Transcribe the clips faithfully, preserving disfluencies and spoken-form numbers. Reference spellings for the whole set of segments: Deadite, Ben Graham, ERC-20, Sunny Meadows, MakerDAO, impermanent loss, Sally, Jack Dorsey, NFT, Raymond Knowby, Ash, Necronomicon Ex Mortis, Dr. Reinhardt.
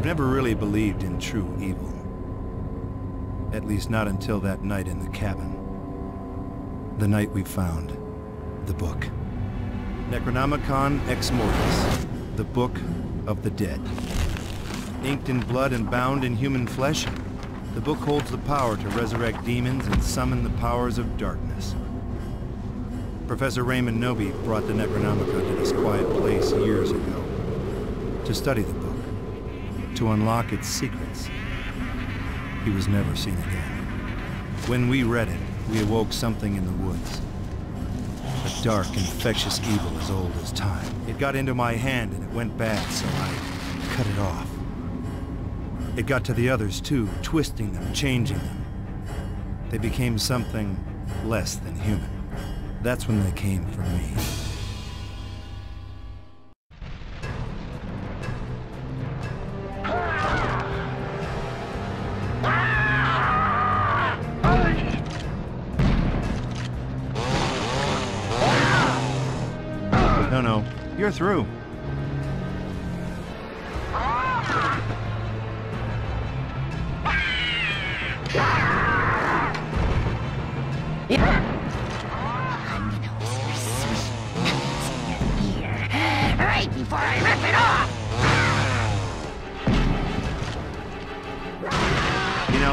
I've never really believed in true evil. At least not until that night in the cabin. The night we found the book. Necronomicon Ex Mortis, the Book of the Dead. Inked in blood and bound in human flesh, the book holds the power to resurrect demons and summon the powers of darkness. Professor Raymond Knowby brought the Necronomicon to this quiet place years ago to study the book, to unlock its secrets. He was never seen again. When we read it, we awoke something in the woods. A dark, infectious evil as old as time. It got into my hand and it went bad, so I cut it off. It got to the others too, twisting them, changing them. They became something less than human. That's when they came for me. No, no, you're through.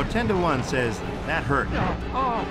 ten to one says, that hurt. No. Oh.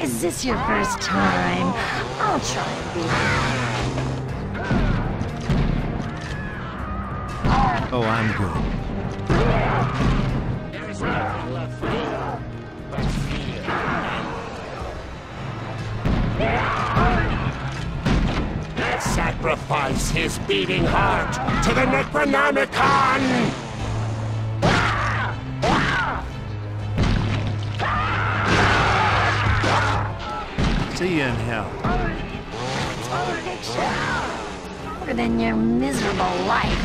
Is this your first time? I'll try and be there. Oh, I'm good. There is nothing left for you but fear and anger. Sacrifice his beating heart to the Necronomicon! See you in hell. Longer than your miserable life.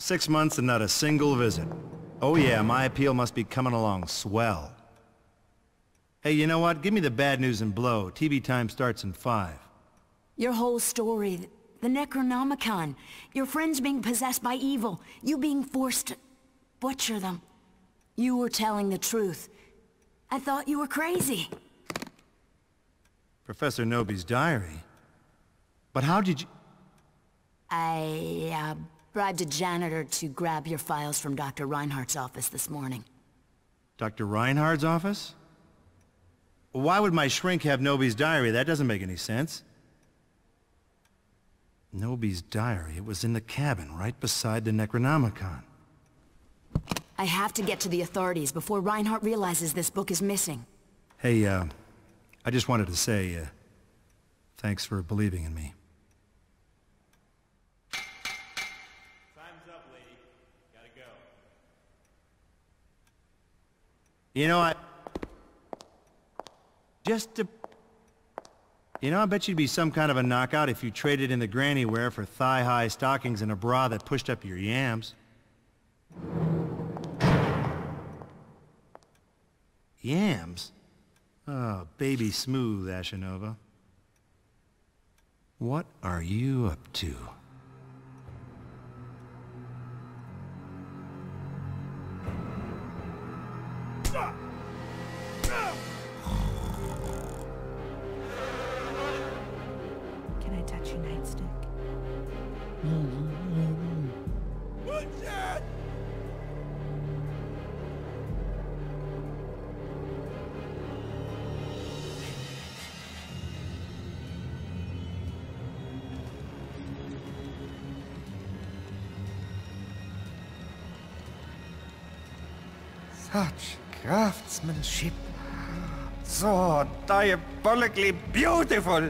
Six months and not a single visit. Oh yeah, my appeal must be coming along swell. Hey, you know what? Give me the bad news and blow. T V time starts in five. Your whole story, the Necronomicon, your friends being possessed by evil, you being forced to butcher them. You were telling the truth. I thought you were crazy. Professor Knowby's diary? But how did you... I, uh, bribed a janitor to grab your files from Doctor Reinhardt's office this morning. Doctor Reinhardt's office? Why would my shrink have Knowby's diary? That doesn't make any sense. Knowby's diary. It was in the cabin, right beside the Necronomicon. I have to get to the authorities before Reinhardt realizes this book is missing. Hey, uh, I just wanted to say, uh, thanks for believing in me. Time's up, lady. Gotta go. You know, I... Just to... You know, I bet you'd be some kind of a knockout if you traded in the granny wear for thigh-high stockings and a bra that pushed up your yams. Yams? Oh, baby smooth, Ashenova. What are you up to? Such craftsmanship, so diabolically beautiful!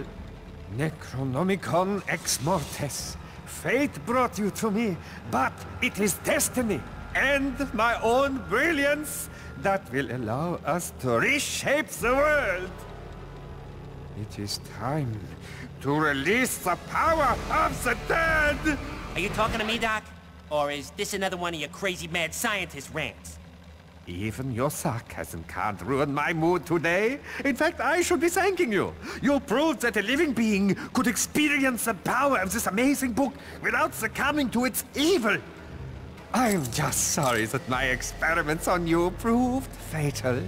Necronomicon Ex Mortis. Fate brought you to me, but it is destiny and my own brilliance that will allow us to reshape the world! It is time to release the power of the dead! Are you talking to me, Doc? Or is this another one of your crazy mad scientist rants? Even your sarcasm can't ruin my mood today. In fact, I should be thanking you. You proved that a living being could experience the power of this amazing book without succumbing to its evil. I'm just sorry that my experiments on you proved fatal.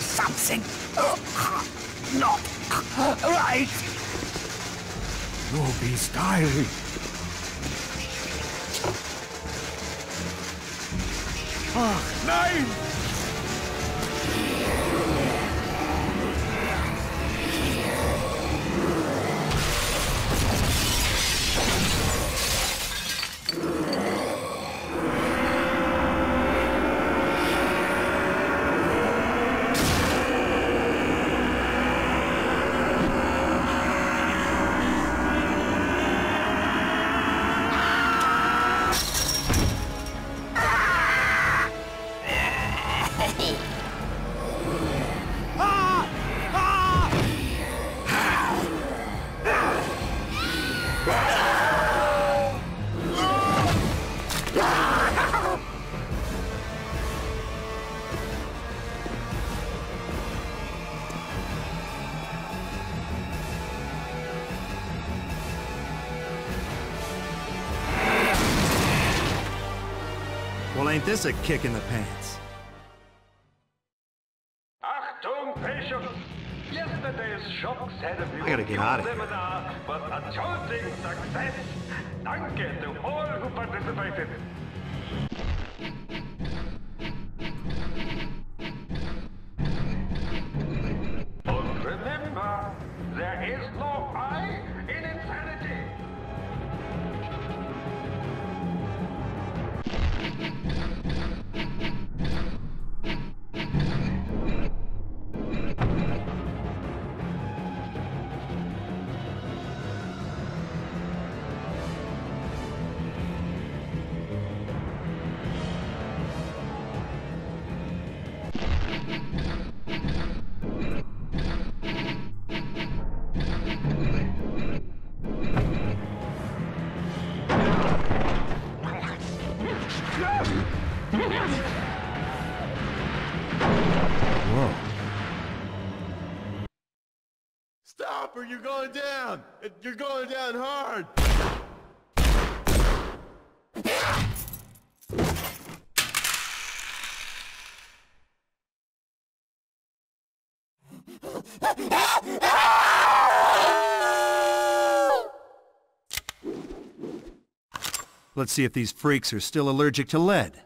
Something not right. Knowby's diary. Ah, nein! Well, ain't this a kick in the pants? Yesterday's shocks had a I gotta get out of here. But a jolting success. Danke to all who participated. But remember, there is no I in insanity. or you're going down. You're going down hard. Let's see if these freaks are still allergic to lead.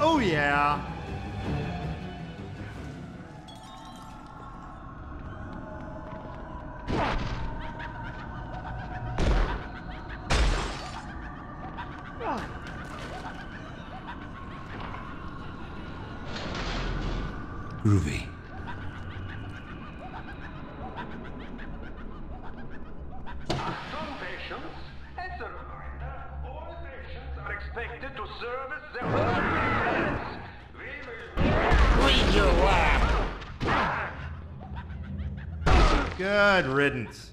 Oh yeah! Groovy. Some patients, at the reminder, all patients are expected to service their own defense. We will read your laugh. Good riddance.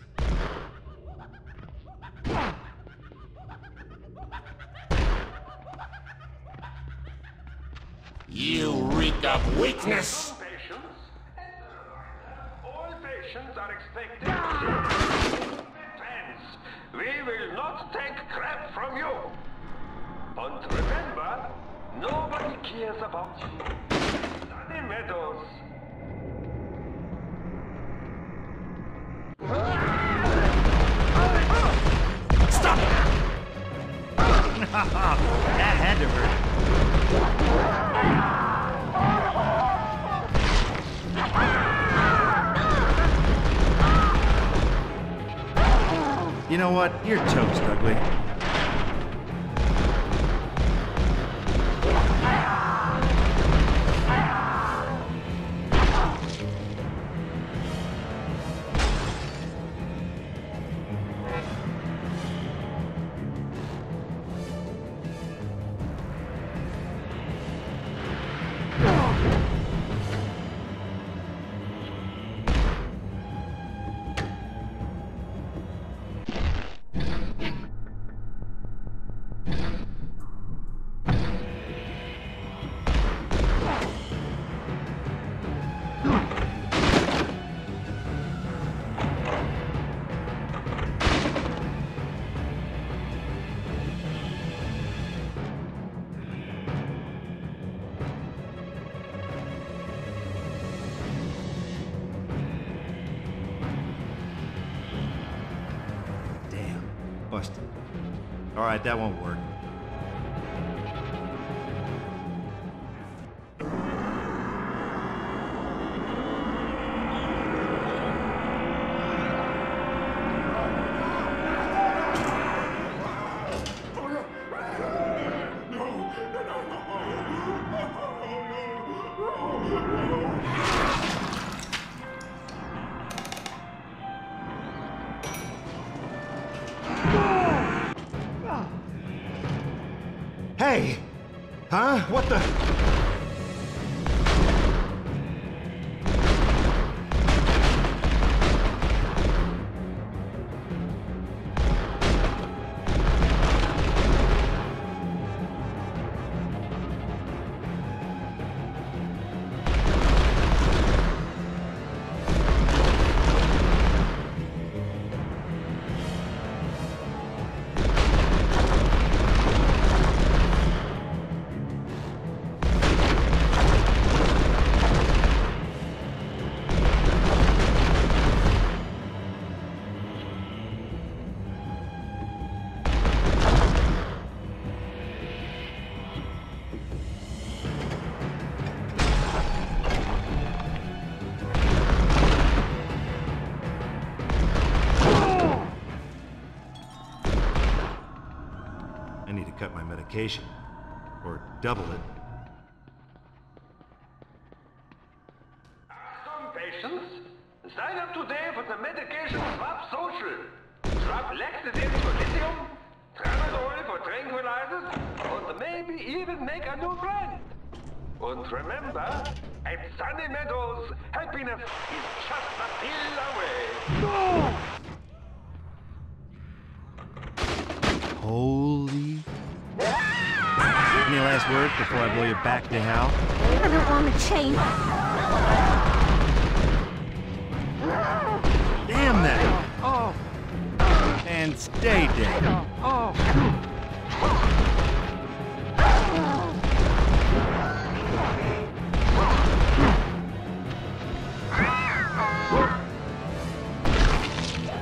You reek of weakness. Are expected to defense. We will not take crap from you. But remember, nobody cares about you. Sunny Meadows. Stop! That had to hurt. You know what? You're toast, ugly. Alright, that won't work. Hey! Huh? What the? Or double it. Some patients sign up today for the medication swap social. Swap laxative for lithium, tramadol for tranquilizers, or maybe even make a new friend. And remember, at Sunny Meadows, happiness is just a pill away. No! Holy... last words before I blow your back to hell? I don't want to change. Damn that! Oh. And stay dead. Oh.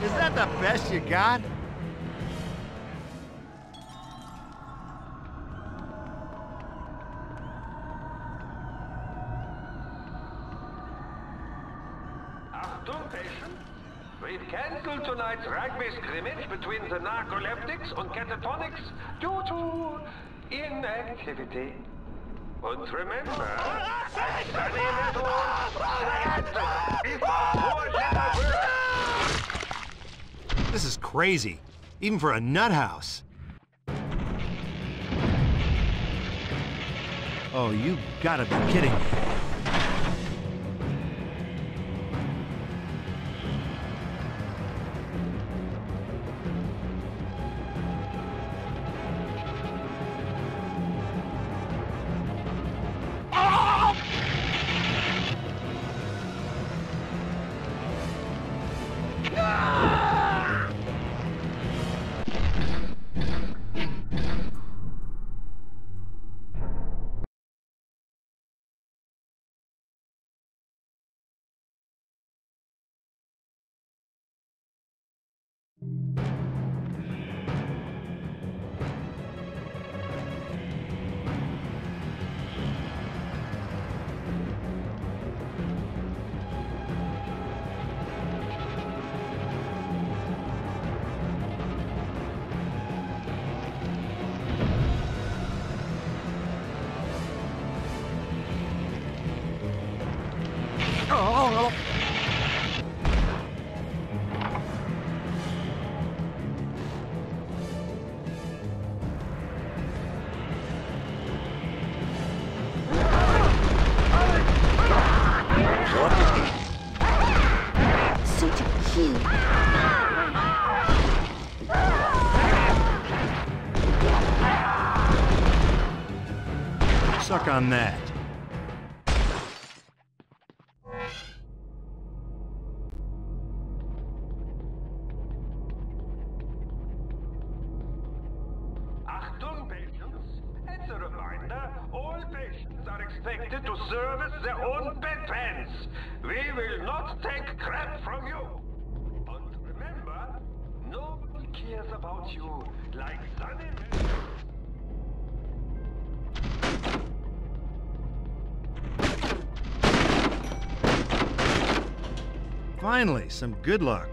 Is that the best you got? Tonight's rugby scrimmage between the narcoleptics and catatonics due to inactivity. And remember, Sunny Meadows. This is crazy, even for a nut house. Oh, you gotta be kidding me. Suck on that. Achtung, patients. As a reminder, all patients are expected to service their own bedpans. We will not take crap from you. And remember, nobody cares about you like Sunny Meadows. Finally, some good luck.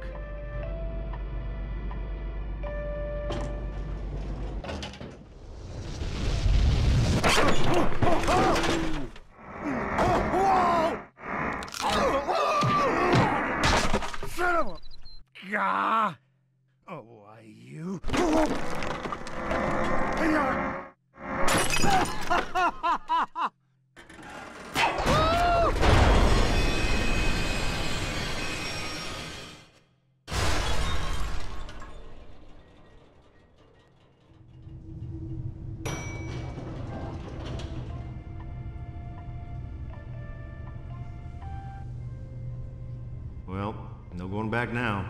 Well, no going back now.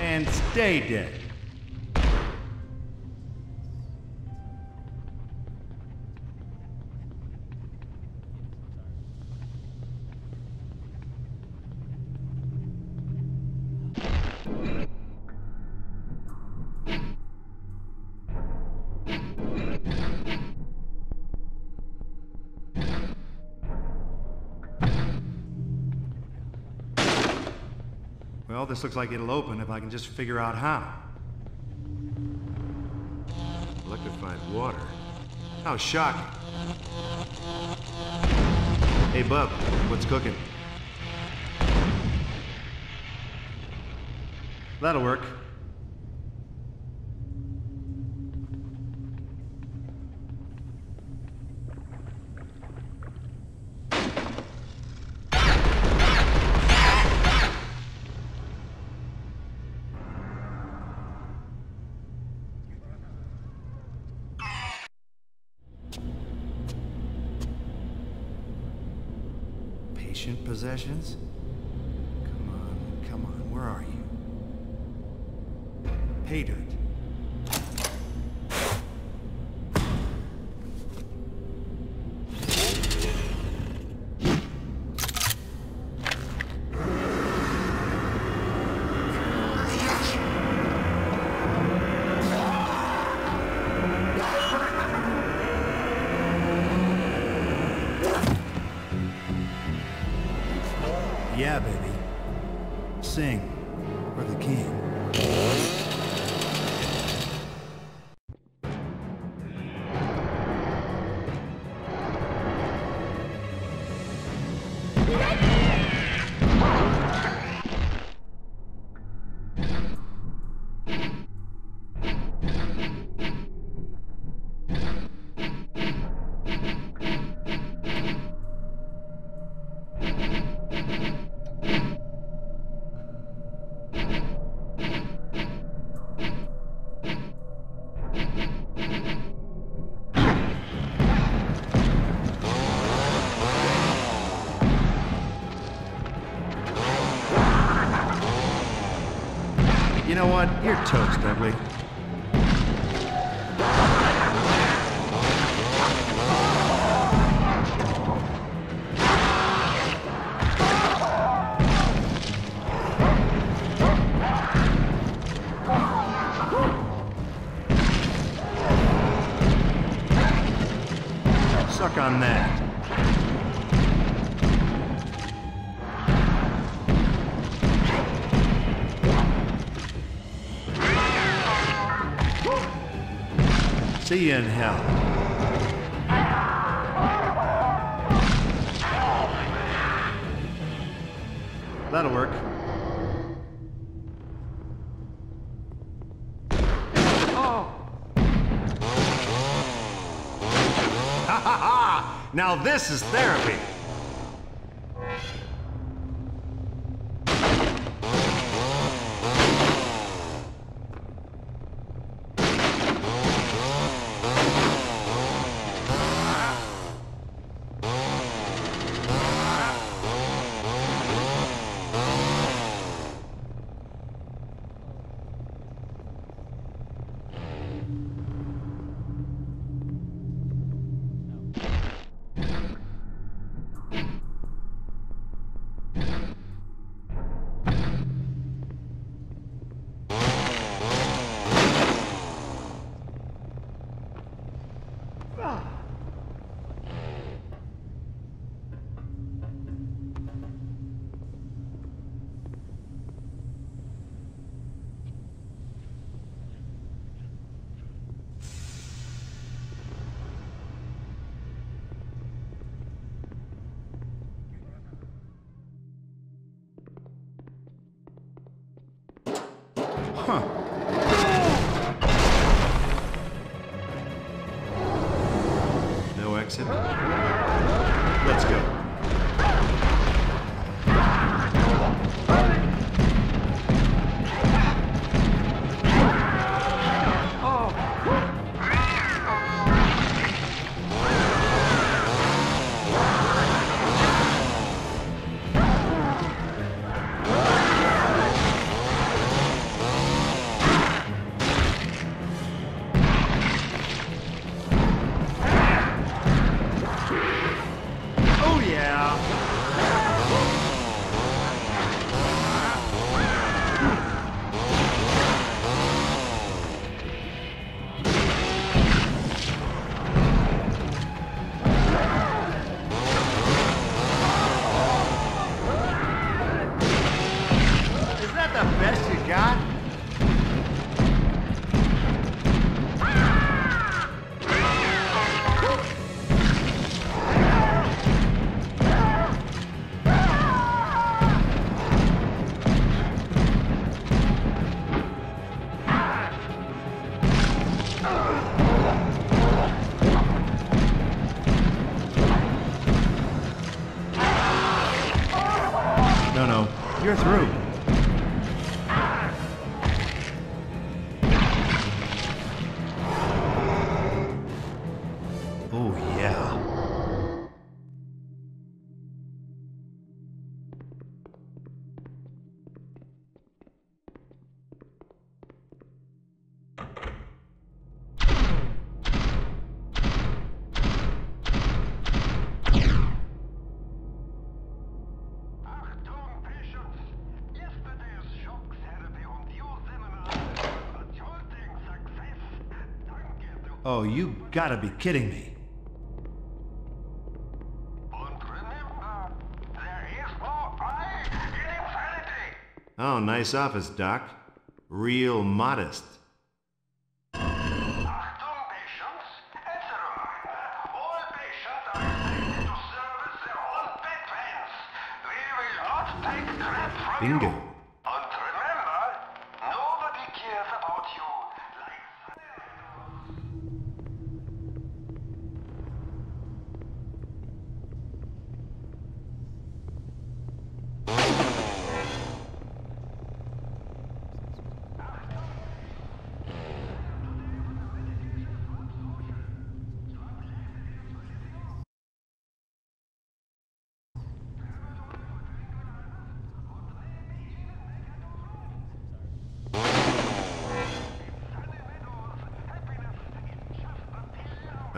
And stay dead. Well, this looks like it'll open if I can just figure out how. Electrified water? How shocking. Hey, bub, what's cooking? That'll work. ancient possessions? Come on, come on, where are you? Pay dirt. Yeah, baby. Sing for the king. You know what? You're toast, Dudley. Suck on that. See you in hell. That'll work. Oh. Ha ha ha! Now this is therapy. Huh. No exit? Let's go. You're through. Oh, yeah. Oh, you gotta be kidding me. Oh, nice office, Doc. Real modest. Bingo. And remember, nobody cares about you like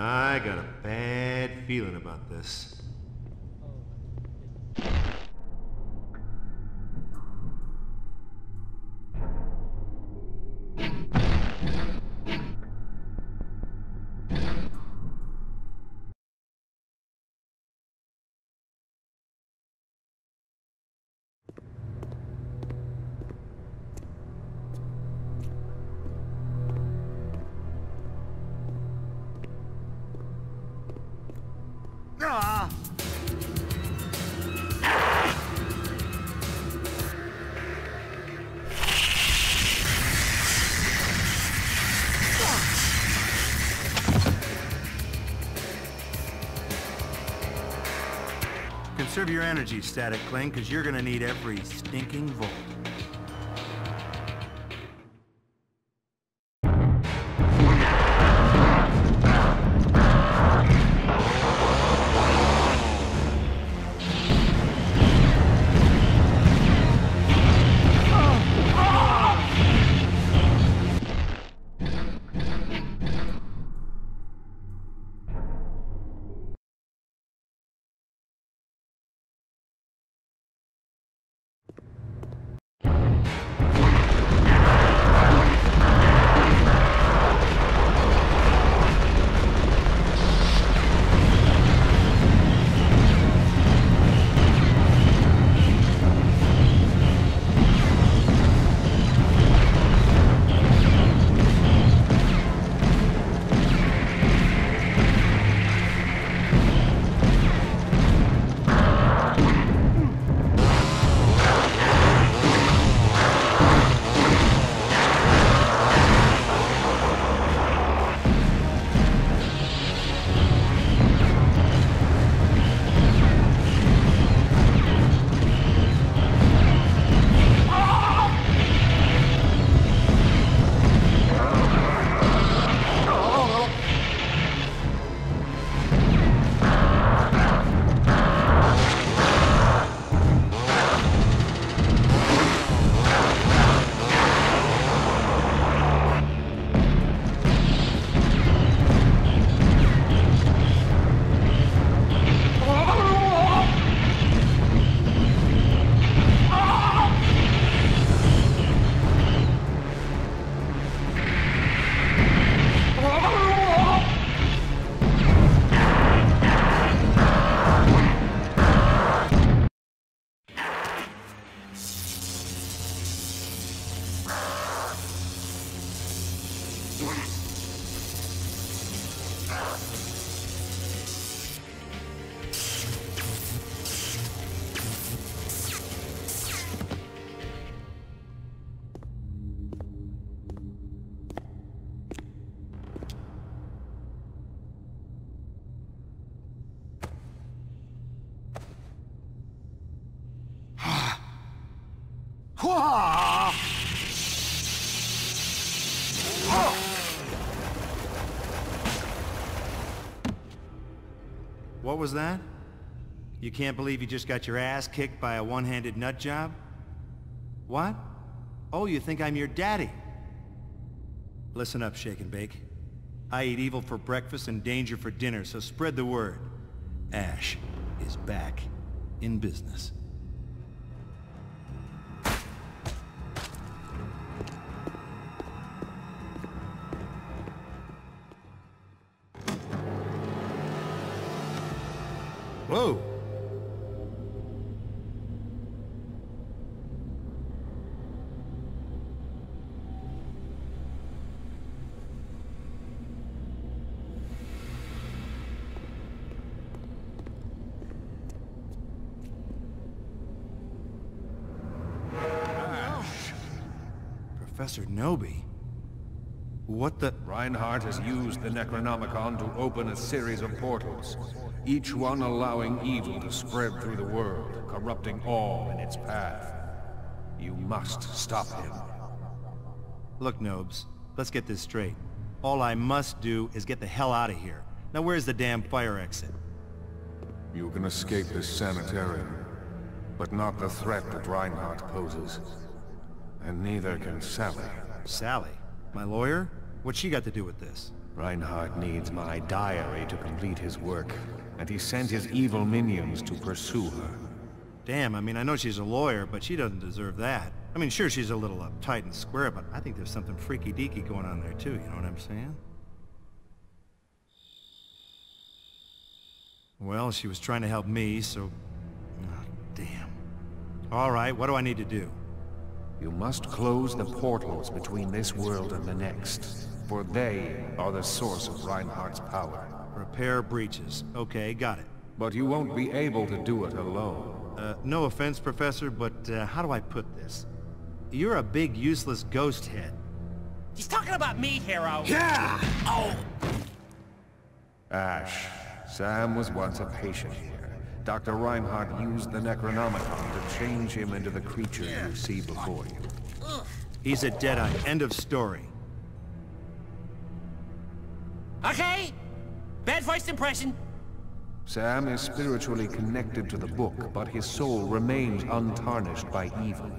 I got a bad feeling about this. Conserve your energy, Static Kling, because you're going to need every stinking volt. What was that? You can't believe you just got your ass kicked by a one-handed nut job? What? Oh, you think I'm your daddy? Listen up, Shake and Bake. I eat evil for breakfast and danger for dinner, so spread the word. Ash is back in business. Whoa! Professor Knowby? What the— Reinhardt has used the Necronomicon to open a series of portals, each one allowing evil to spread through the world, corrupting all in its path. You must stop him. Look, Knobs, let's get this straight. All I must do is get the hell out of here. Now where's the damn fire exit? You can escape this sanitarium, but not the threat that Reinhardt poses. And neither can Sally. Sally? My lawyer? What's she got to do with this? Reinhardt needs my diary to complete his work, and he sent his evil minions to pursue her. Damn, I mean, I know she's a lawyer, but she doesn't deserve that. I mean, sure, she's a little uptight and square, but I think there's something freaky-deaky going on there, too, you know what I'm saying? Well, she was trying to help me, so... Oh, damn. All right, what do I need to do? You must close the portals between this world and the next, for they are the source of Reinhardt's power. Repair breaches. Okay, got it. But you won't be able to do it alone. Uh, no offense, Professor, but uh, how do I put this? You're a big, useless ghost head. He's talking about me, hero! Yeah! Oh! Ash, Sam was once a patient here. Doctor Reinhardt used the Necronomicon to change him into the creature you see before you. He's a dead-eye. End of story. Okay! Bad first impression. Sam is spiritually connected to the book, but his soul remains untarnished by evil.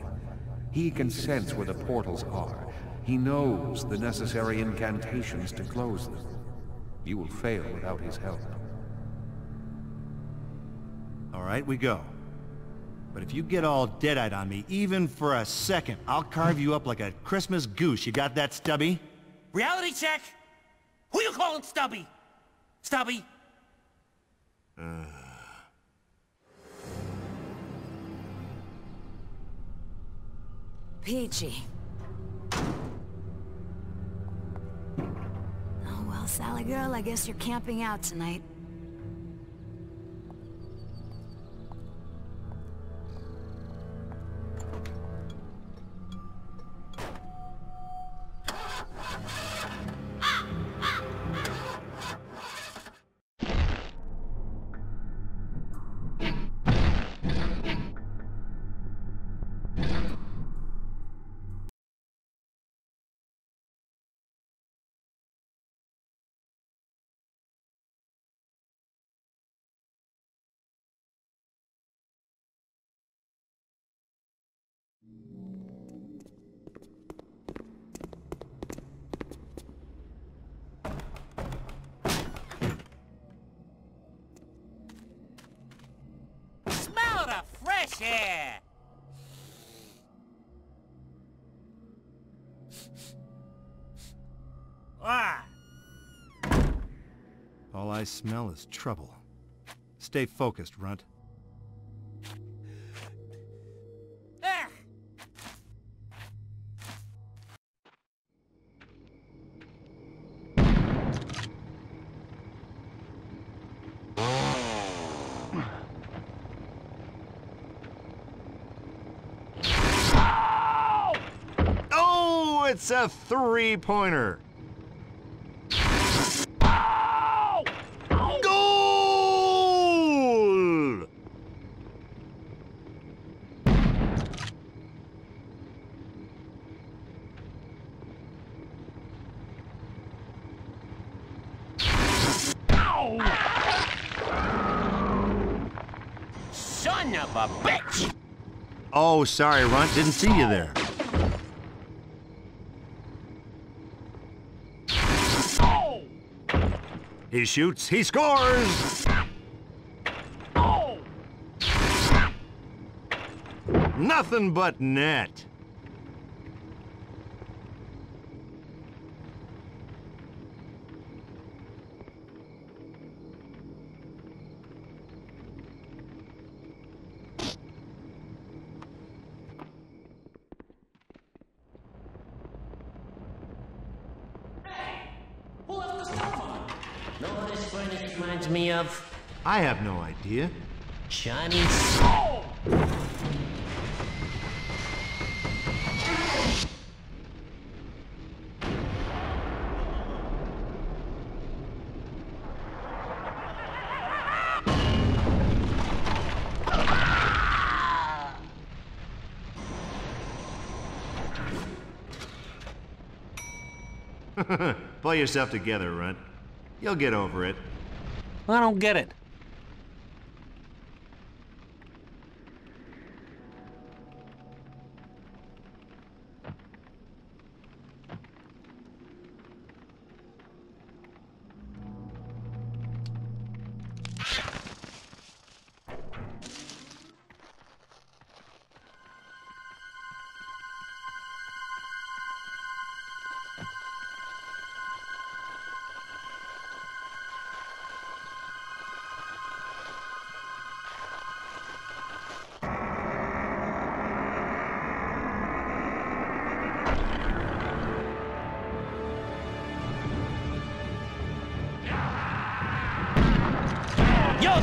He can sense where the portals are. He knows the necessary incantations to close them. You will fail without his help. All right, we go. But if you get all dead-eyed on me, even for a second, I'll carve you up like a Christmas goose. You got that, Stubby? Reality check! Who you calling Stubby? Stubby? Uh... Peachy. Oh, well, Sally girl, I guess you're camping out tonight. Fresh air! Ah. All I smell is trouble. Stay focused, Runt. Ah. It's a three-pointer. Oh! Goal! Son of a bitch! Oh, sorry, Runt. Didn't see you there. He shoots, he scores! Oh. Nothing but net. Know what this furnace reminds me of? I have no idea. Shiny soul! Pull yourself together, Runt. You'll get over it. I don't get it.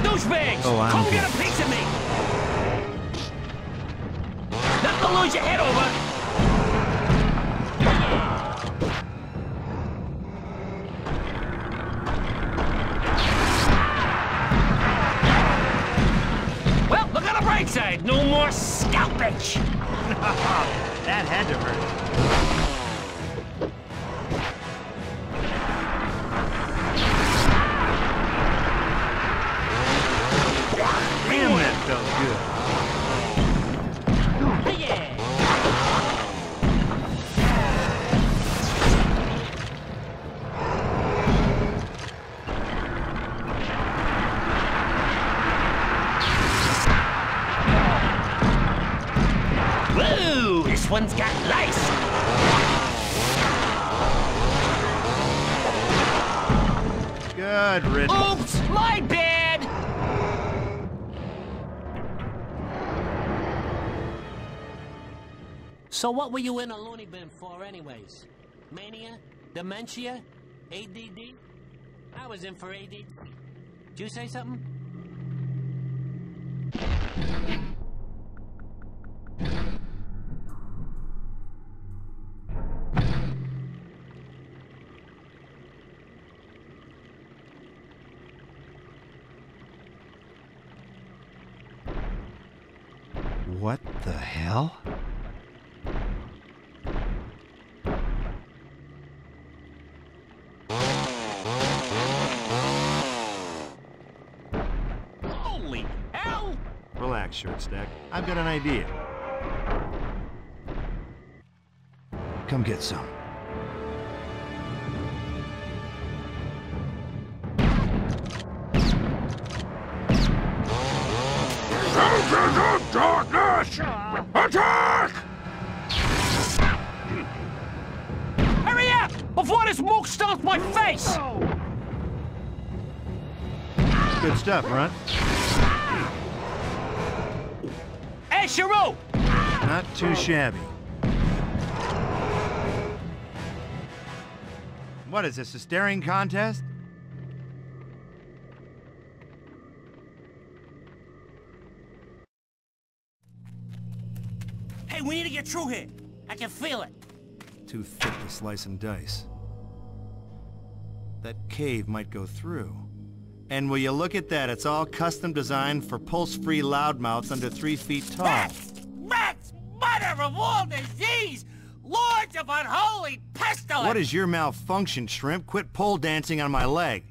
Douchebags! Oh, wow. Come get a piece of me! Not to lose your head over! Well, look on the bright side! No more scalpage! That had to hurt. One's got lice! Good riddance. Oops! My bad! So what were you in a loony bin for anyways? Mania? Dementia? A D D? I was in for A D D. Did you say something? What the hell? Holy hell! Relax, Shortstack. I've got an idea. Come get some. Attack! Hurry up! Before this mook starts my face! Good stuff, Runt. Hey, Shiro! Not too shabby. What is this, a staring contest? We need to get through here. I can feel it. Too thick to slice and dice. That cave might go through. And will you look at that? It's all custom designed for pulse-free loudmouths under three feet tall. Rats! Rats! Mother of all disease! Lords of unholy pestilence! What is your malfunction, shrimp? Quit pole dancing on my leg.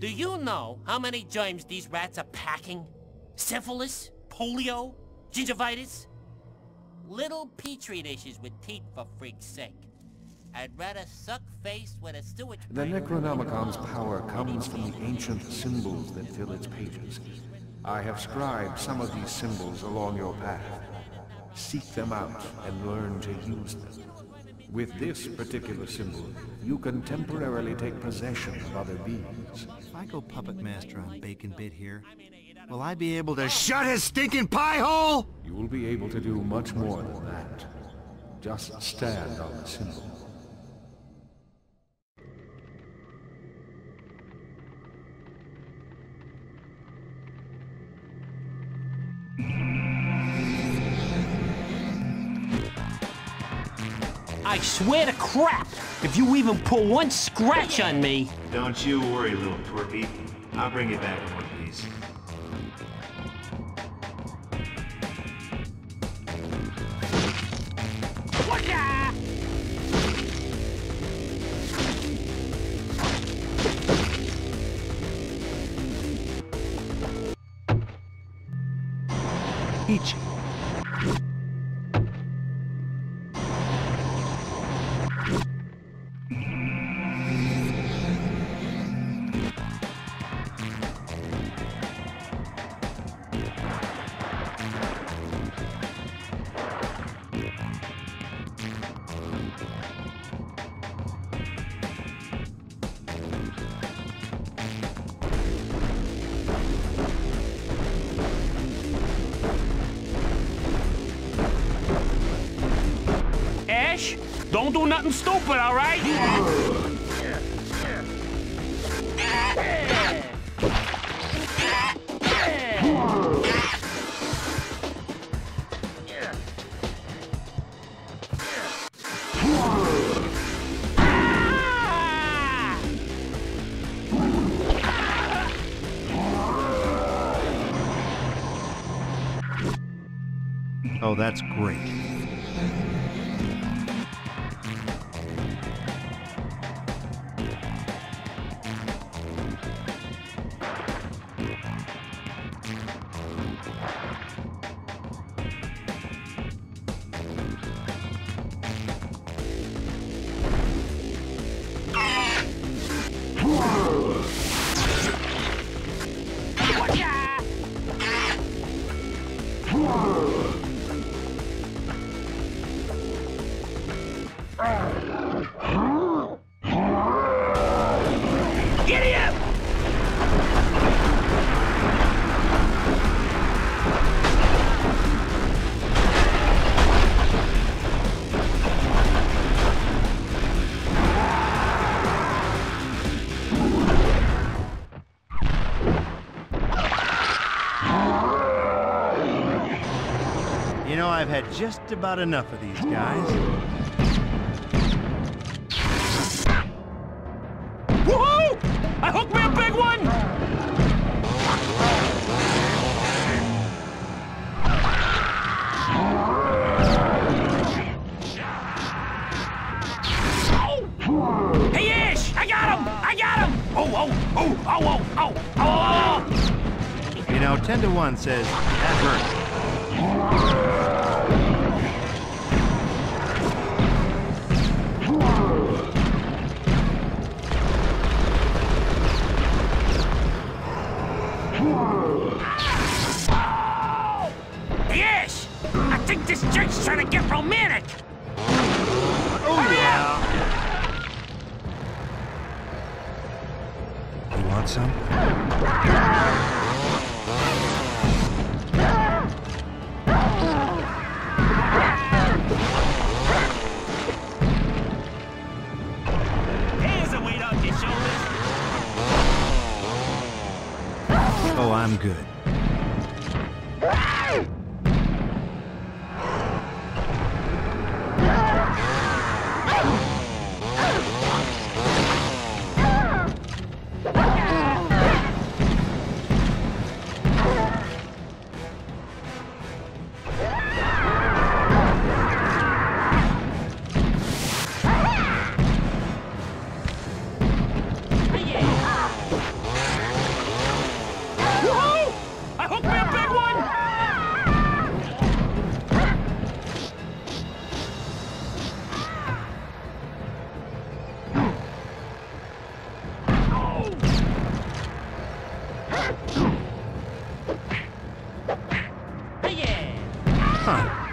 Do you know how many germs these rats are packing? Syphilis? Polio? Gingivitis? Little Petri dishes with teeth, for freak's sake. I'd rather suck face with a sewage... The Necronomicon's power comes from the ancient symbols that fill its pages. I have scribed some of these symbols along your path. Seek them out and learn to use them. With this particular symbol, you can temporarily take possession of other beings. If I go puppet master on Bacon Bit here, will I be able to shut his stinking pie hole? You will be able to do much more than that. Just stand on the symbol. I swear to crap, if you even pull one scratch on me. Don't you worry, little twerpy. I'll bring you back in one piece. Each. Don't do nothing stupid, all right? Oh, that's great. I've had just about enough of these guys. Woohoo! I hooked me a big one! Hey, Ash! I got him! I got him! Oh, oh, oh, oh, oh, oh, oh! You know, ten to one says that hurt. Trying to get romantic! Ooh, hurry yeah. up! You want some? Hands a weight off your shoulders! Oh, I'm good.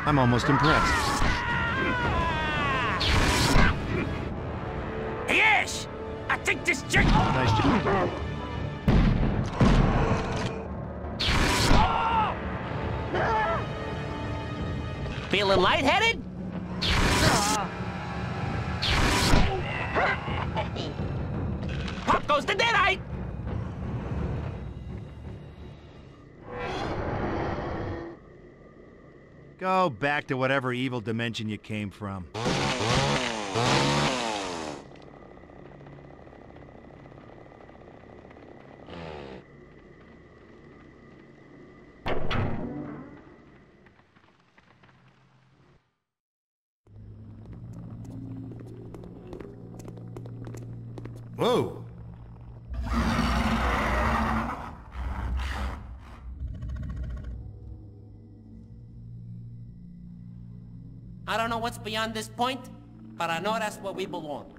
I'm almost impressed. Hey, Ash! I think this jerk... Nice job. Feeling lightheaded? Pop goes the deadite! Go back to whatever evil dimension you came from. Whoa! I don't know what's beyond this point, but I know that's where we belong.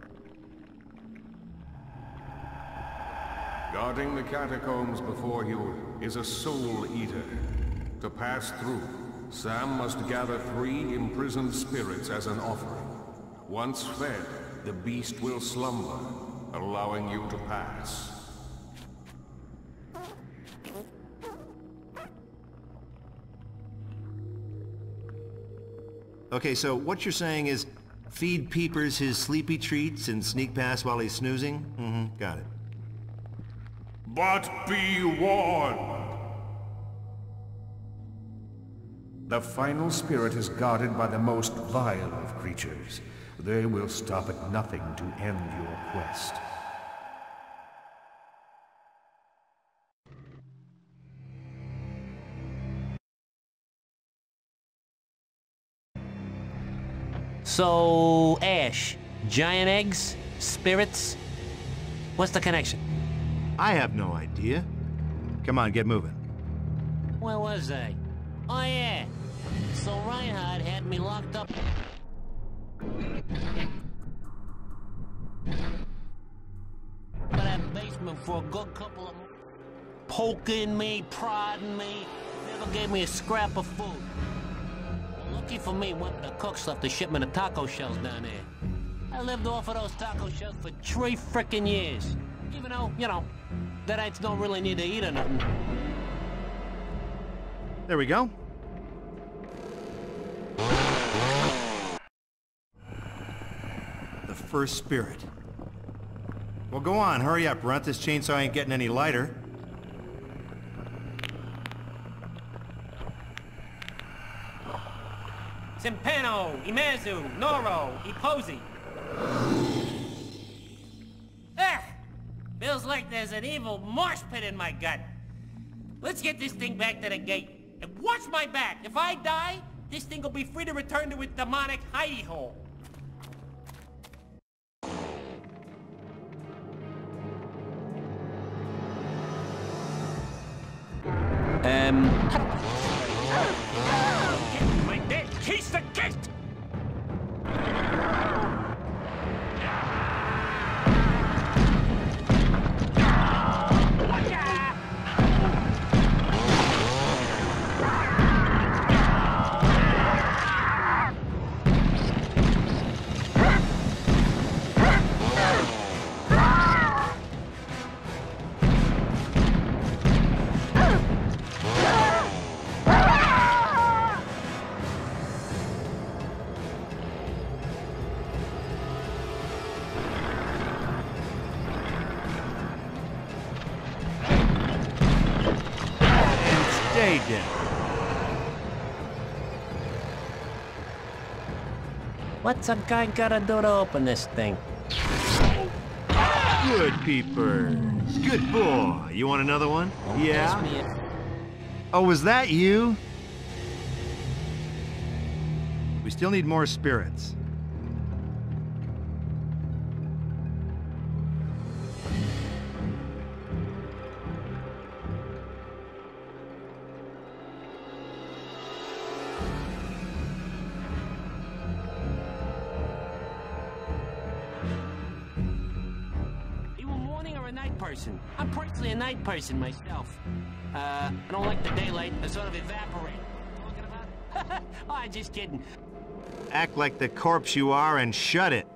Guarding the catacombs before you is a soul eater. To pass through, Sam must gather three imprisoned spirits as an offering. Once fed, the beast will slumber, allowing you to pass. Okay, so what you're saying is feed Peepers his sleepy treats and sneak past while he's snoozing? Mm-hmm, got it. But be warned! The final spirit is guarded by the most vile of creatures. They will stop at nothing to end your quest. So, Ash, giant eggs, spirits, what's the connection? I have no idea. Come on, get moving. Where was I? Oh yeah, so Reinhardt had me locked up. But that basement for a good couple of... Poking me, prodding me, never gave me a scrap of food. Lucky for me, one of the cooks left a shipment of taco shells down there. I lived off of those taco shells for three frickin' years. Even though, you know, that I don't really need to eat or nothing. There we go. The first spirit. Well, go on, hurry up, Runt. This chainsaw ain't getting any lighter. Timpano, Imazu, Noro, Iposi. Ah! Feels like there's an evil marsh pit in my gut. Let's get this thing back to the gate. And watch my back! If I die, this thing will be free to return to its demonic hidey hole. Um... Get my dead! He's the gate! What's a guy gotta do to open this thing? Good, Peepers. Good boy. You want another one? Don't yeah. Me a... Oh, was that you? We still need more spirits. I'm personally a night person myself. Uh, I don't like the daylight. I sort of evaporate. Talking about? Oh, I'm just kidding. Act like the corpse you are and shut it.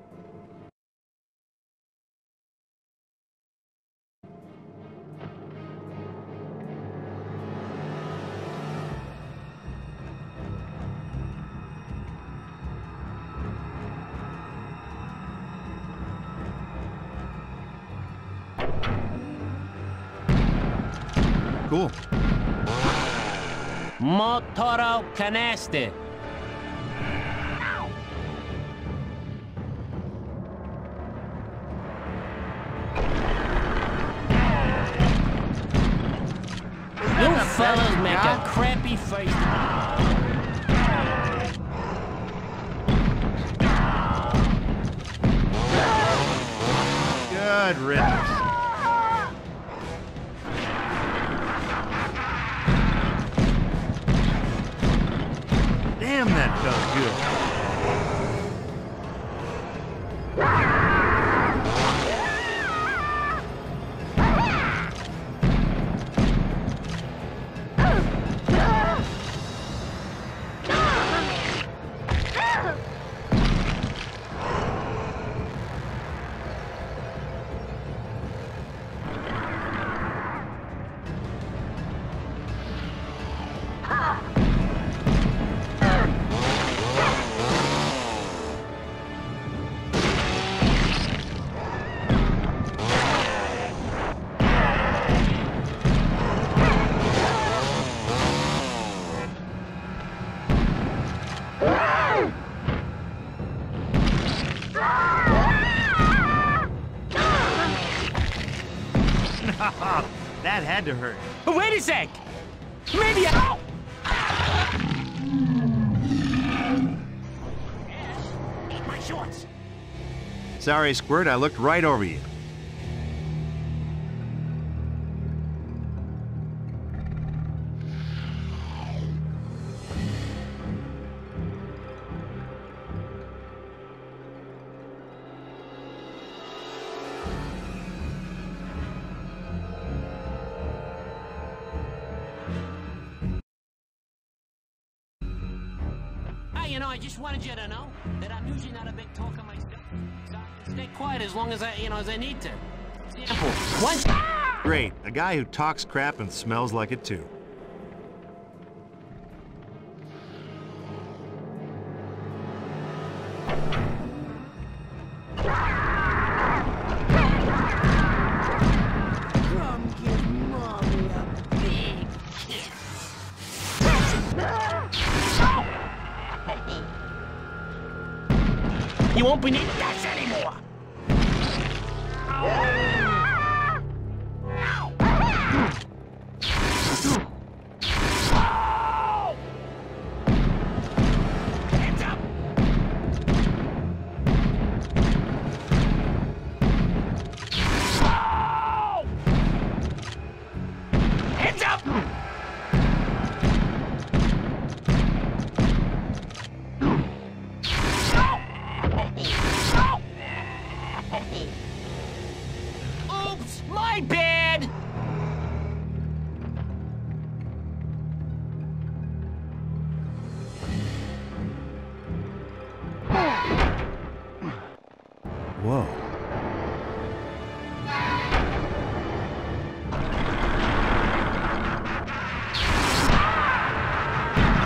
Cool. Motoro canaste. You fellas make a crappy face. Good horrendous. Damn, that felt good. That had to hurt. Oh, wait a sec! Maybe I... Ow! Eat my shorts! Sorry, Squirt, I looked right over you. You know, I just wanted you to know that I'm usually not a big talker myself, so I can stay quiet as long as I, you know, as I need to. Example, once... Great, a guy who talks crap and smells like it too. You won't be needing us anymore! Hands up! Hands up! Whoa.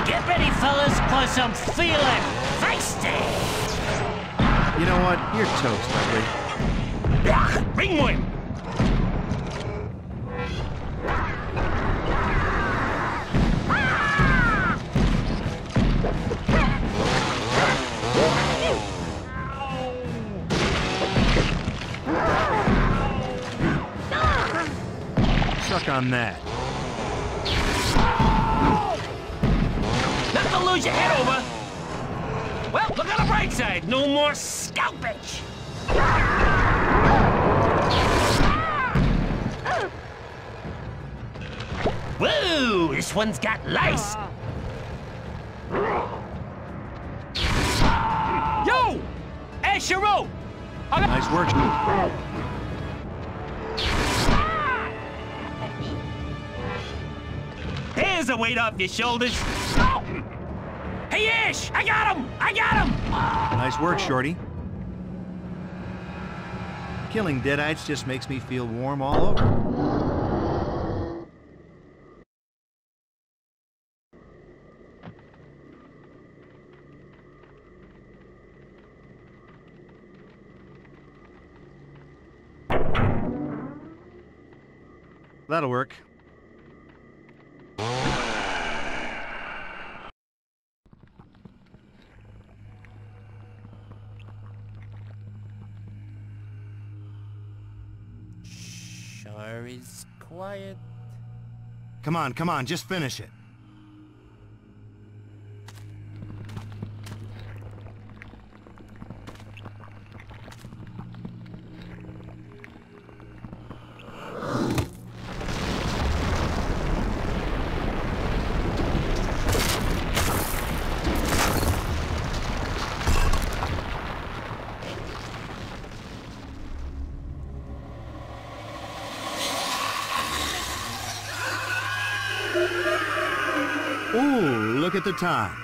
Get ready, fellas, cause I'm feeling feisty! You know what? You're toast, ugly. Ringworm! Suck on that. Not to lose your head over. Well, look on the bright side. No more scalpage. Whoa, this one's got lice. Yo, Ashero. Nice work, dude. There's a weight off your shoulders. Oh. Hey, Ash! I got him! I got him! Nice work, Shorty. Killing deadites just makes me feel warm all over. That'll work. Sure is quiet. Come on, come on, just finish it. Ooh, look at the time.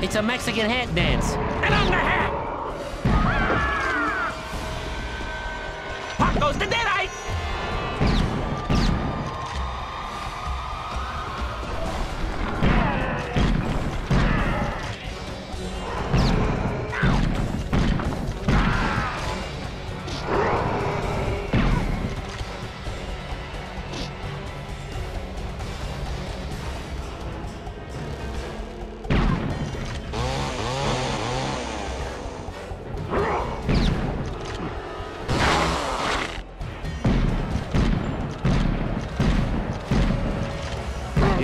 It's a Mexican hat dance. And I'm the hat! Pop goes the dead eye!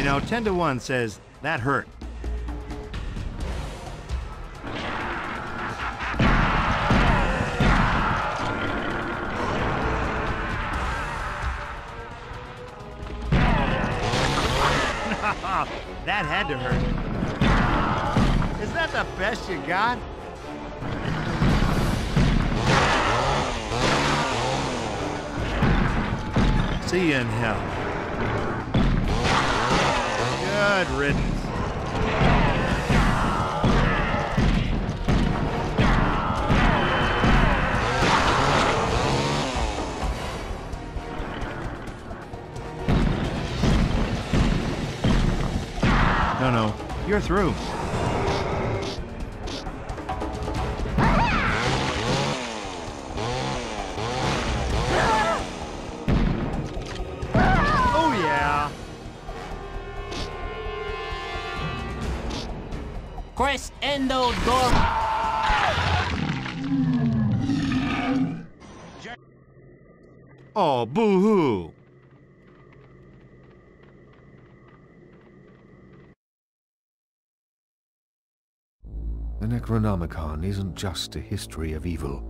Now, ten to one says that hurt. That had to hurt. Is that the best you got? See you in hell. Good riddance. No, no, you're through. Endo door. Oh, boo-hoo. The Necronomicon isn't just a history of evil.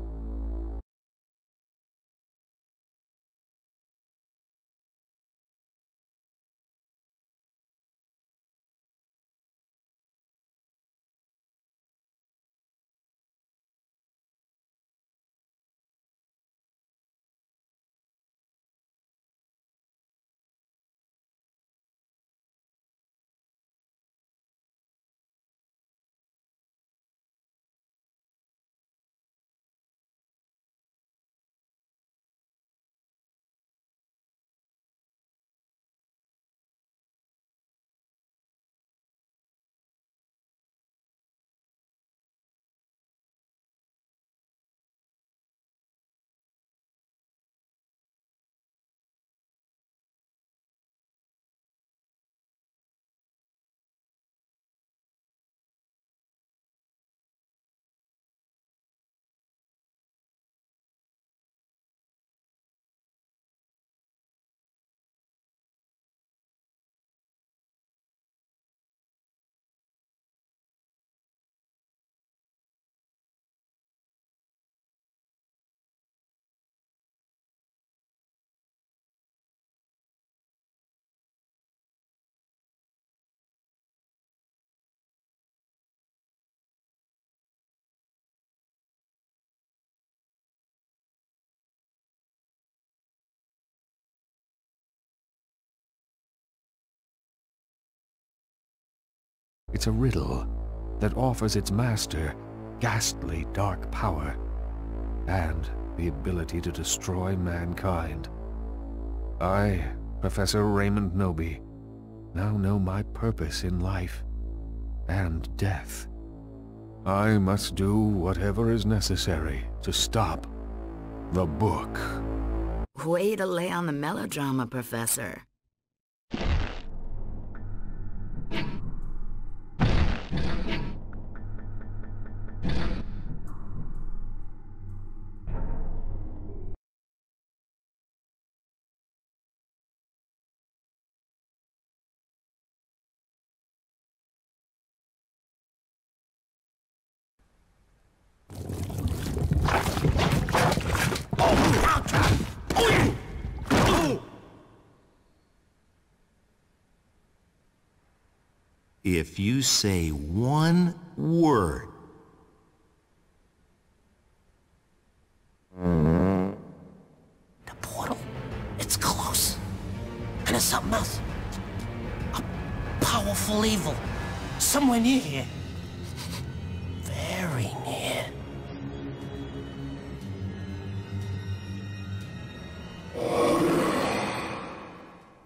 It's a riddle that offers its master ghastly dark power and the ability to destroy mankind. I, Professor Raymond Knowby, now know my purpose in life and death. I must do whatever is necessary to stop the book. Way to lay on the melodrama, Professor. If you say one word, the portal, it's close. And it's something else. A powerful evil. Somewhere near here. Very near.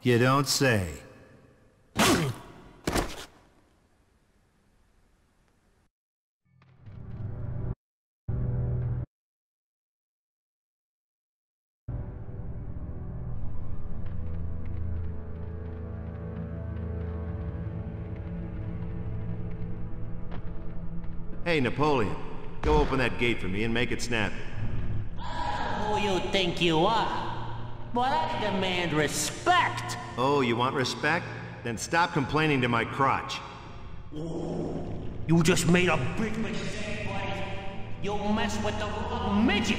You don't say. Hey, Napoleon, go open that gate for me and make it snappy. Who you think you are? But I demand respect! Oh, you want respect? Then stop complaining to my crotch. Ooh, you just made a big mistake, buddy. You mess with the wrong midget.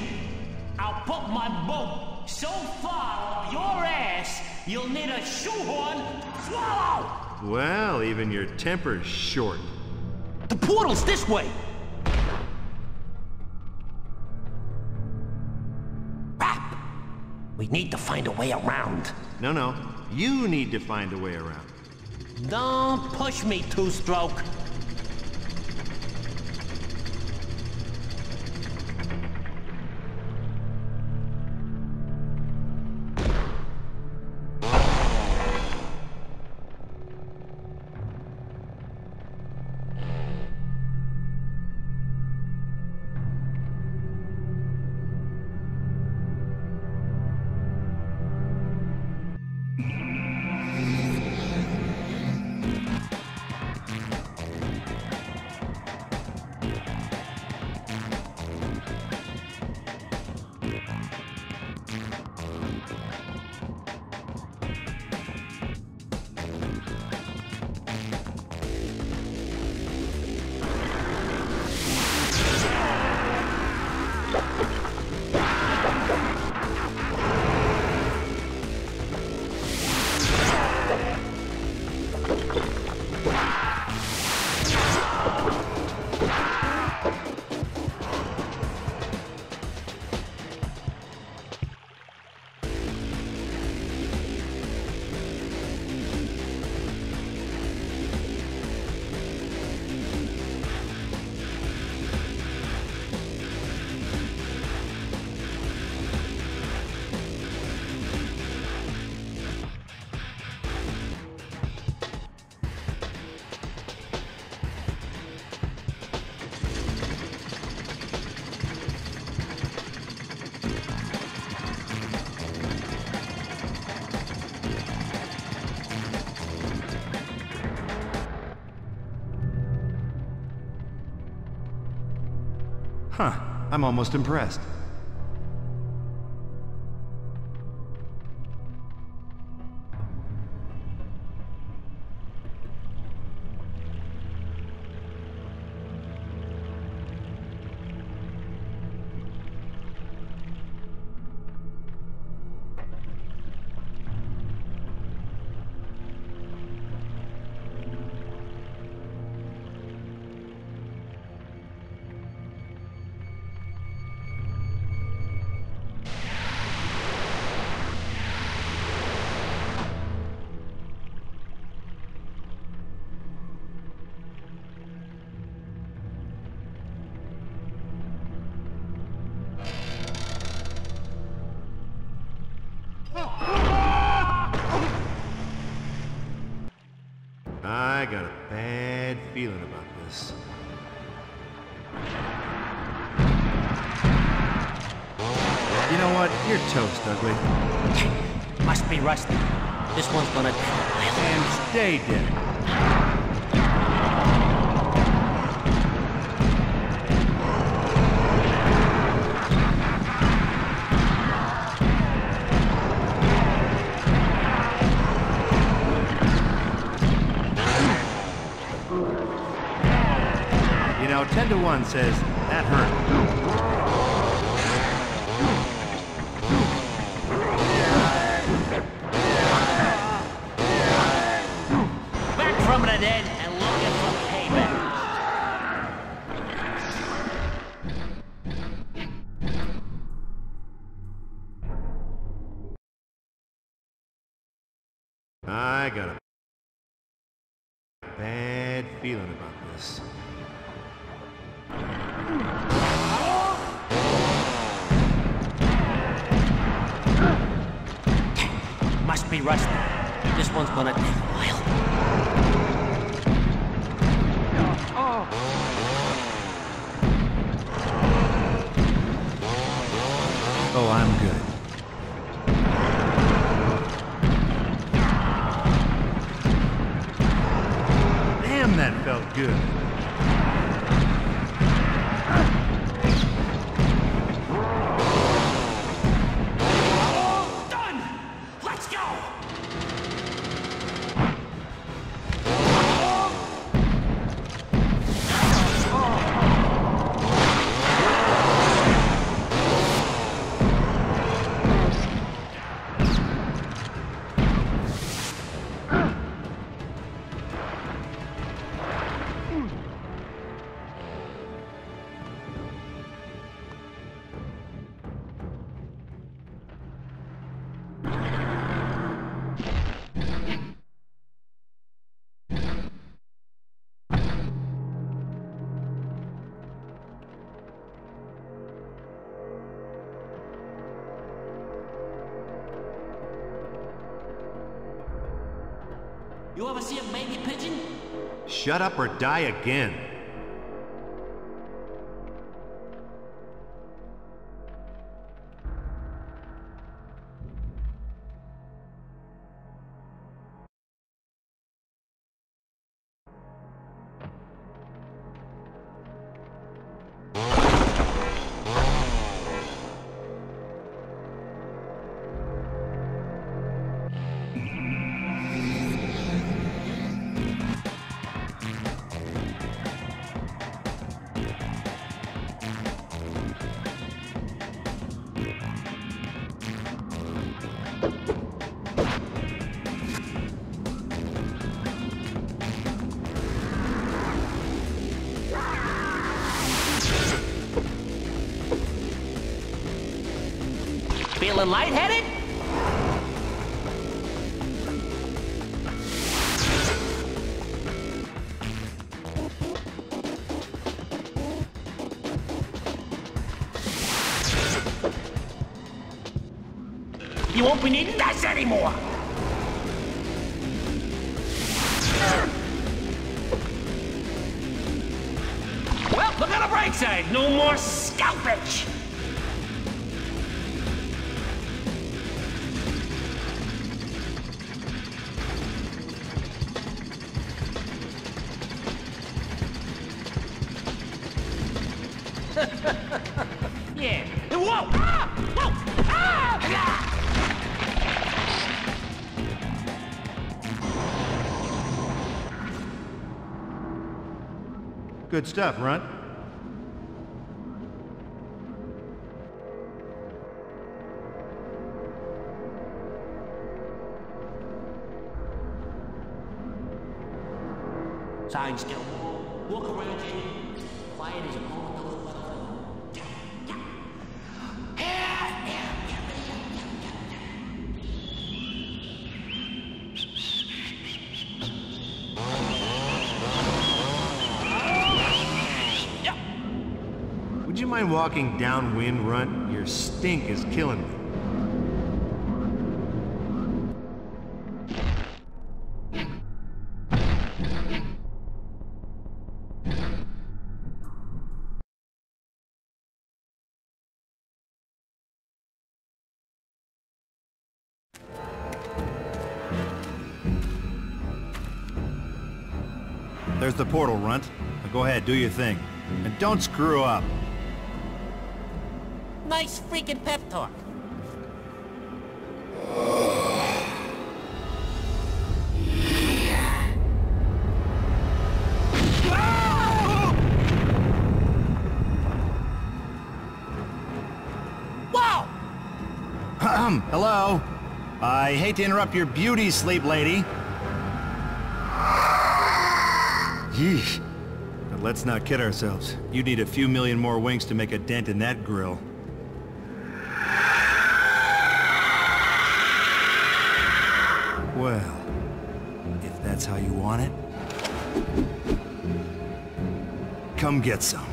I'll put my boat so far up your ass, you'll need a shoehorn to swallow! Well, even your temper's short. The portal's this way! Rap! We need to find a way around. No, no. You need to find a way around. Don't push me, Two-Stroke. Huh, I'm almost impressed. I got a bad feeling about this. You know what? You're toast, ugly. Must be rusty. This one's gonna die. And stay dead. ten to one says, that hurt. Back from the dead and look. I got a bad feeling about this. Must be rusty. This one's gonna take a while. Oh. Oh, I'm good. Damn, that felt good. Oh, done! Let's go! You ever see a baby pigeon? Shut up or die again. Feeling lightheaded? You won't be needing us anymore! Well, look on the bright side, no more scalpage! Yeah. Whoa! Ah! Whoa! Ah! Ah! Good stuff, Runt. Sign still. Walk around here. Quiet as a bone. Would you mind walking downwind, Runt? Your stink is killing me. There's the portal, Runt. Now go ahead, do your thing. And don't screw up. Nice freaking pep talk. Wow! Hello. I hate to interrupt your beauty sleep, lady. Yeesh. But let's not kid ourselves. You need a few million more winks to make a dent in that grill. Well, that's how you want it? Come get some.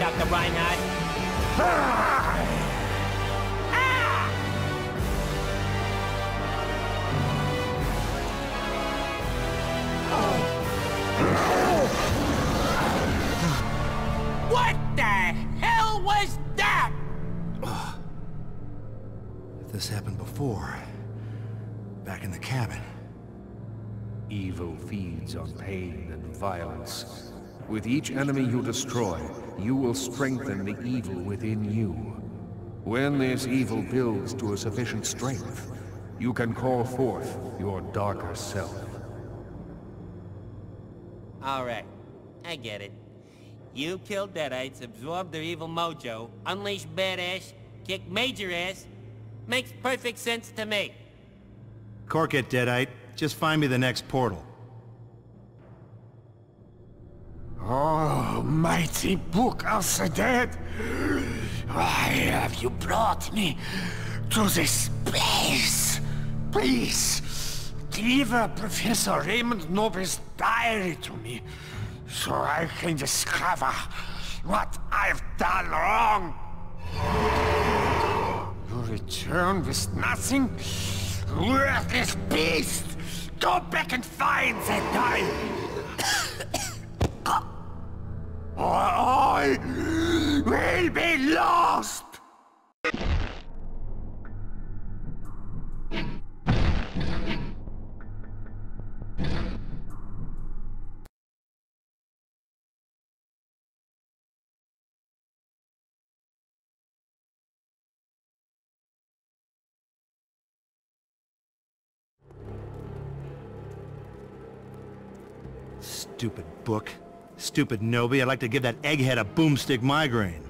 Doctor Reinhardt. What the hell was that? If this happened before, back in the cabin. Evil feeds on pain and violence. With each enemy you destroy, you will strengthen the evil within you. When this evil builds to a sufficient strength, you can call forth your darker self. Alright, I get it. You killed Deadites, absorbed their evil mojo, unleashed badass, kicked major ass. Makes perfect sense to me. Cork it, Deadite. Just find me the next portal. Oh, mighty book of the dead! Why have you brought me to this place? Please, deliver Professor Raymond Knowby's diary to me, so I can discover what I've done wrong. You return with nothing? Worthless beast! Go back and find that diary! Or I will be lost! Stupid book. Stupid Knowby. I'd like to give that egghead a boomstick migraine.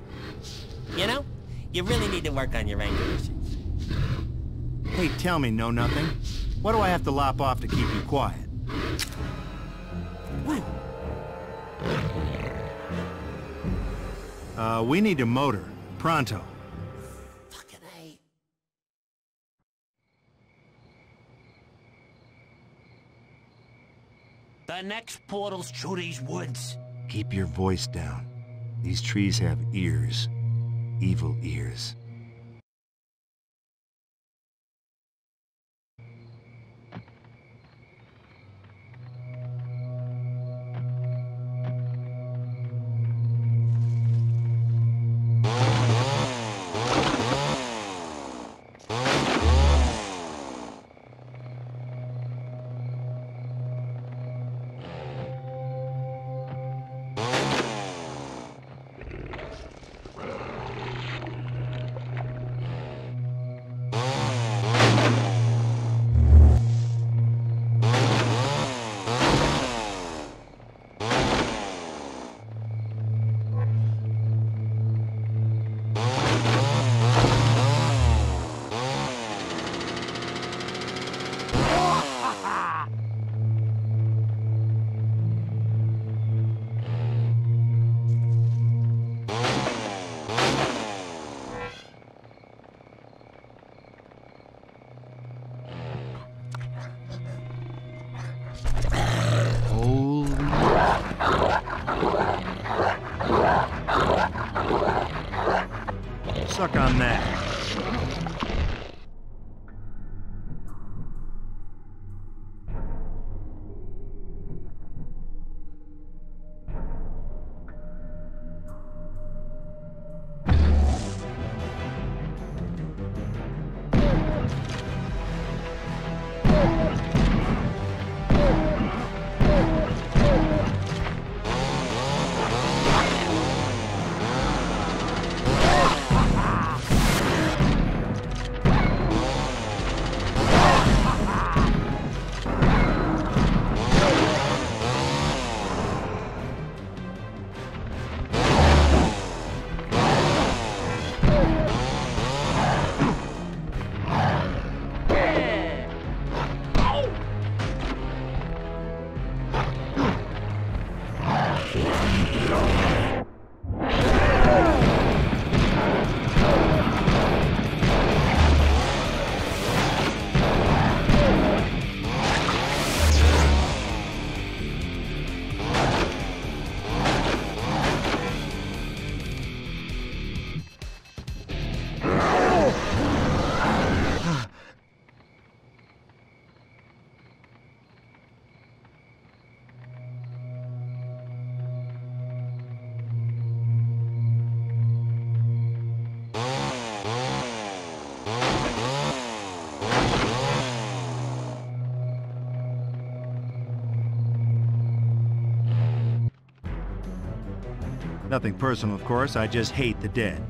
You know, you really need to work on your anger issues. Hey, tell me, know-nothing. What do I have to lop off to keep you quiet? Uh, we need a motor. Pronto. Fucking A. The next portal's through these woods. Keep your voice down. These trees have ears. Evil ears. Suck on that. Nothing personal, of course. I just hate the dead.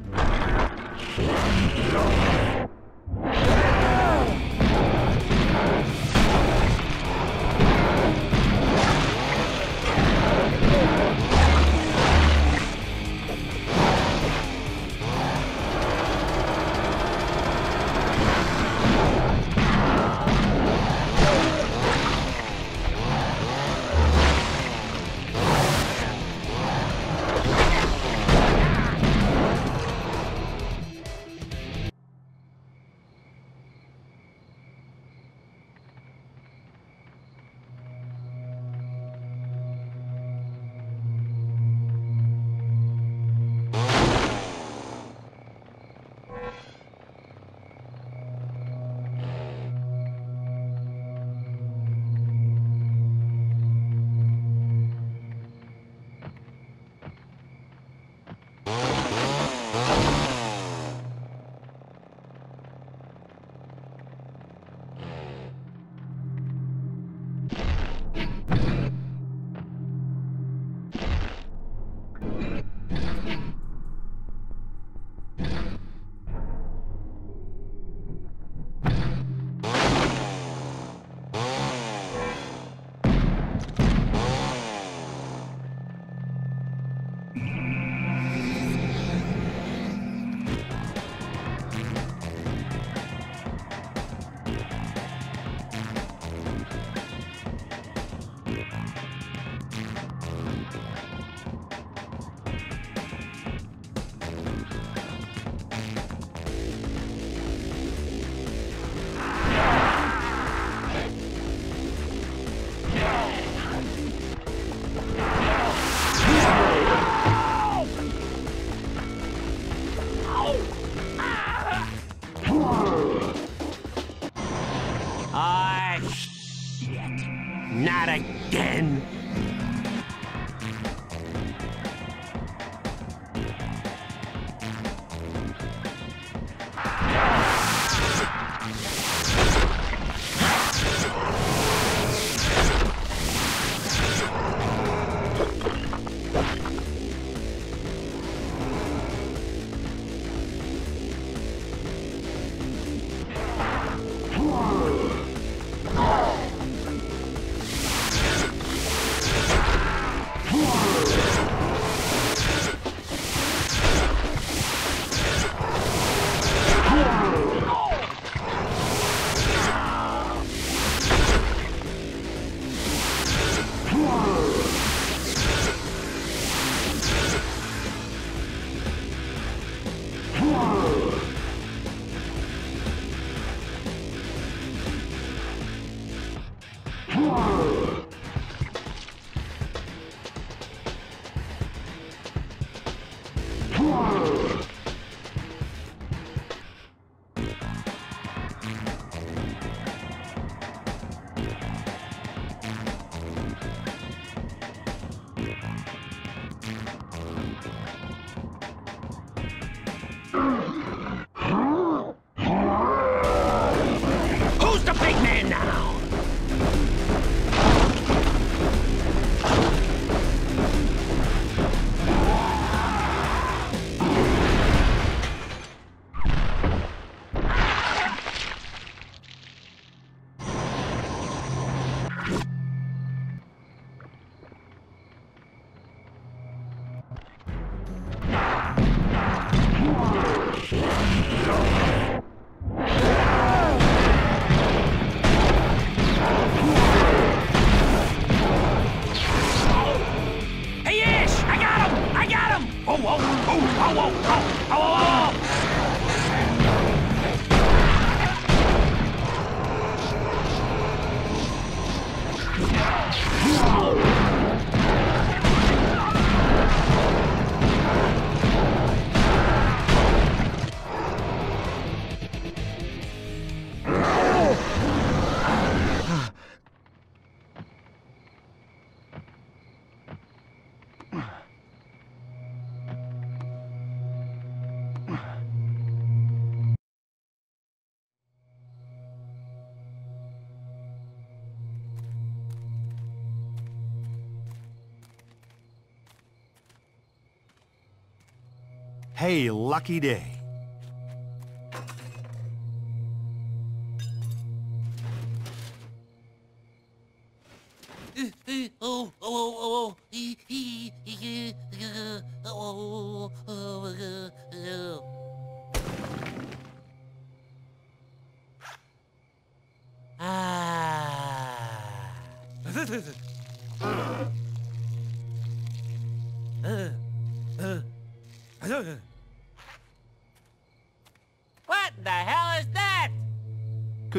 Hey, lucky day.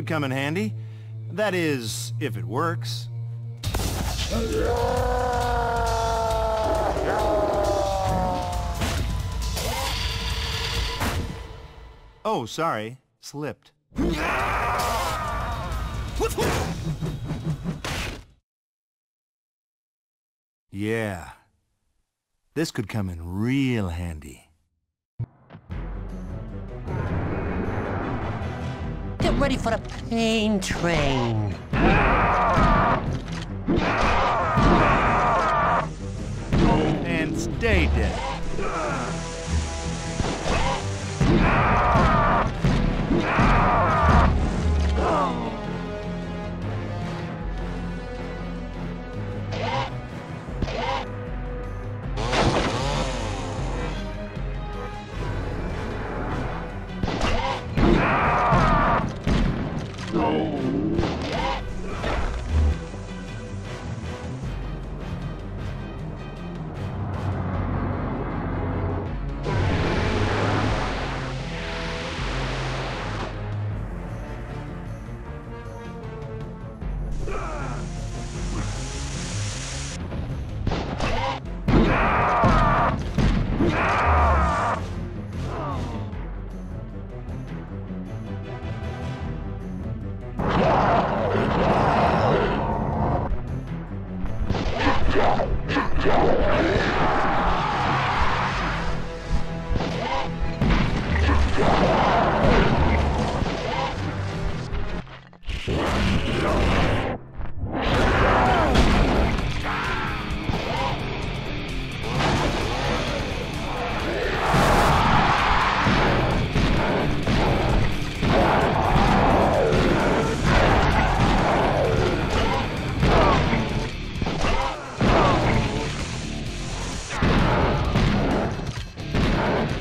Come in handy. That is, if it works. Oh, sorry. Slipped. Yeah. This could come in real handy. Get ready for the pain train. And stay dead.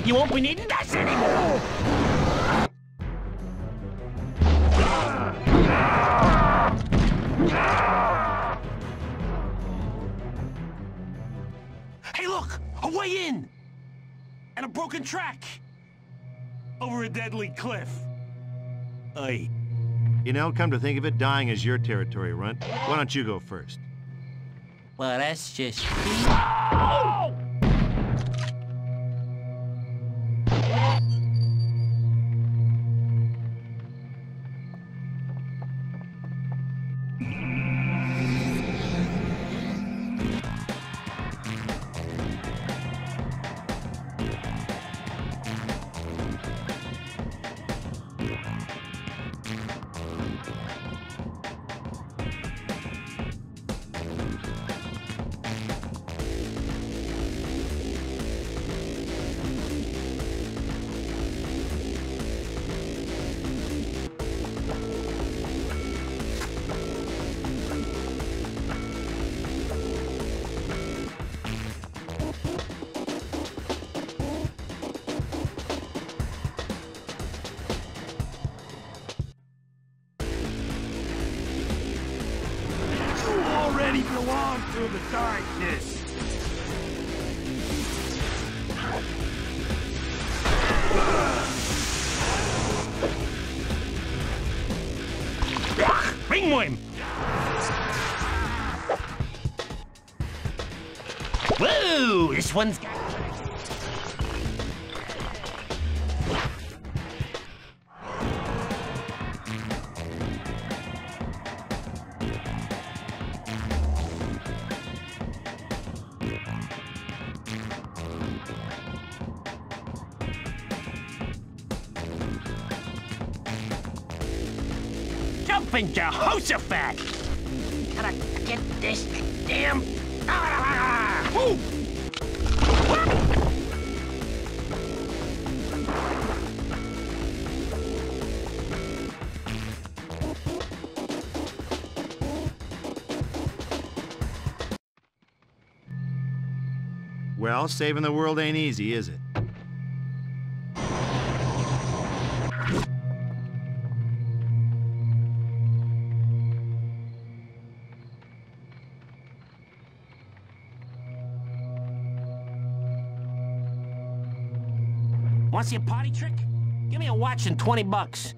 You won't be needing us anymore! Hey look! A way in! And a broken track! Over a deadly cliff. Aye. You know, come to think of it, dying is your territory, Runt. Why don't you go first? Well, that's just... Oh! Whoa! This one's got... Jumping Jehoshaphat! Gotta get this damn... Woo! Well, saving the world ain't easy, is it? Want to see a party trick? Give me a watch and twenty bucks.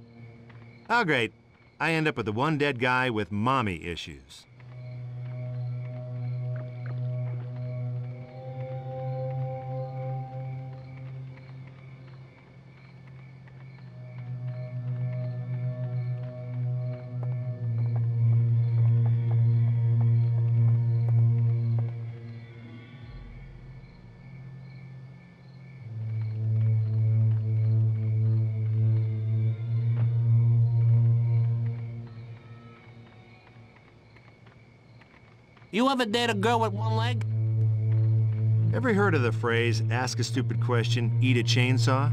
Oh, great. I end up with the one dead guy with mommy issues. You ever date a girl with one leg? Ever heard of the phrase, ask a stupid question, eat a chainsaw?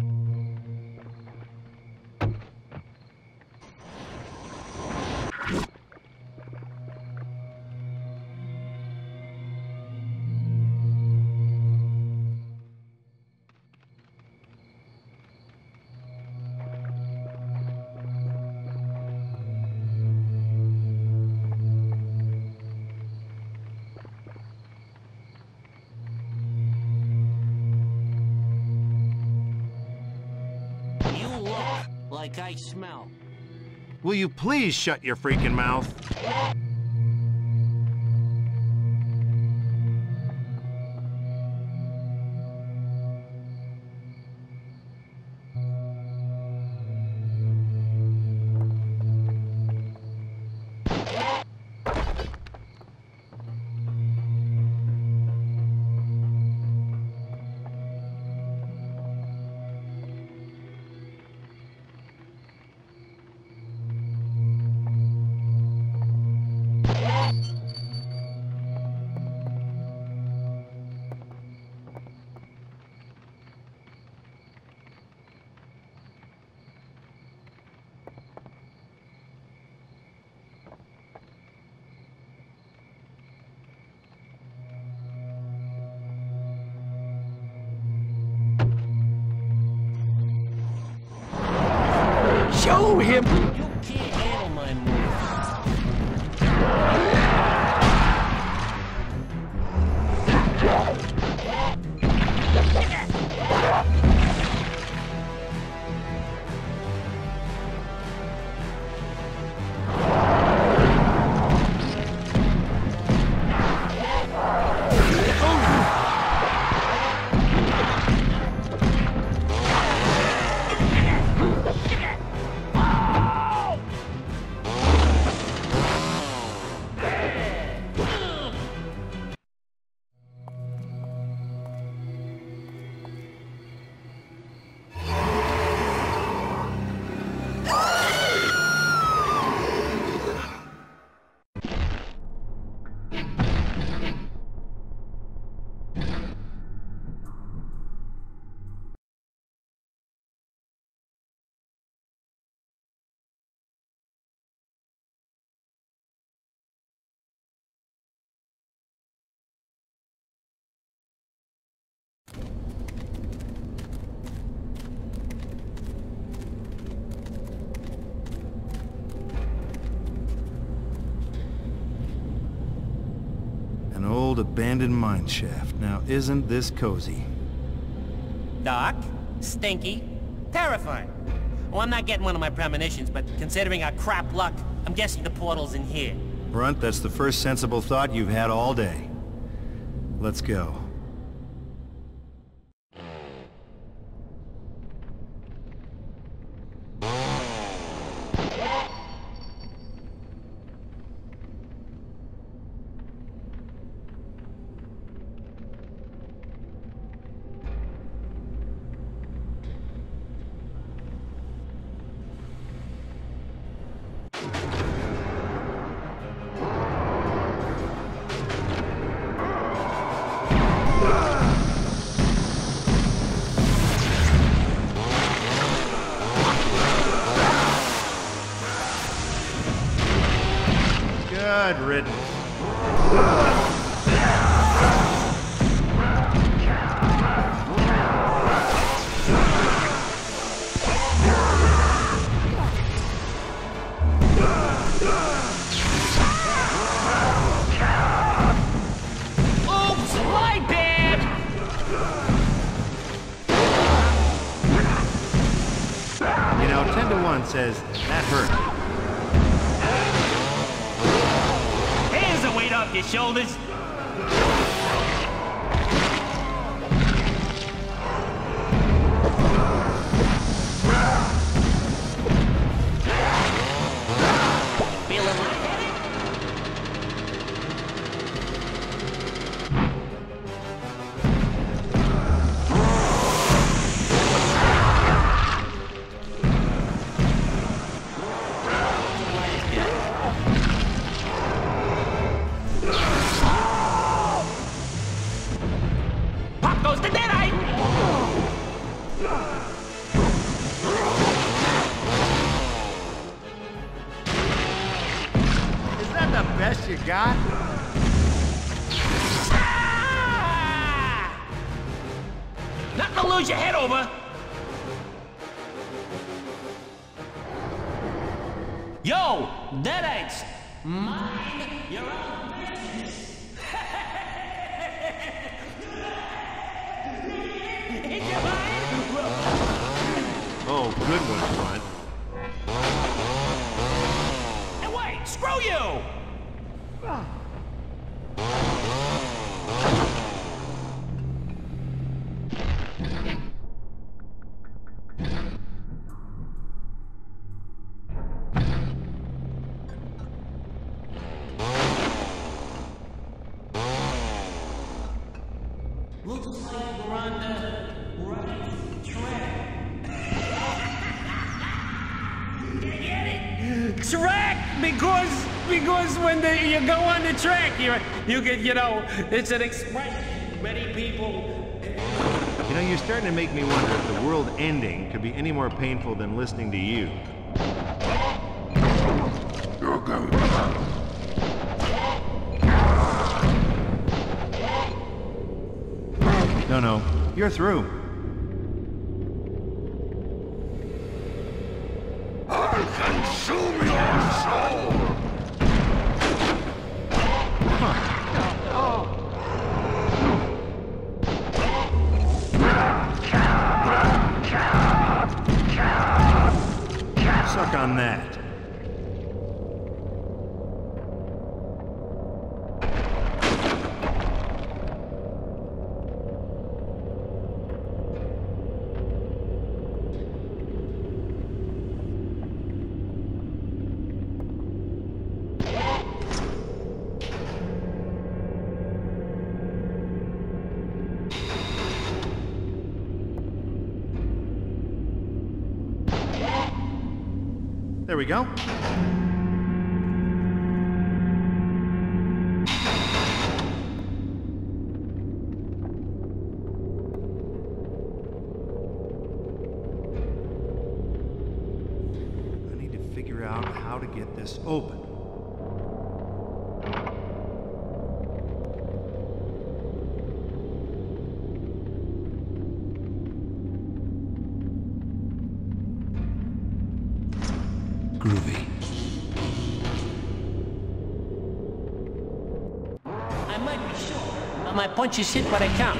Like I smell. Will you please shut your freaking mouth? Show him! You can't handle my abandoned mine shaft. Now isn't this cozy? Dark, stinky, terrifying. Well, I'm not getting one of my premonitions, but considering our crap luck, I'm guessing the portal's in here. Brunt, that's the first sensible thought you've had all day. Let's go. Says, that hurt. Hands the weight off your shoulders. You go on the track, you you can, you know, it's an expression, many people. You know, you're starting to make me wonder if the world ending could be any more painful than listening to you. You're going to No, no, you're through. on that. There we go. I need to figure out how to get this open. You sit but I can't.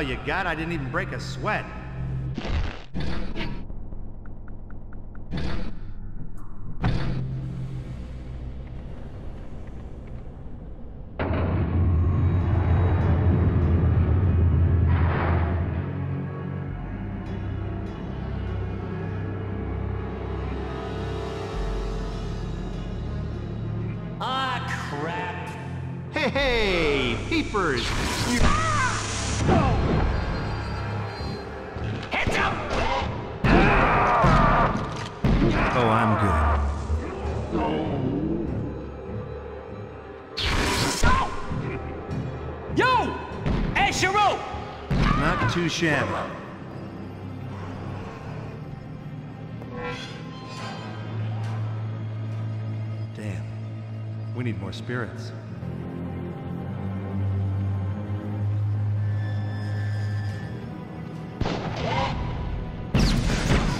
You got? I didn't even break a sweat. Ah, crap. Hey, hey, peepers. You too shabby. Damn. We need more spirits.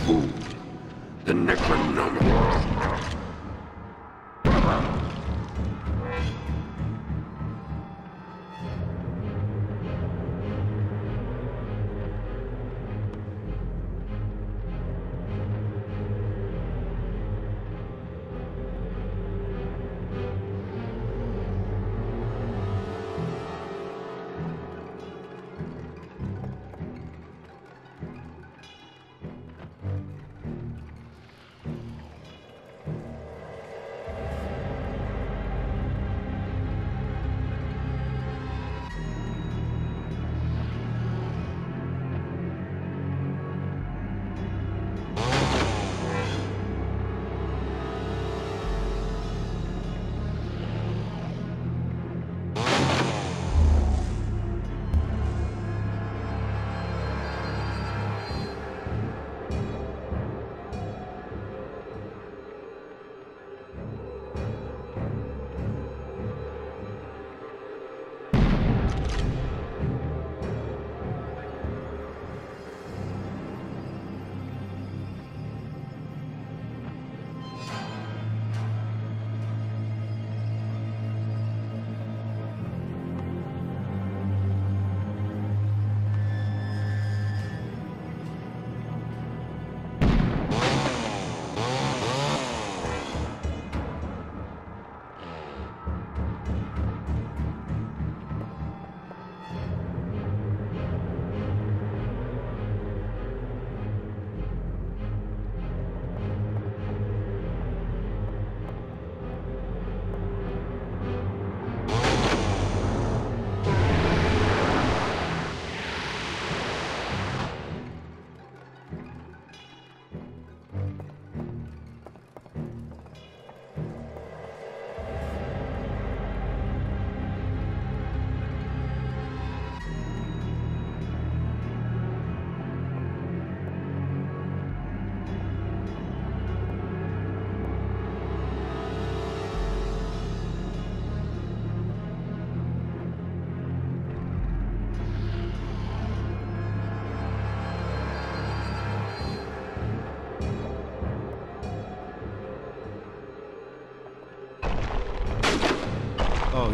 Ooh, the Necronomicon.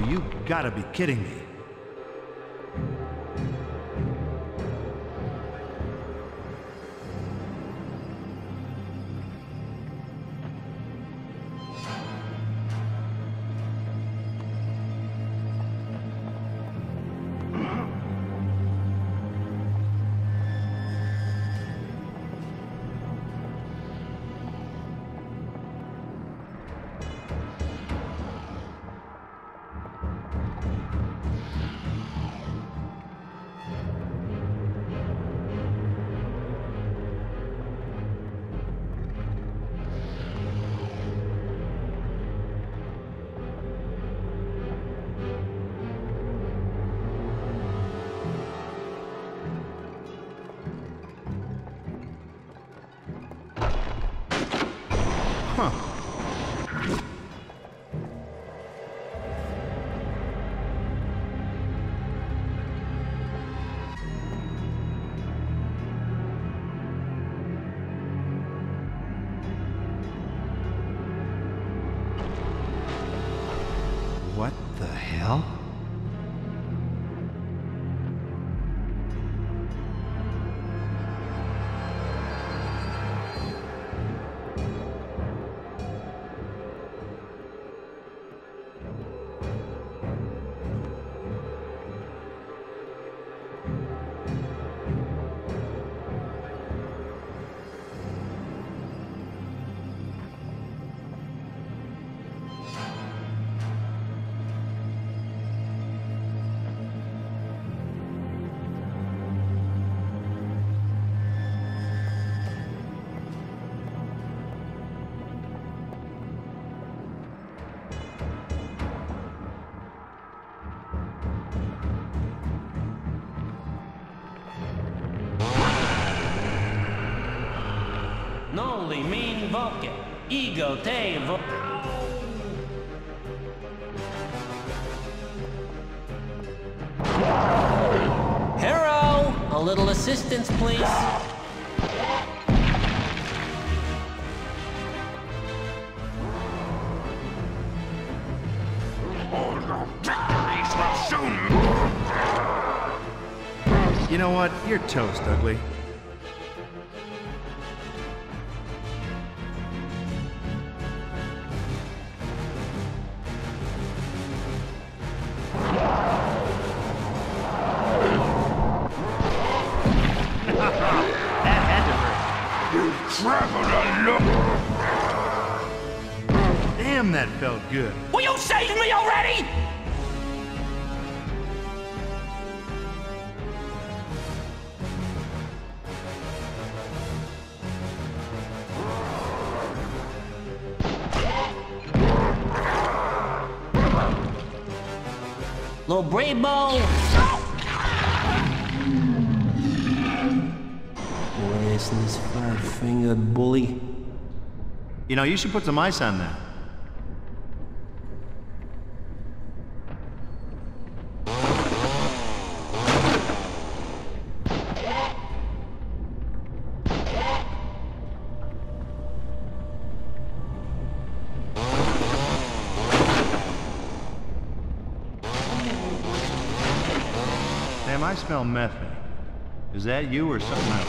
You gotta be kidding me. Mean Vulcan, ego te Vulcan. Hero, a little assistance, please. You know what? You're toast, ugly. Good. Will you save me already? Little brave ball. Boy, isn't this five-fingered bully? You know, you should put some ice on that. I smell methane. Is that you or something else?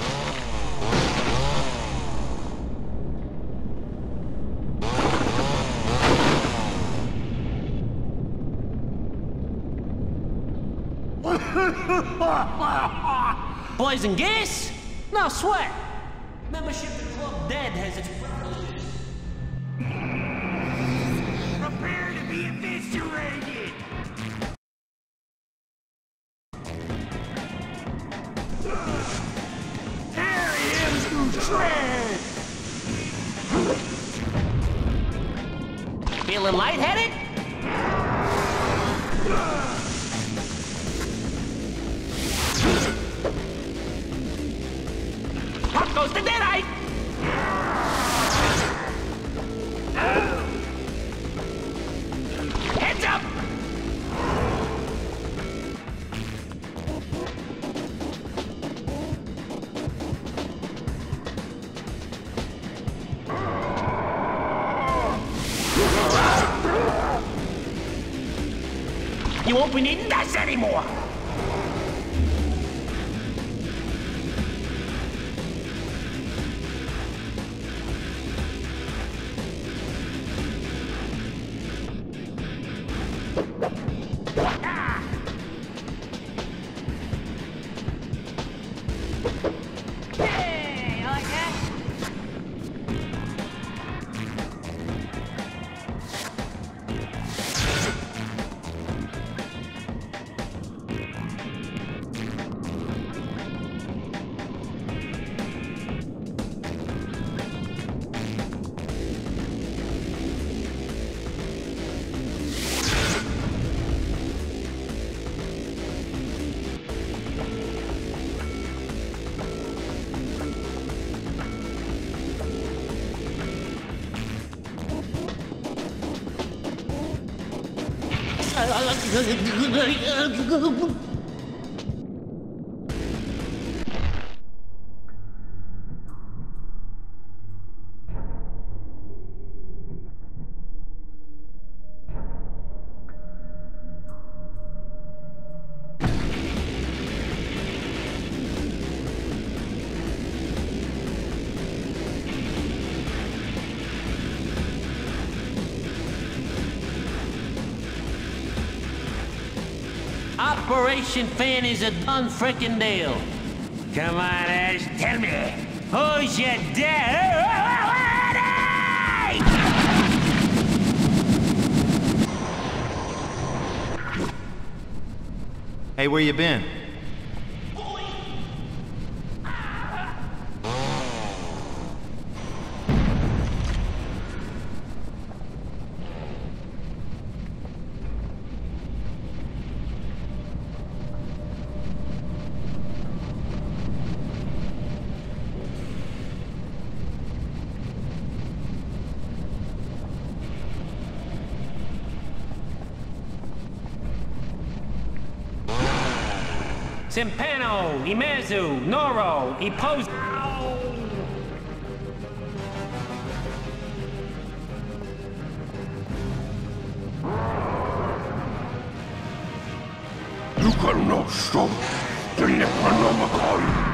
Poison gas? No sweat. Membership in Club Dead has its privileges. Prepare to be eviscerated. Feeling lightheaded? Pop goes the deadite! Heads up! opening this anymore! Operation Fan is a done frickin' deal. Come on, Ash, tell me, who's your daddy? Hey, where you been? Simpano, Imezu, Noro, Ipos... You cannot stop the Necronomicon.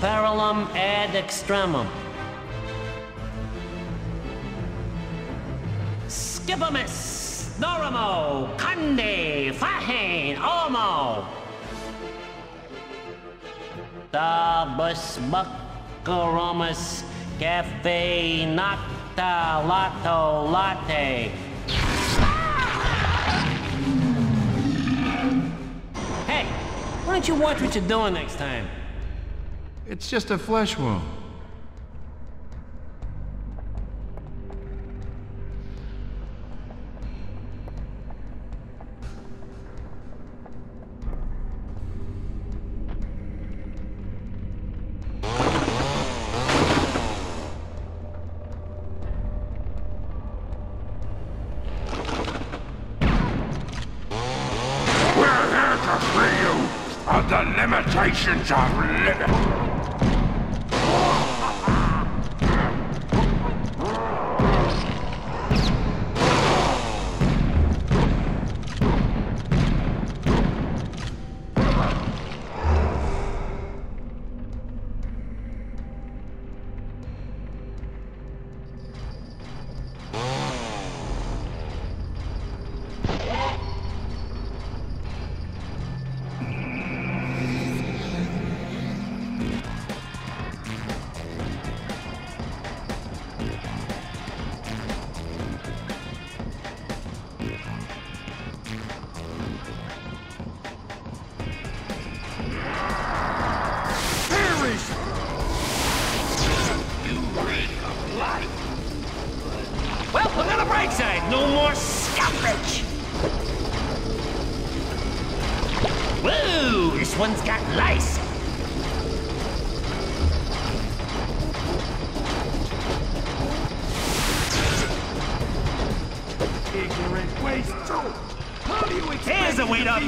Parallum ad extremum. Skibamus, Noramo, Conde, Fahane, Omo. Tabus, Buckaromus, Cafe, Nocta, Lotto, Latte. Hey, don't you watch what you're doing next time? It's just a flesh wound. Limitations of liberty.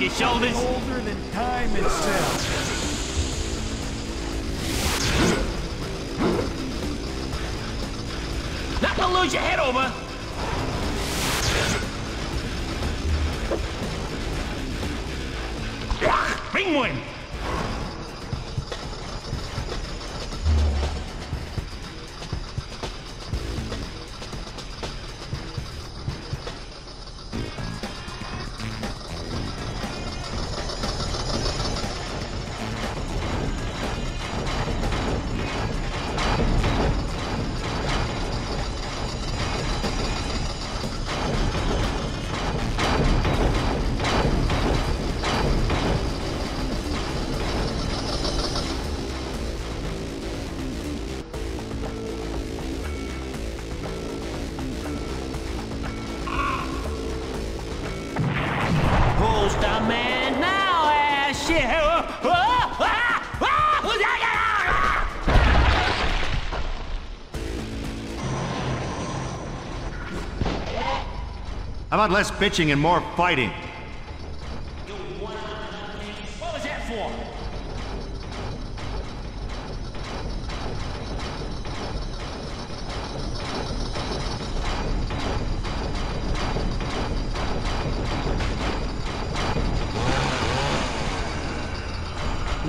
Your shoulders older than time itself. Not gonna lose your head over. Bring one. How about less bitching and more fighting? What was that for?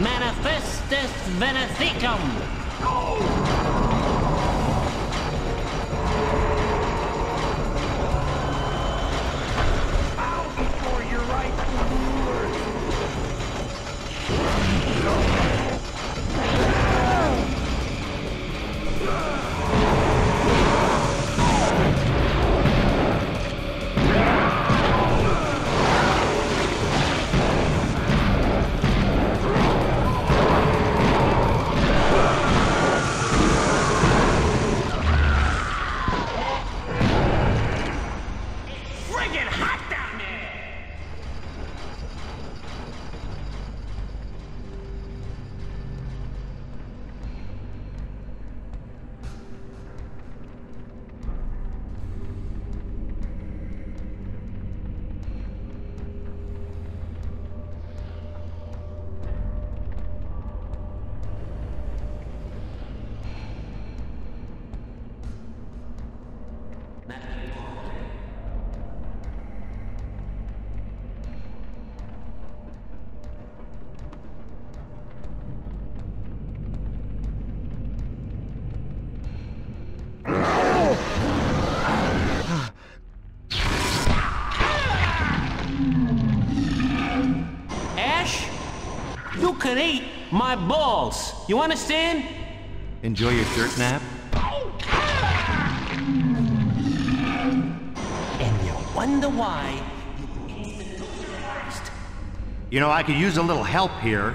Manifestus Venethicum. And eat my balls. You understand? Enjoy your dirt nap. And you wonder why you You know, I could use a little help here.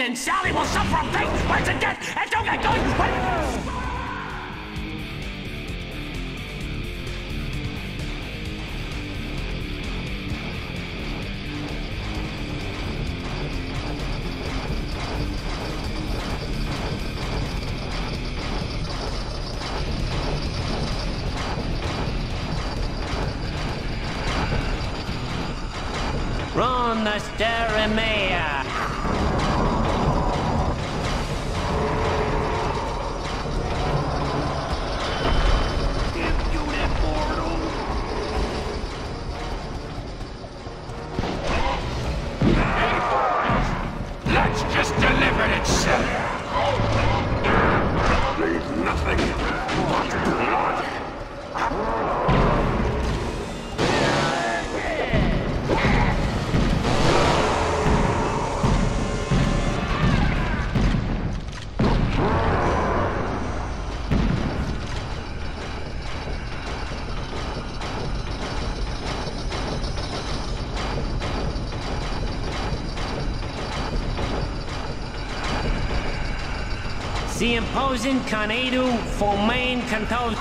And Sally will suffer a fate once again, and don't get going! Run the Steremea! The imposing Kanadu for main control.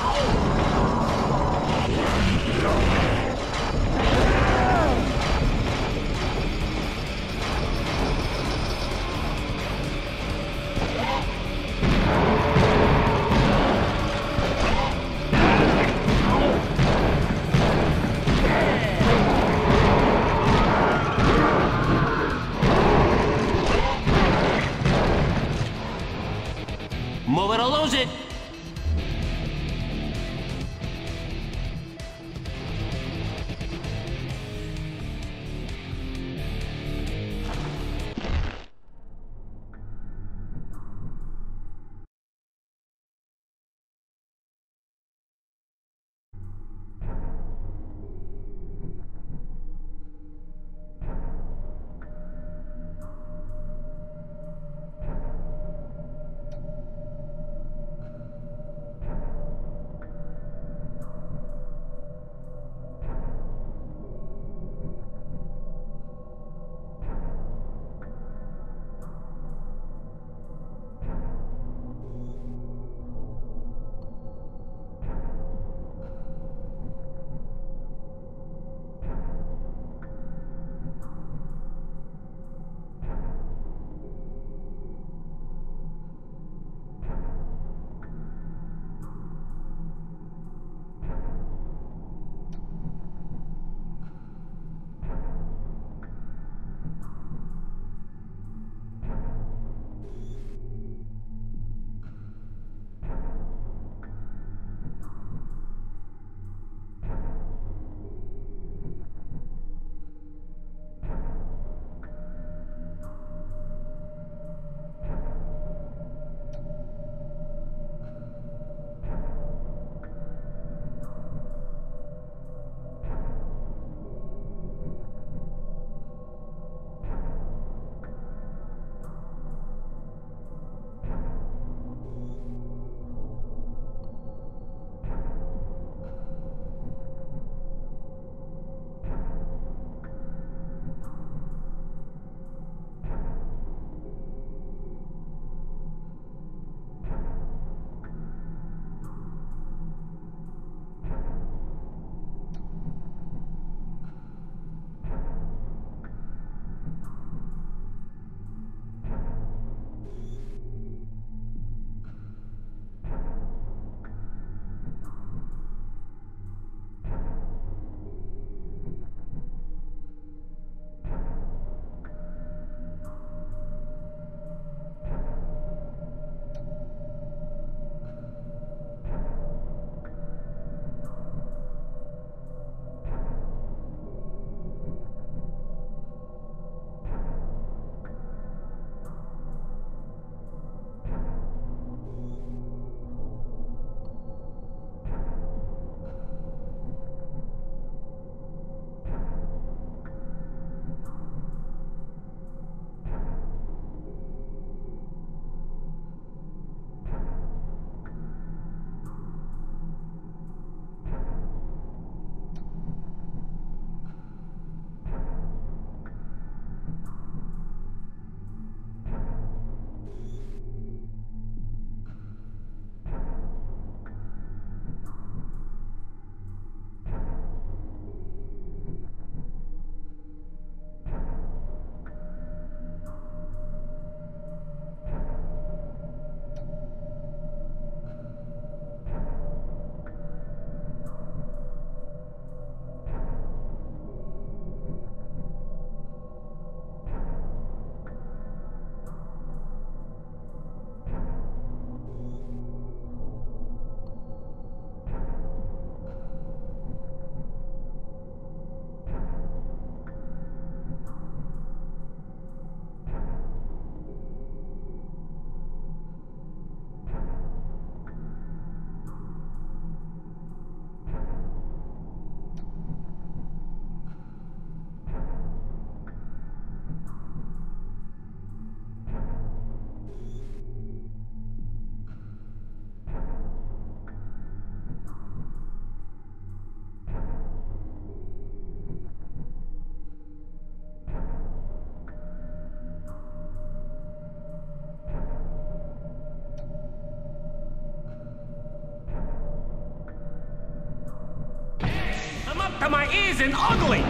to my ears and ugly!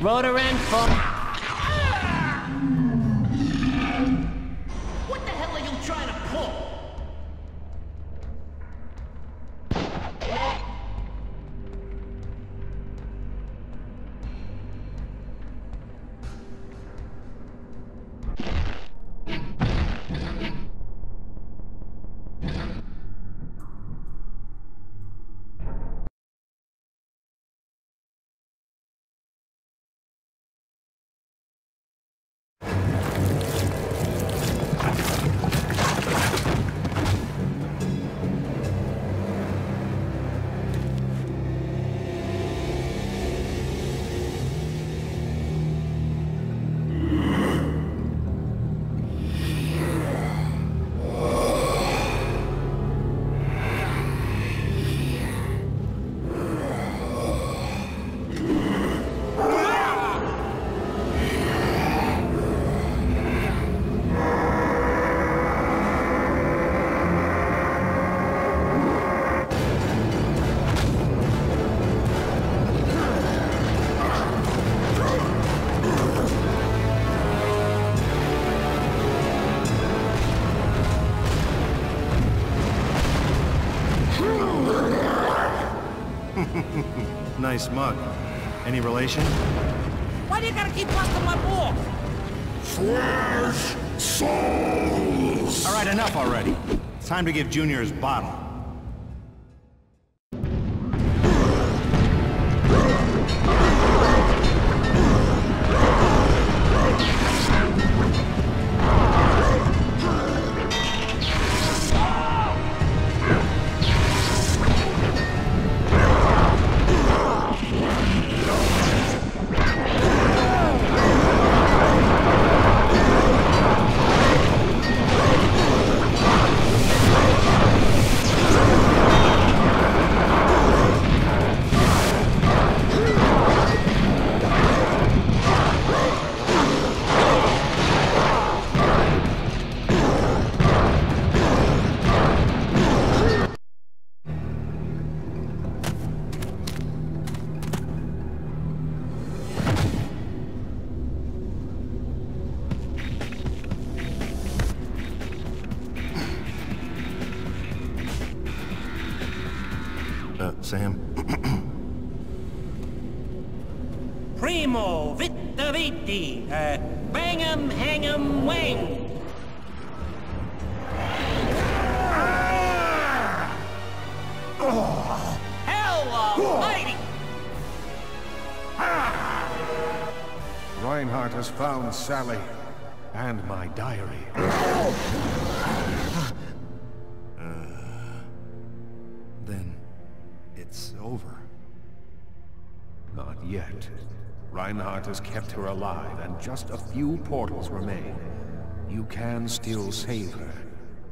Rotor and phone. What the hell are you trying to Nice mug. Any relation? Why do you gotta keep busting my ball? Flesh souls! All right, enough already. It's time to give Junior his bottle. Reinhardt has found Sally and my diary. Uh, then it's over. Not yet. Reinhardt has kept her alive, and just a few portals remain. You can still save her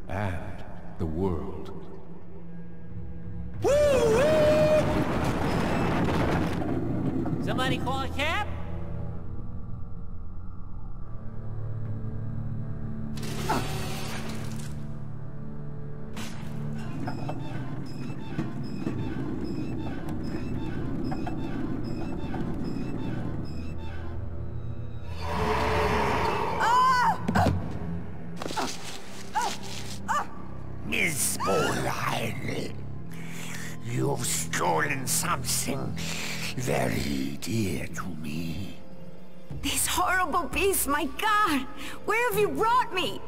and the world. Woo-woo! Somebody call a cab? Very dear to me. These horrible beasts, my God! Where have you brought me?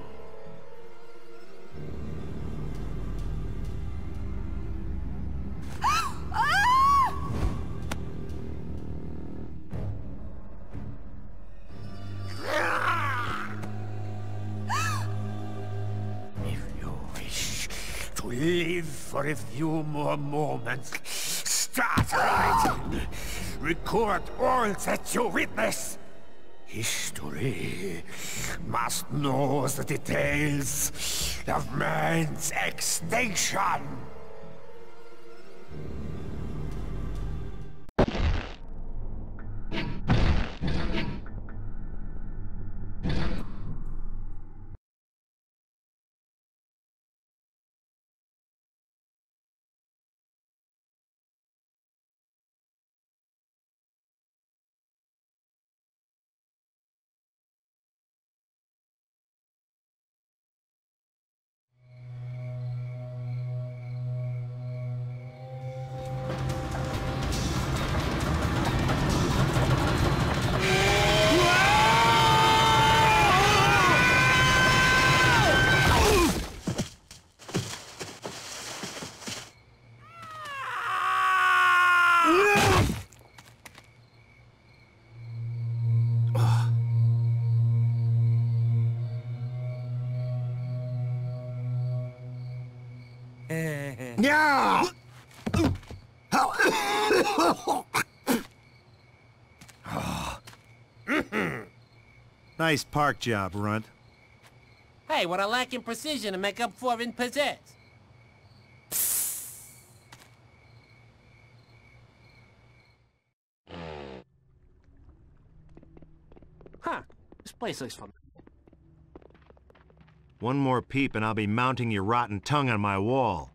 Ah! If you wish. Live for a few more moments. Start writing. Record all that you witness. History must know the details of man's extinction. Nice park job, runt. Hey, what I lack in precision to make up for in pizzazz. Huh. This place looks familiar. One more peep and I'll be mounting your rotten tongue on my wall.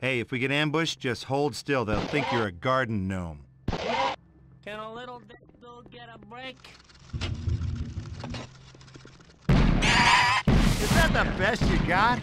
Hey, if we get ambushed, just hold still. They'll think you're a garden gnome. Can a little dick dude get a break? Is that the best you got?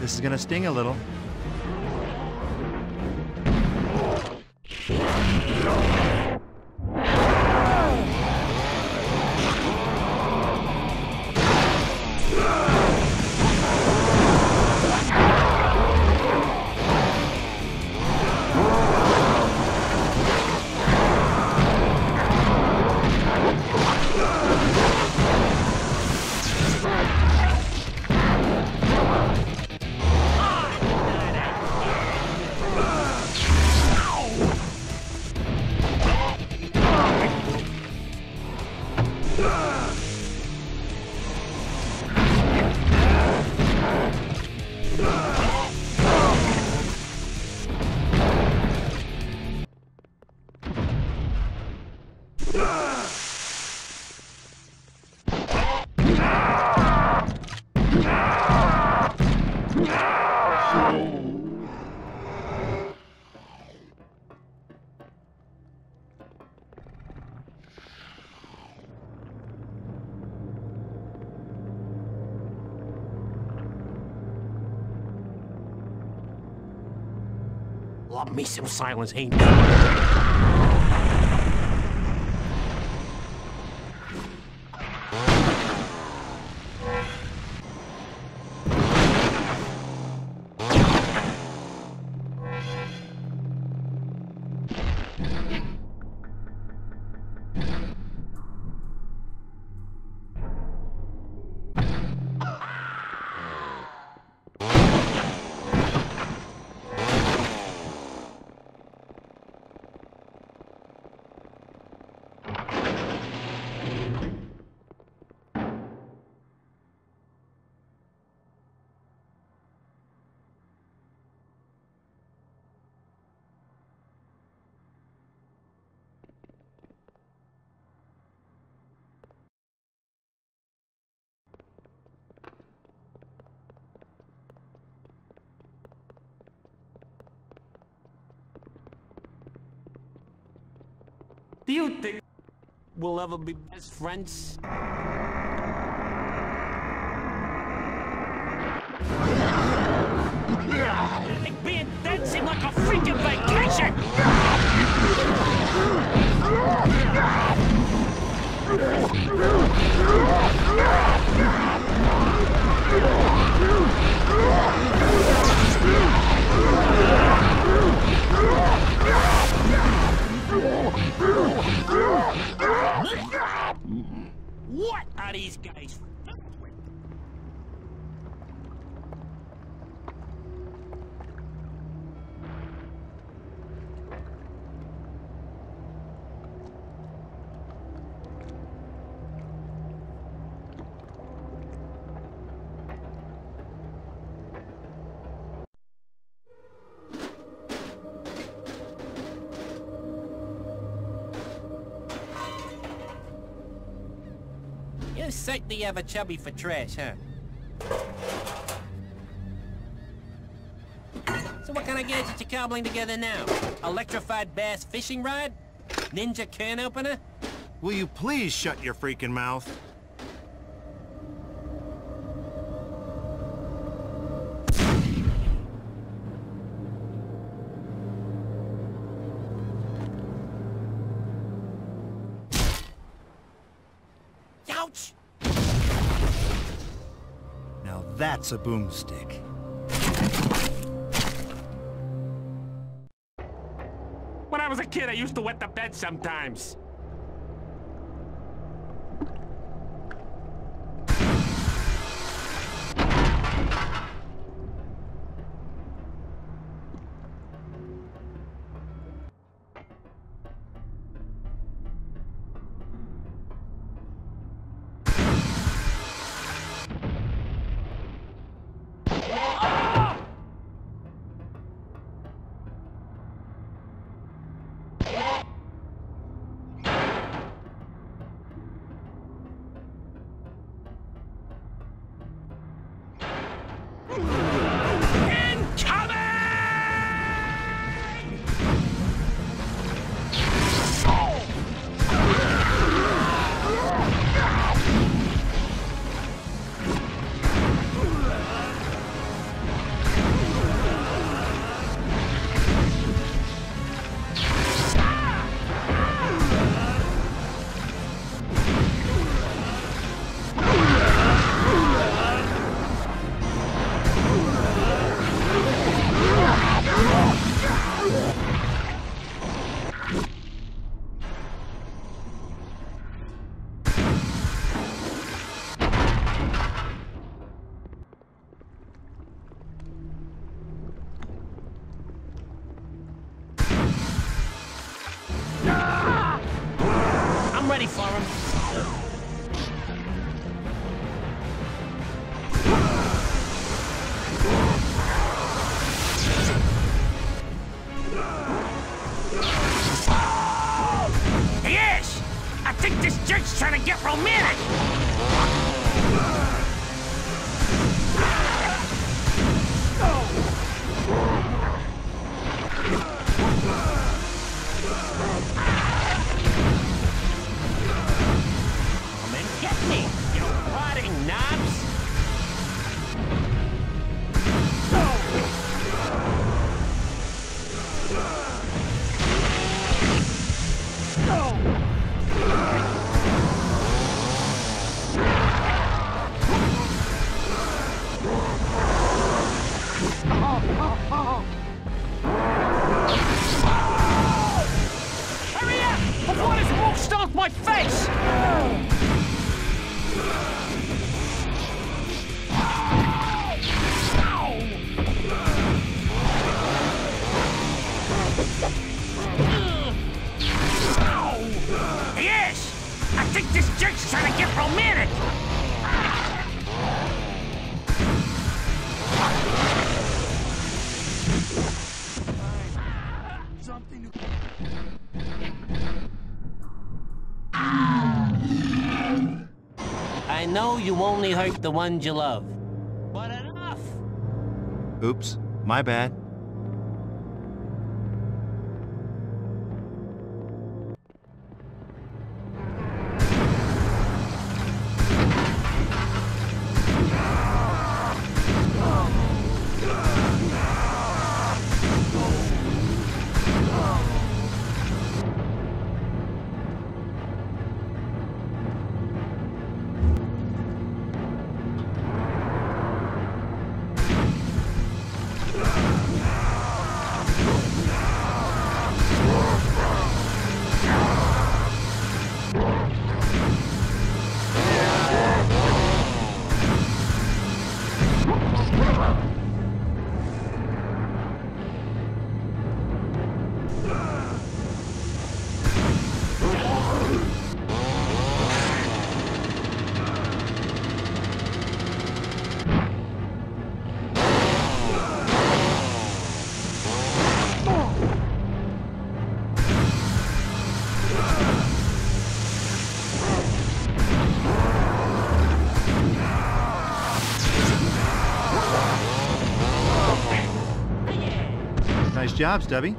This is gonna sting a little. Love me some silence, ain't it? Do you think we'll ever be best friends? Like being dead seemed like a freaking vacation! What are these guys? You certainly have a chubby for trash, huh? So what kind of gadgets you cobbling together now? Electrified bass fishing rod? Ninja can opener? Will you please shut your freaking mouth? That's a boomstick. When I was a kid, I used to wet the bed sometimes. I know you only hurt the ones you love, but enough! Oops, my bad. job, Stubby.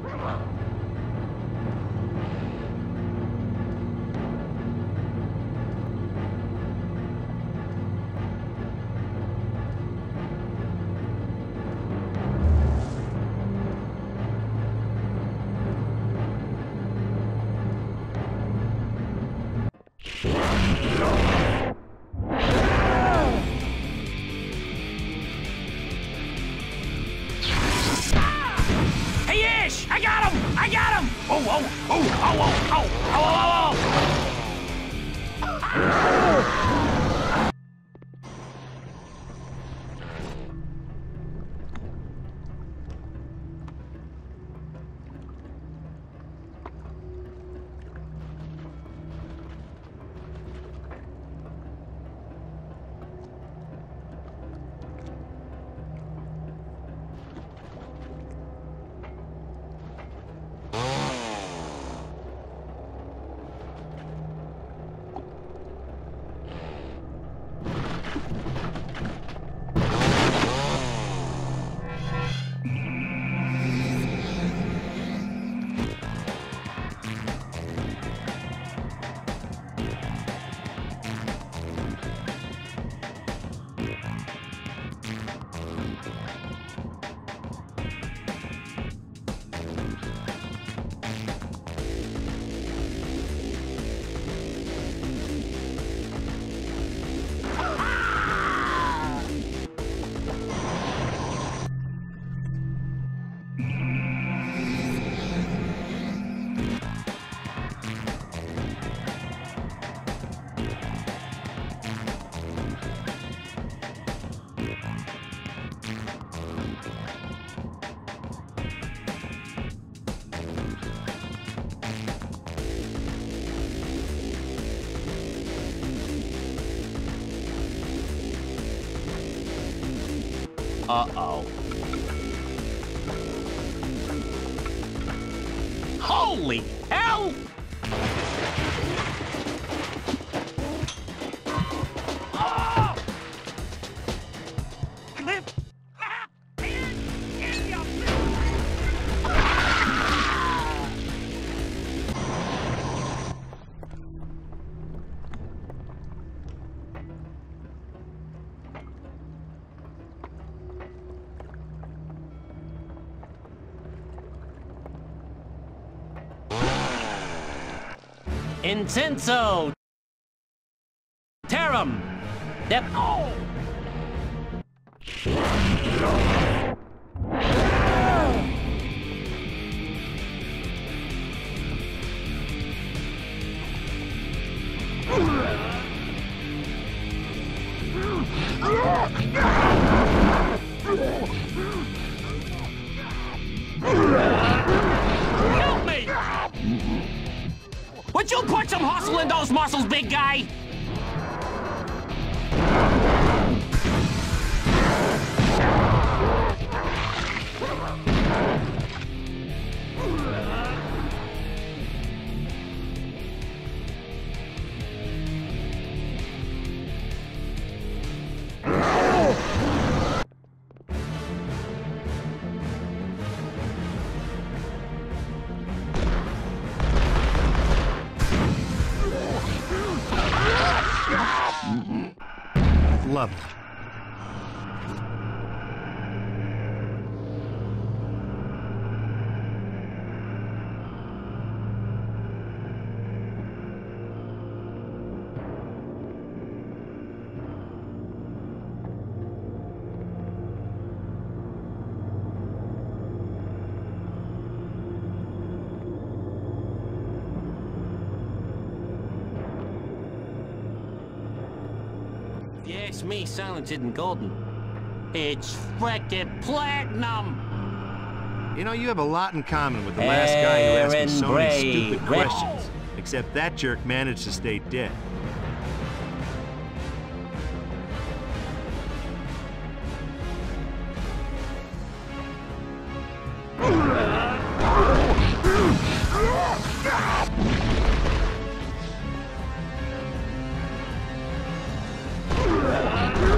Uh-oh. Holy hell! Oh! Cliff! Intenso! Terum! Dep- oh! Muscles, big guy! It's me, Silent and Golden. It's frickin' platinum! You know, you have a lot in common with the last Aaron guy who asked me so many stupid Ray. questions. Except that jerk managed to stay dead.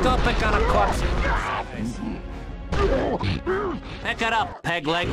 Don't pick on a corpse. Pick it up, peg leg.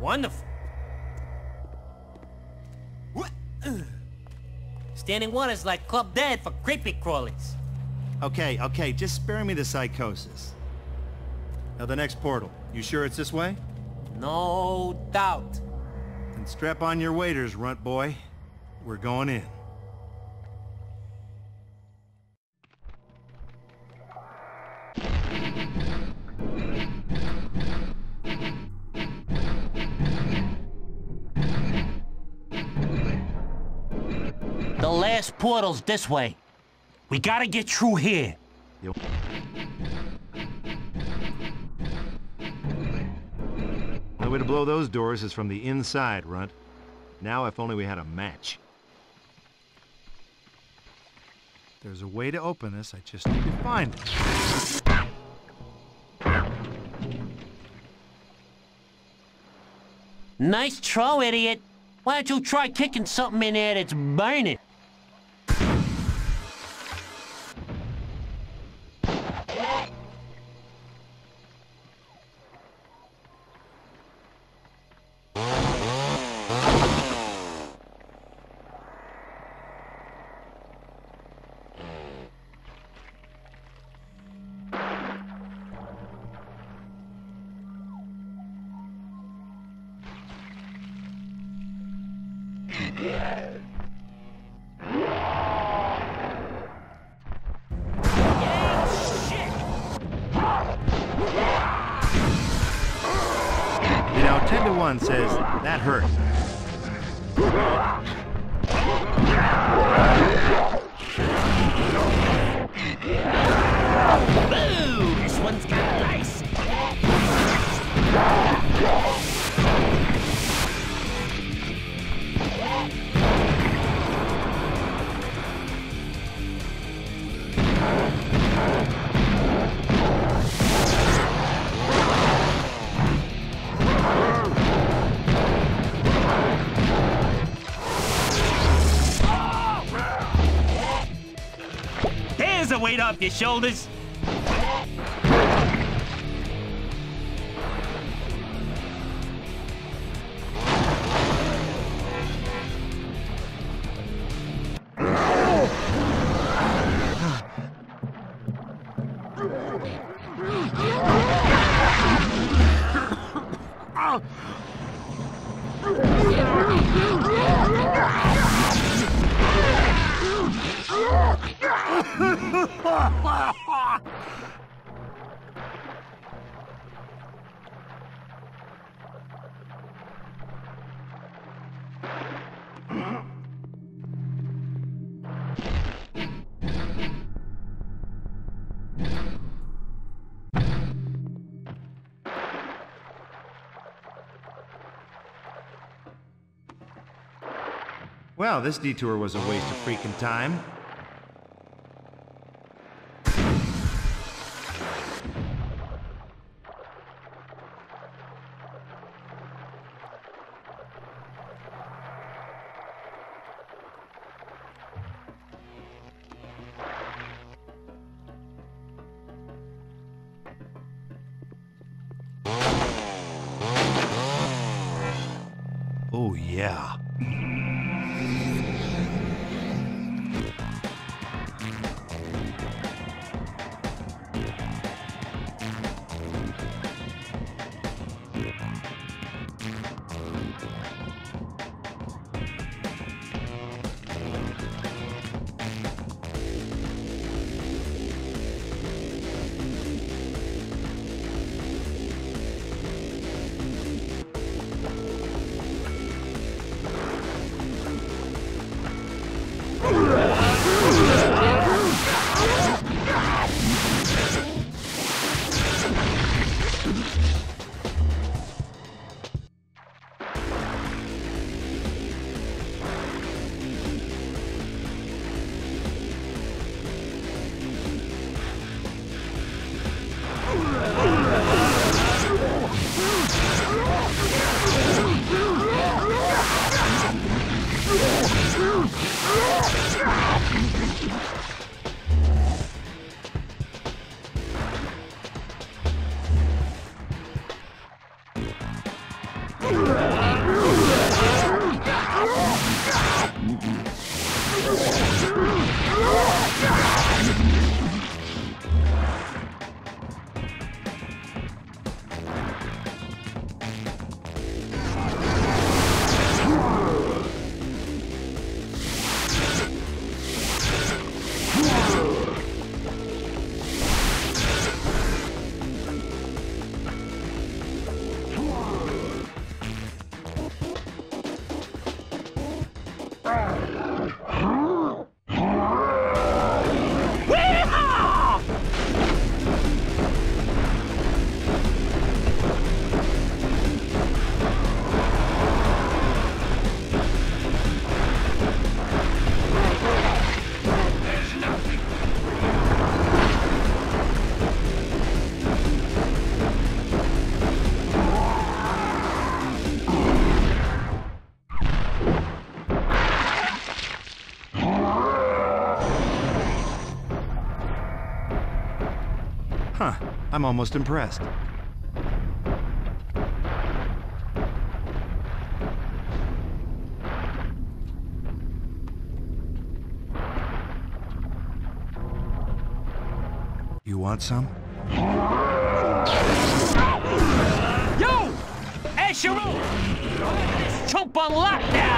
Wonderful. Standing water's like Club Dead for creepy crawlies. Okay, okay, just spare me the psychosis. Now the next portal. You sure it's this way? No doubt. Then strap on your waders, runt boy. We're going in. Portal's this way. We gotta get through here. Yep. The way to blow those doors is from the inside, runt. Now if only we had a match. There's a way to open this, I just need to find it. Nice throw, idiot. Why don't you try kicking something in there that's burning? Says that hurt. Boo! This one's got dice. There's a weight off your shoulders. Well, this detour was a waste of freaking time. Oh, yeah. I'm almost impressed. You want some? Yo! Asheru! This chump on lockdown!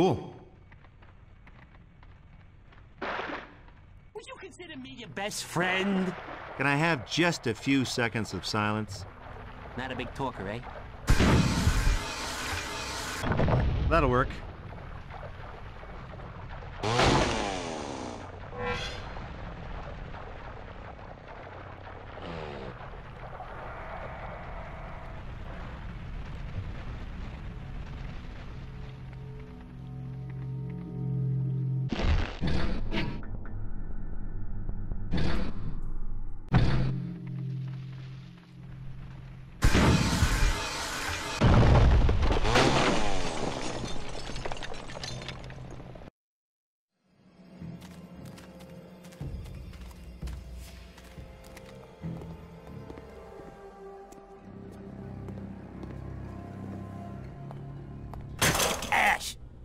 Cool. Would you consider me your best friend? Can I have just a few seconds of silence? Not a big talker, eh? That'll work.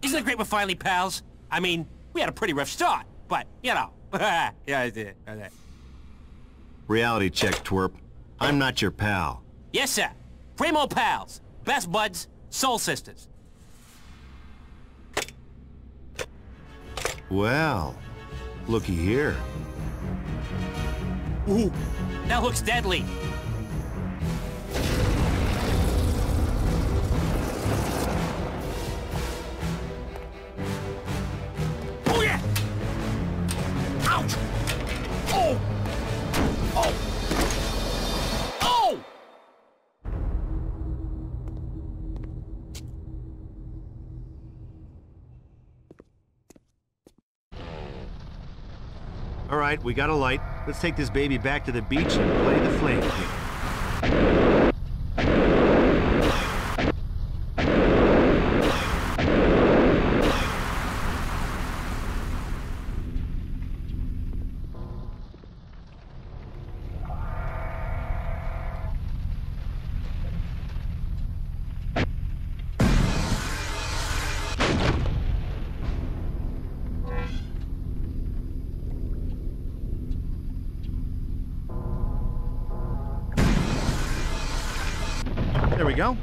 Isn't it great we're finally pals? I mean, we had a pretty rough start, but, you know. Yeah, I did. Okay. Reality check, twerp. I'm not your pal. Yes, sir. Primo pals. Best buds. Soul sisters. Well, looky here. Ooh, that looks deadly. All right, we got a light. Let's take this baby back to the beach and play the flame game. There we go.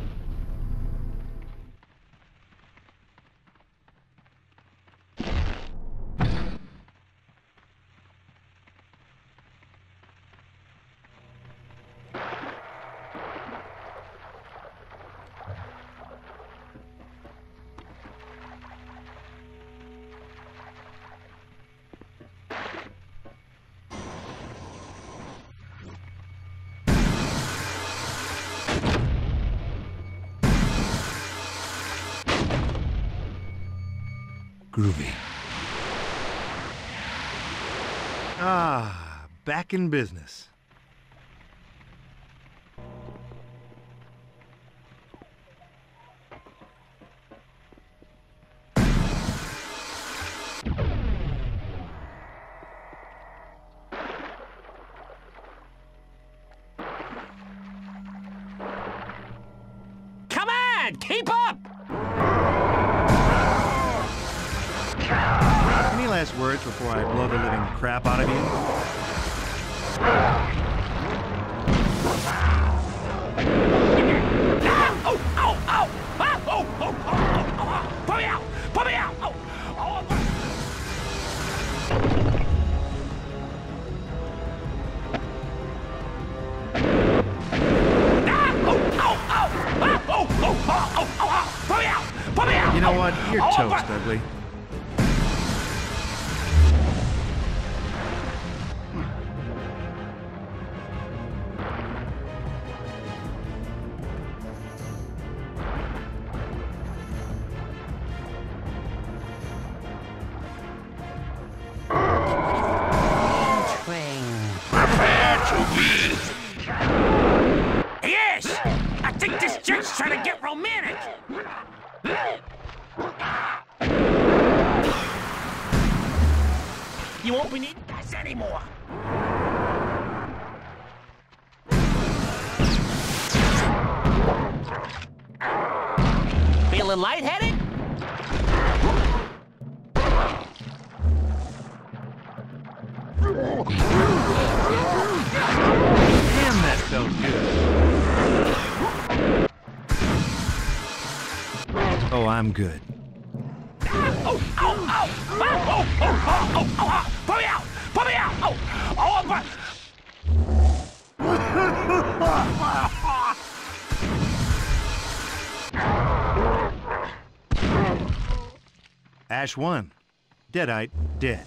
Groovy. Ah, back in business. Come on, keep up! Any last words before I blow the living crap out of you? Put me out! Put me out! You know what? You're toast, ugly. Yes! I think this jerk's trying to get romantic! You won't be needing us anymore! Feeling lightheaded? Damn, that felt good. Oh, I'm good. Put me out! Put me out! Oh, oh, but... Ash one. Deadite dead.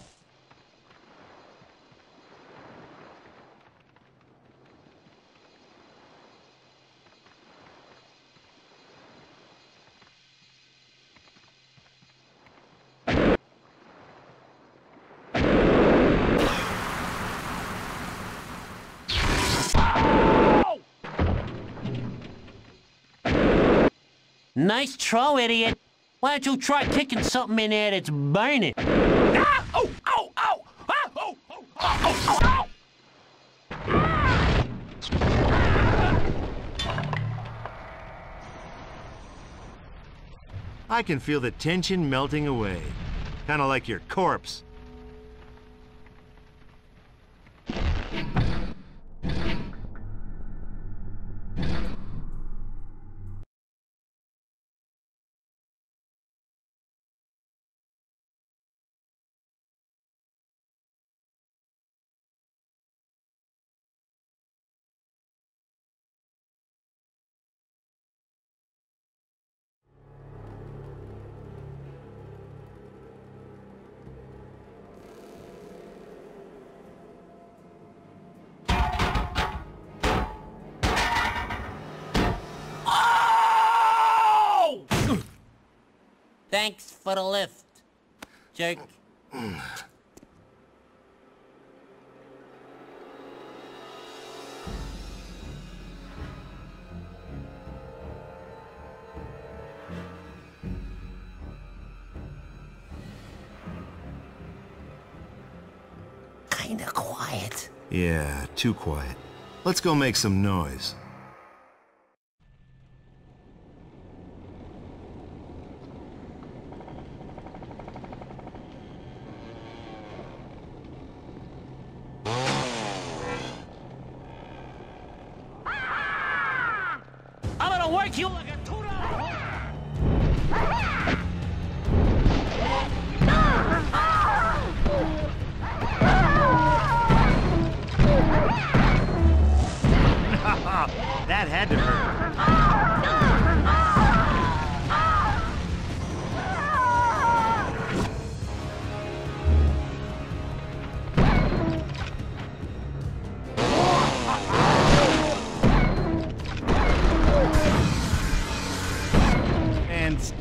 Nice throw, idiot. Why don't you try kicking something in there that's burning? Ah! Oh! Oh! Oh! Ah! Oh! Oh! Oh! Oh! Oh! Ah! I can feel the tension melting away. Kind of like your corpse. Thanks for the lift, jerk. Kinda quiet. Yeah, too quiet. Let's go make some noise.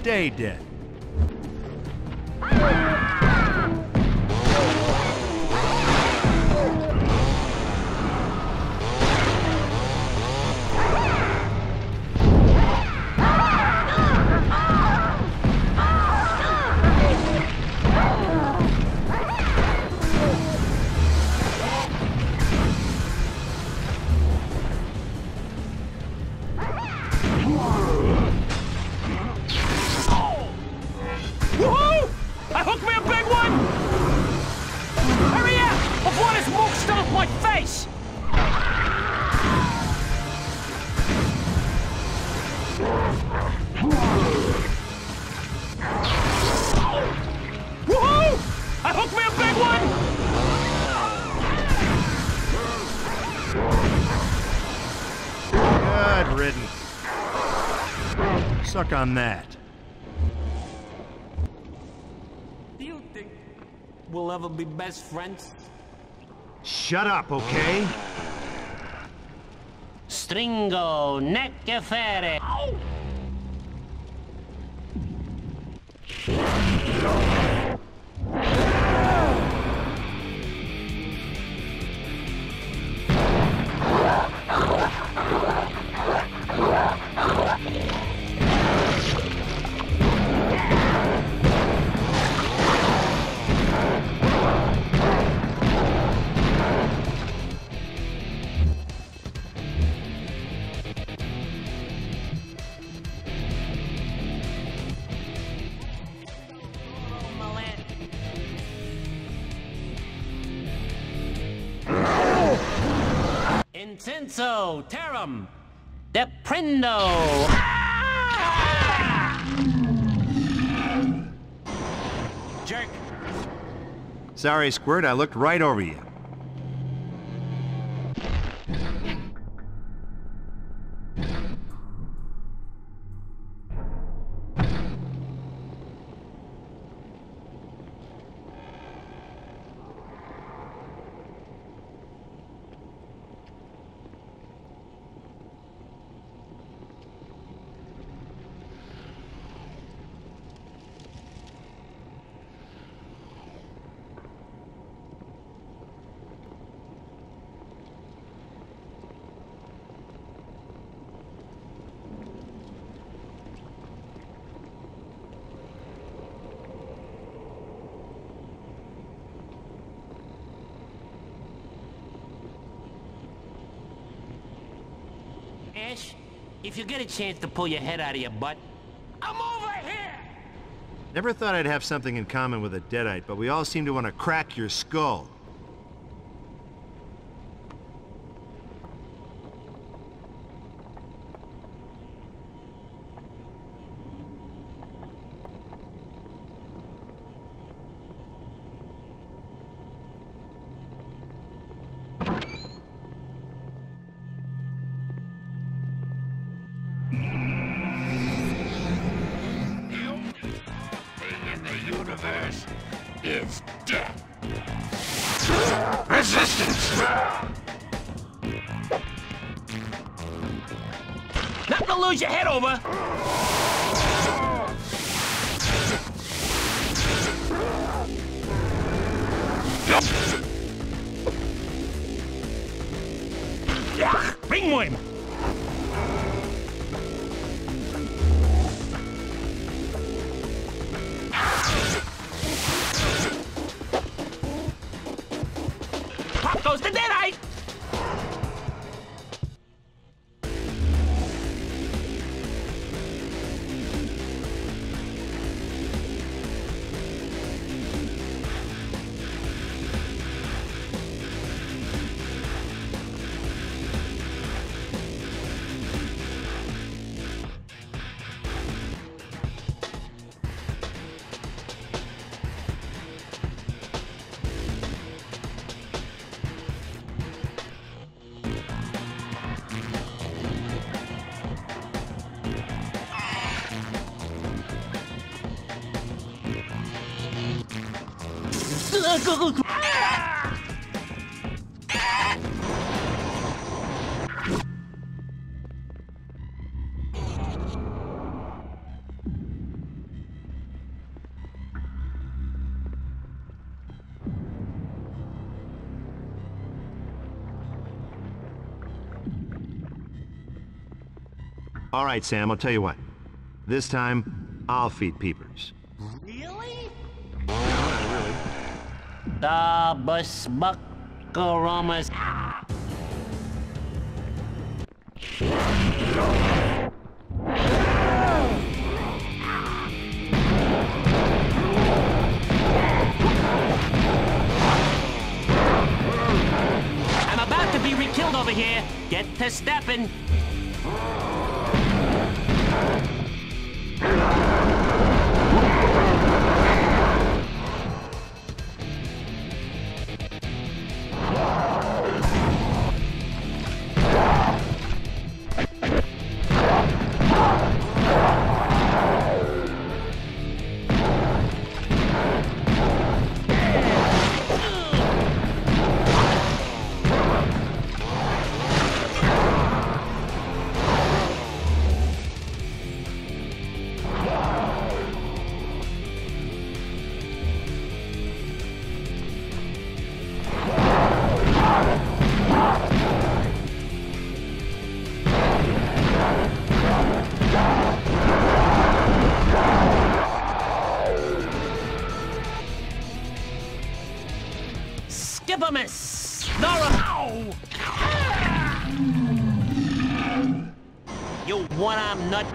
Stay dead. Suck on that. Do you think we'll ever be best friends? Shut up, okay? Stringo necefere. Senso, Terum, Deprendo. Ah! Jerk. Sorry, Squirt, I looked right over you. If you get a chance to pull your head out of your butt, I'm over here! Never thought I'd have something in common with a deadite, but we all seem to want to crack your skull. All right, Sam, I'll tell you what. This time, I'll feed peepers. Really? The bus buckaramas. I'm about to be re-killed over here. Get to steppin'.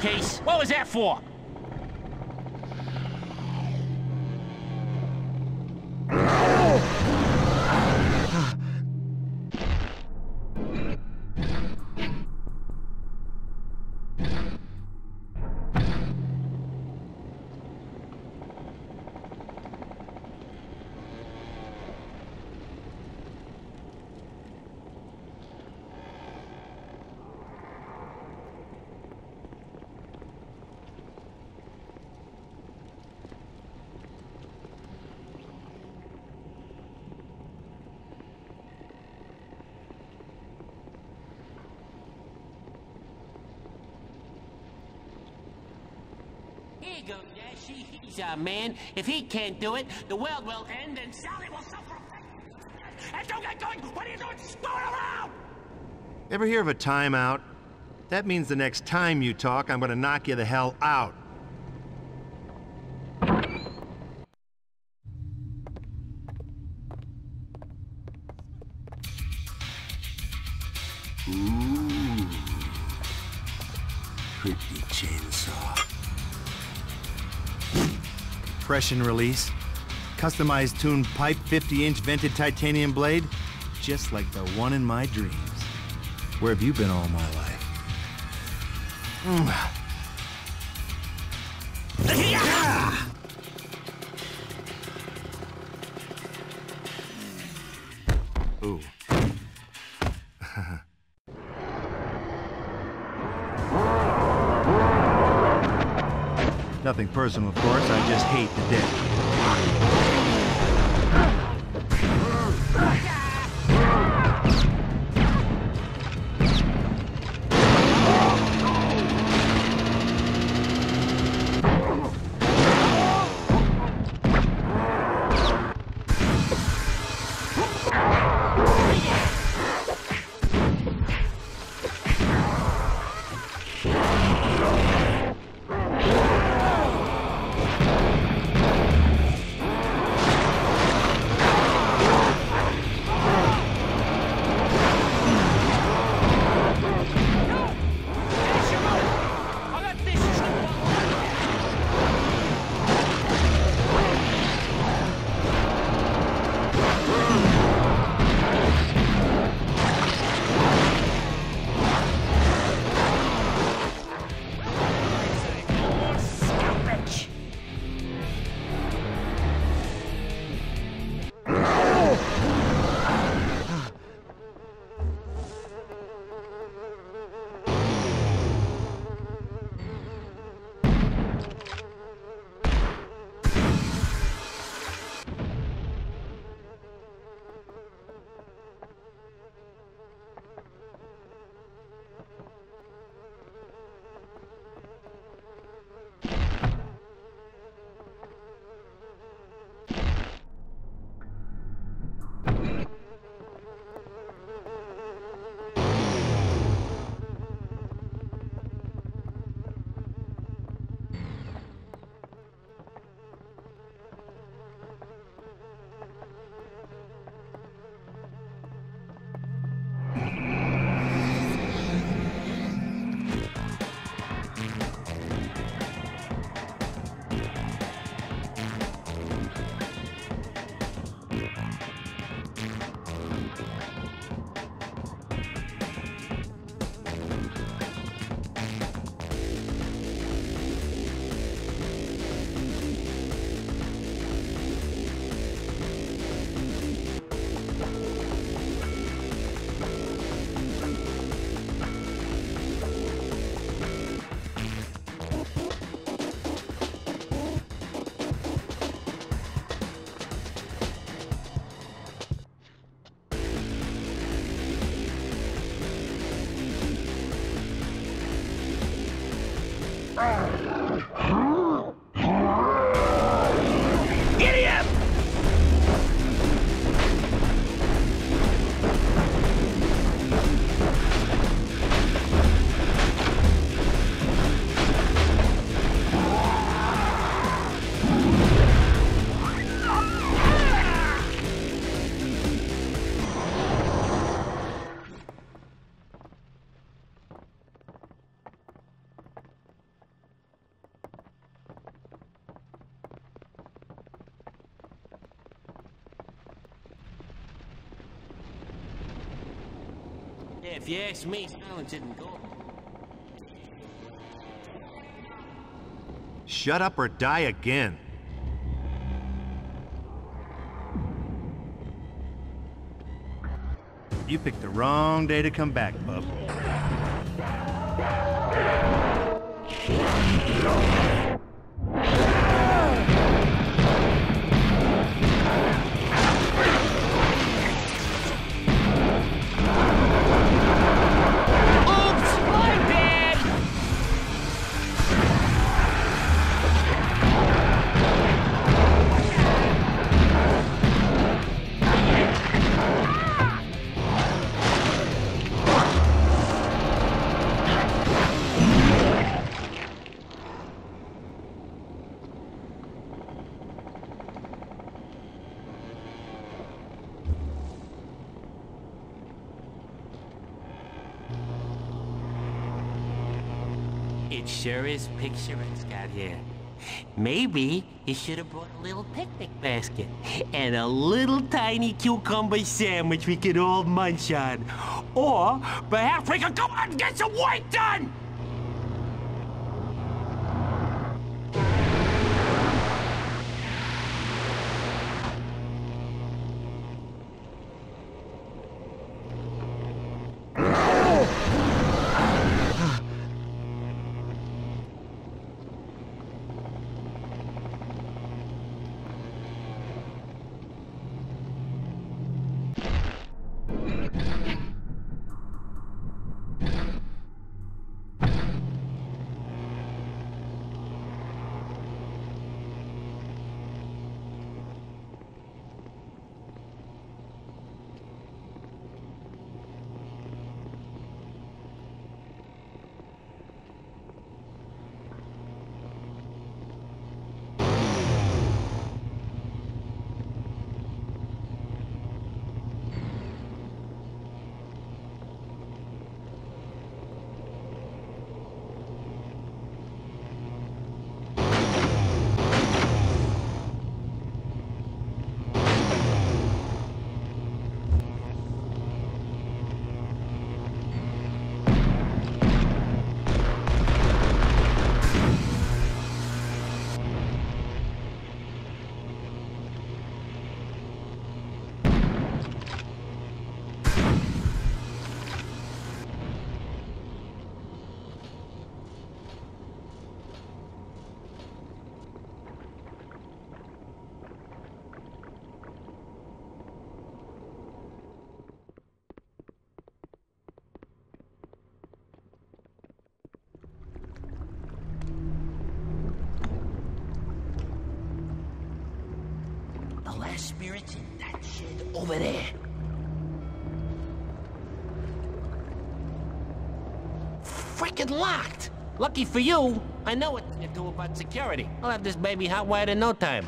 Case. What was that for? you go, Dashy. He's our man. If he can't do it, the world will end and Sally will suffer. And don't get going! What are you doing? Screw around! Ever hear of a timeout? That means the next time you talk, I'm gonna knock you the hell out. Ooh. Pretty chainsaw. Compression release. Customized tuned pipe, fifty inch vented titanium blade, just like the one in my dreams. Where have you been all my life? Mm. Yeah! Ooh. Nothing personal, of course. I just hate the death. If you ask me, silence isn't gold. Shut up or die again. You picked the wrong day to come back, bub. It sure is picturesque out here. Maybe you should have brought a little picnic basket and a little tiny cucumber sandwich we could all munch on. Or perhaps we could go out and get some work done! Spirits in that shed over there. Frickin' locked! Lucky for you, I know what to do about security. I'll have this baby hot-wired in no time.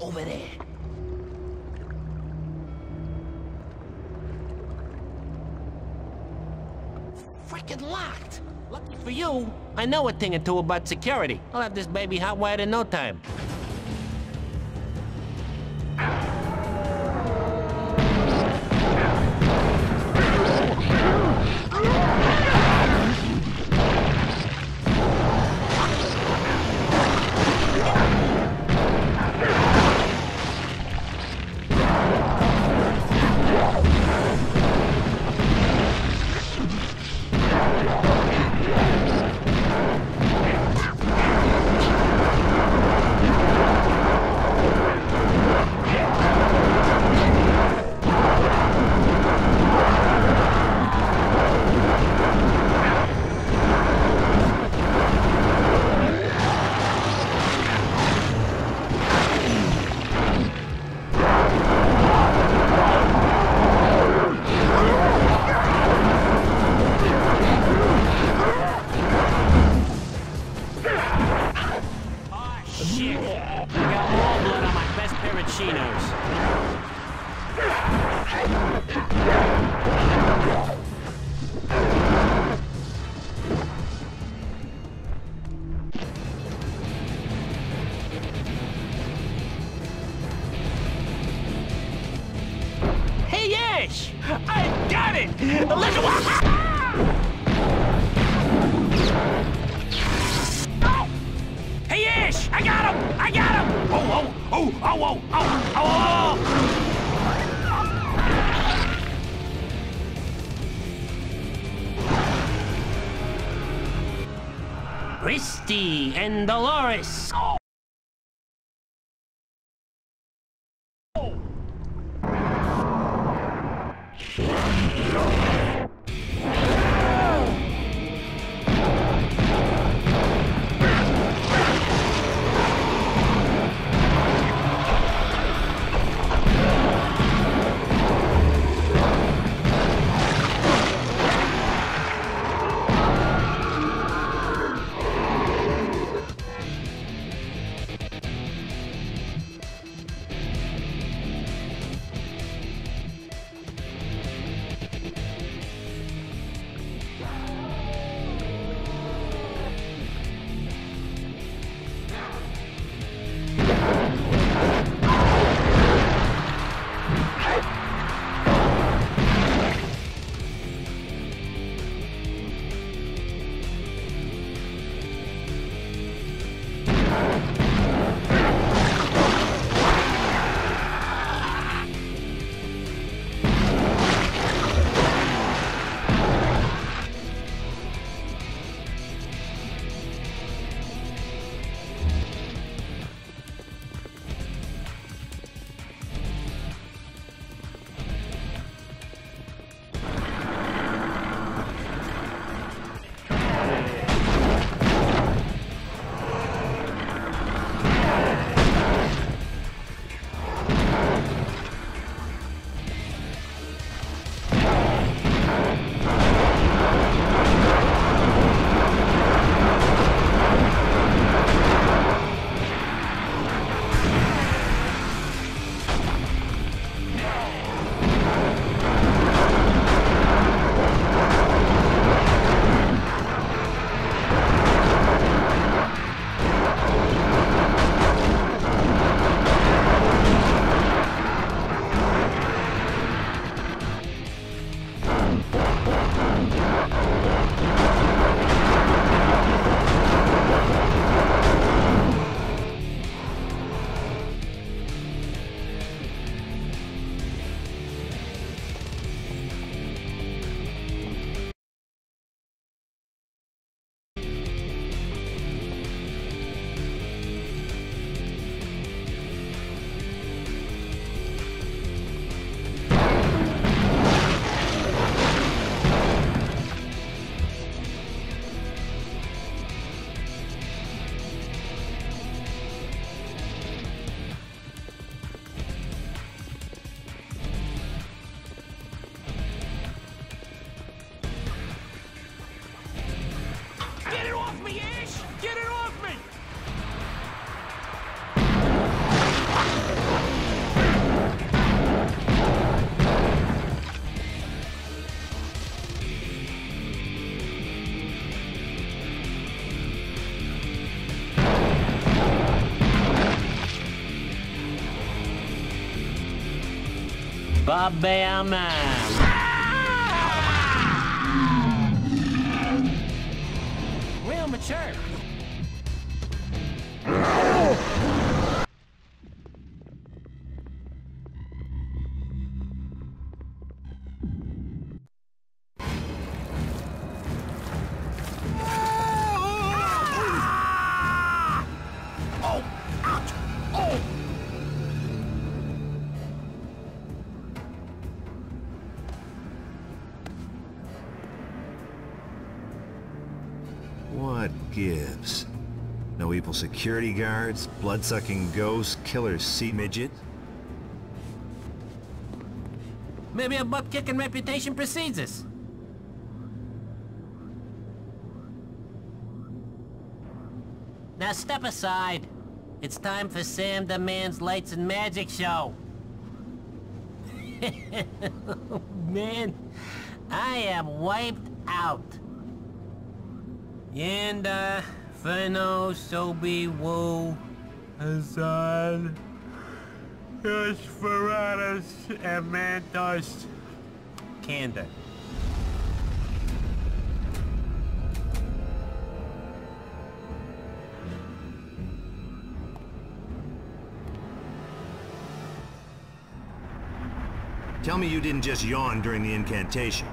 Over there. Frickin' locked! Lucky for you, I know a thing or two about security. I'll have this baby hot-wired in no time. Hey, yes! I got it! Let's walk! Hey, yes! I got him! I got him! Oh, oh, oh, oh, oh, oh, oh, oh! Christy and Dolores. Oh. Bam! Ah! Real mature. Oh. Ah! Oh, ouch! Oh. What gives? No evil security guards, blood-sucking ghosts, killer sea midget. Maybe a butt-kicking reputation precedes us. Now step aside. It's time for Sam the Man's Lights and Magic Show. Man, I am wiped out. Yanda, Feno, Sobi, Wu, Azad, Yusferatus, and Mantos, Kanda. Tell me you didn't just yawn during the incantation.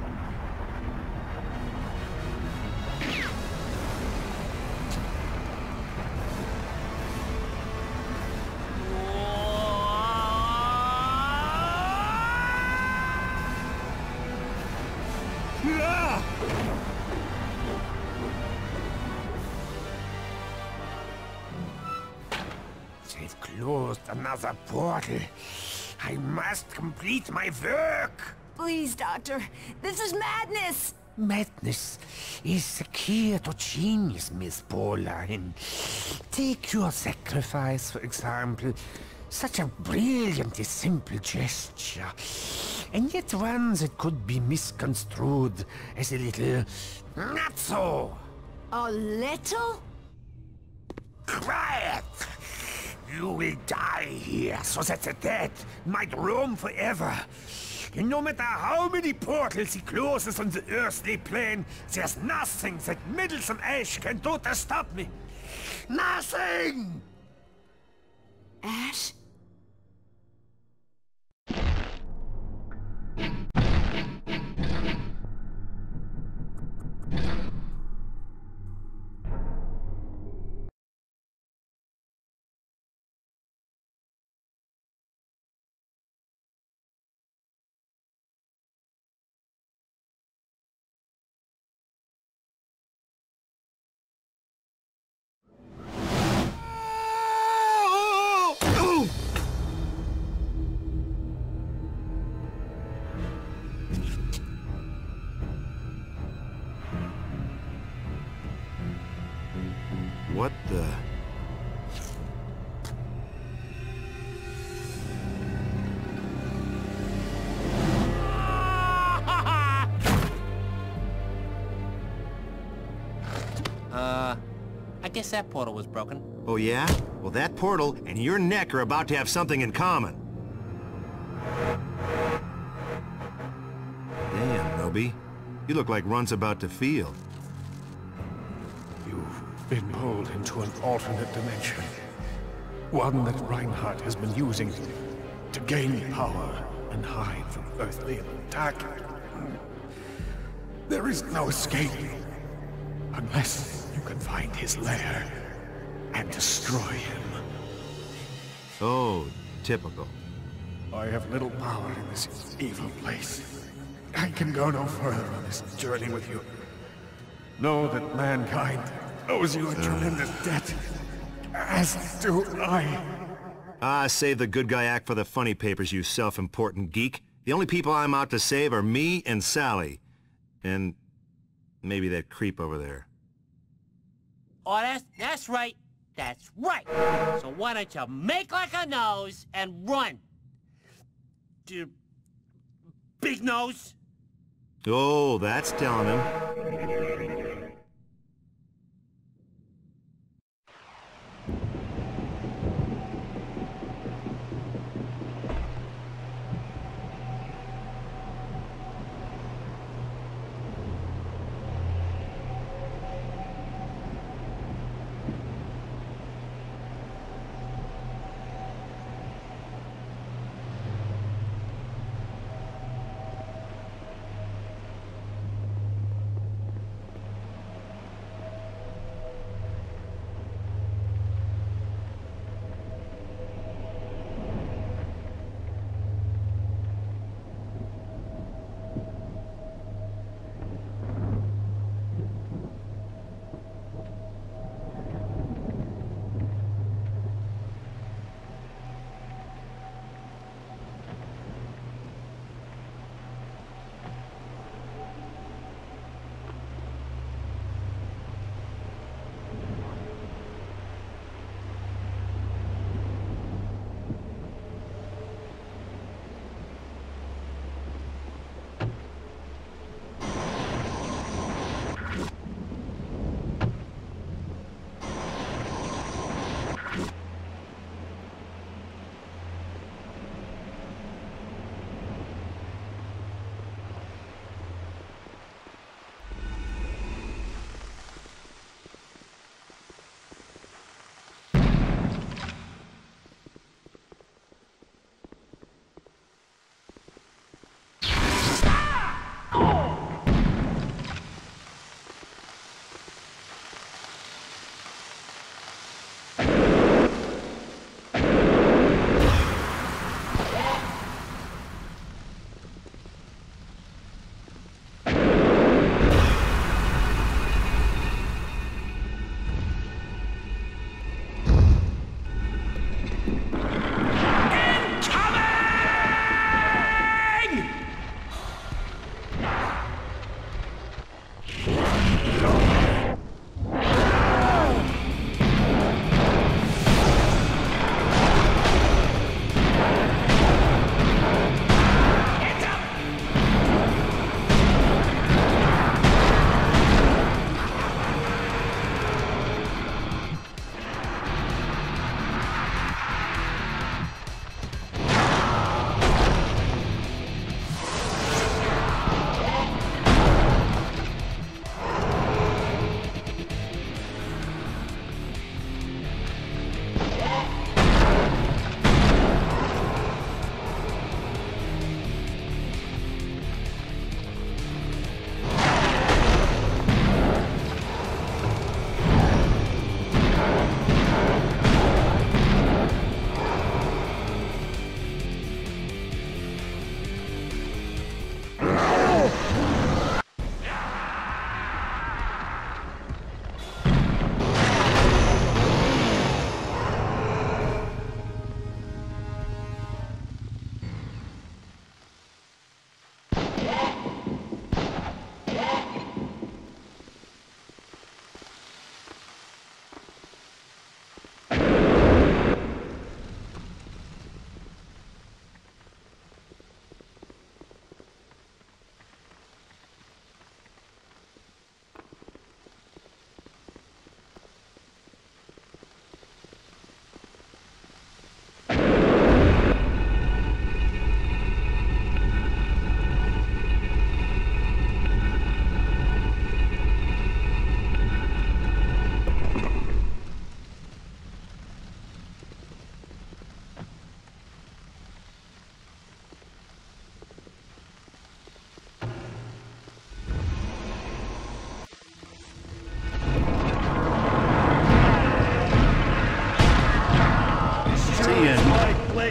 They've closed another portal. I must complete my work! Please, Doctor. This is madness! Madness is the key to genius, Miss Pauline. Take your sacrifice, for example. Such a brilliantly simple gesture. And yet one that could be misconstrued as a little... not so! A little? Quiet! You will die here, so that the dead might roam forever. And no matter how many portals he closes on the earthly plane, there's nothing that Meddlesome Ash can do to stop me. Nothing! Ash? What the... Uh... I guess that portal was broken. Oh yeah? Well, that portal and your neck are about to have something in common. Damn, Knowby. You look like Runt's about to field. Been pulled into an alternate dimension. One that Reinhardt has been using to gain power and hide from earthly attack. There is no escape unless you can find his lair and destroy him. Oh, typical. I have little power in this evil place. I can go no further on this journey with you. Know that mankind owes you a tremendous debt, as do I. Ah, save the good guy act for the funny papers, you self-important geek. The only people I'm out to save are me and Sally. And maybe that creep over there. Oh, that's, that's right. That's right. So why don't you make like a nose and run? You big nose? Oh, that's telling him.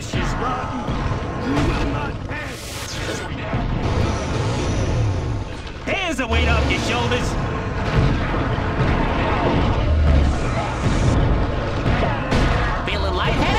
flesh is rotten. You will not pass. There's a weight off your shoulders. Feeling lightheaded?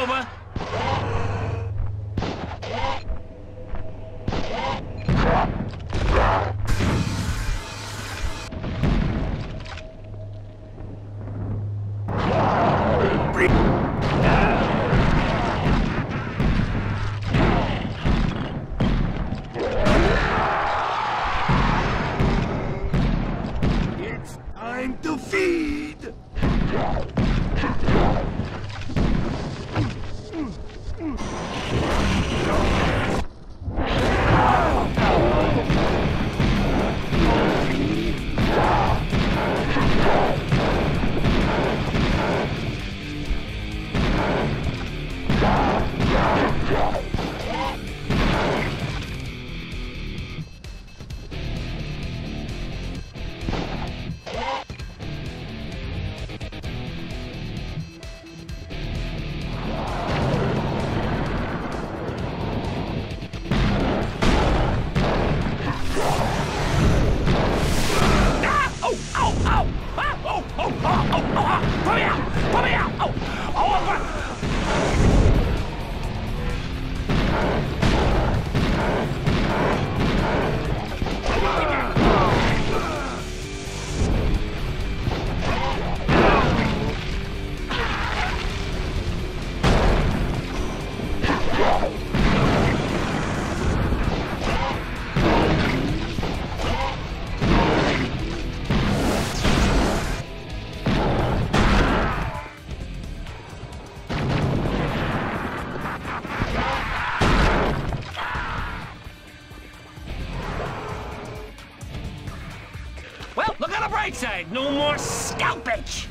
Over. right side. No more scalpage.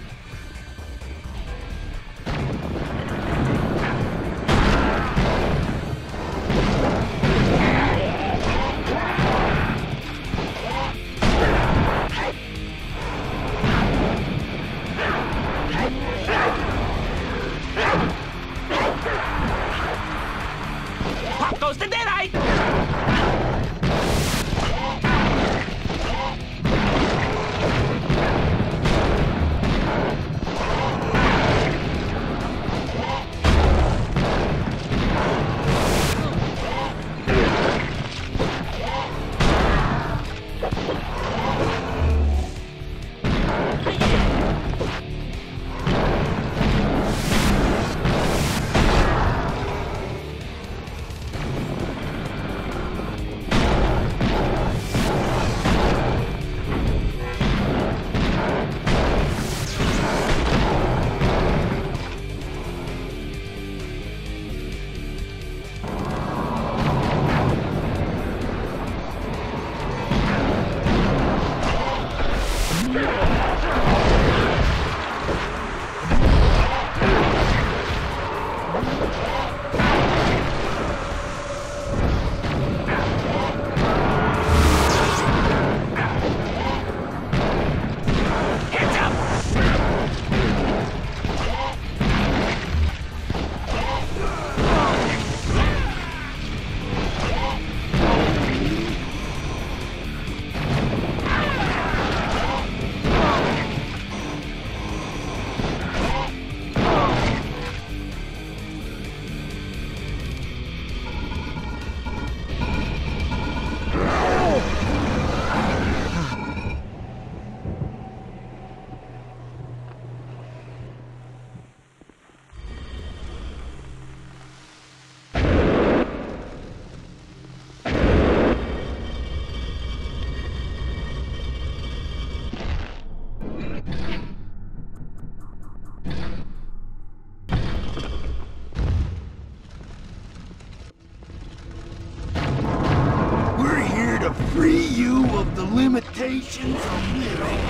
Limitations of living.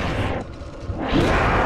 Oh!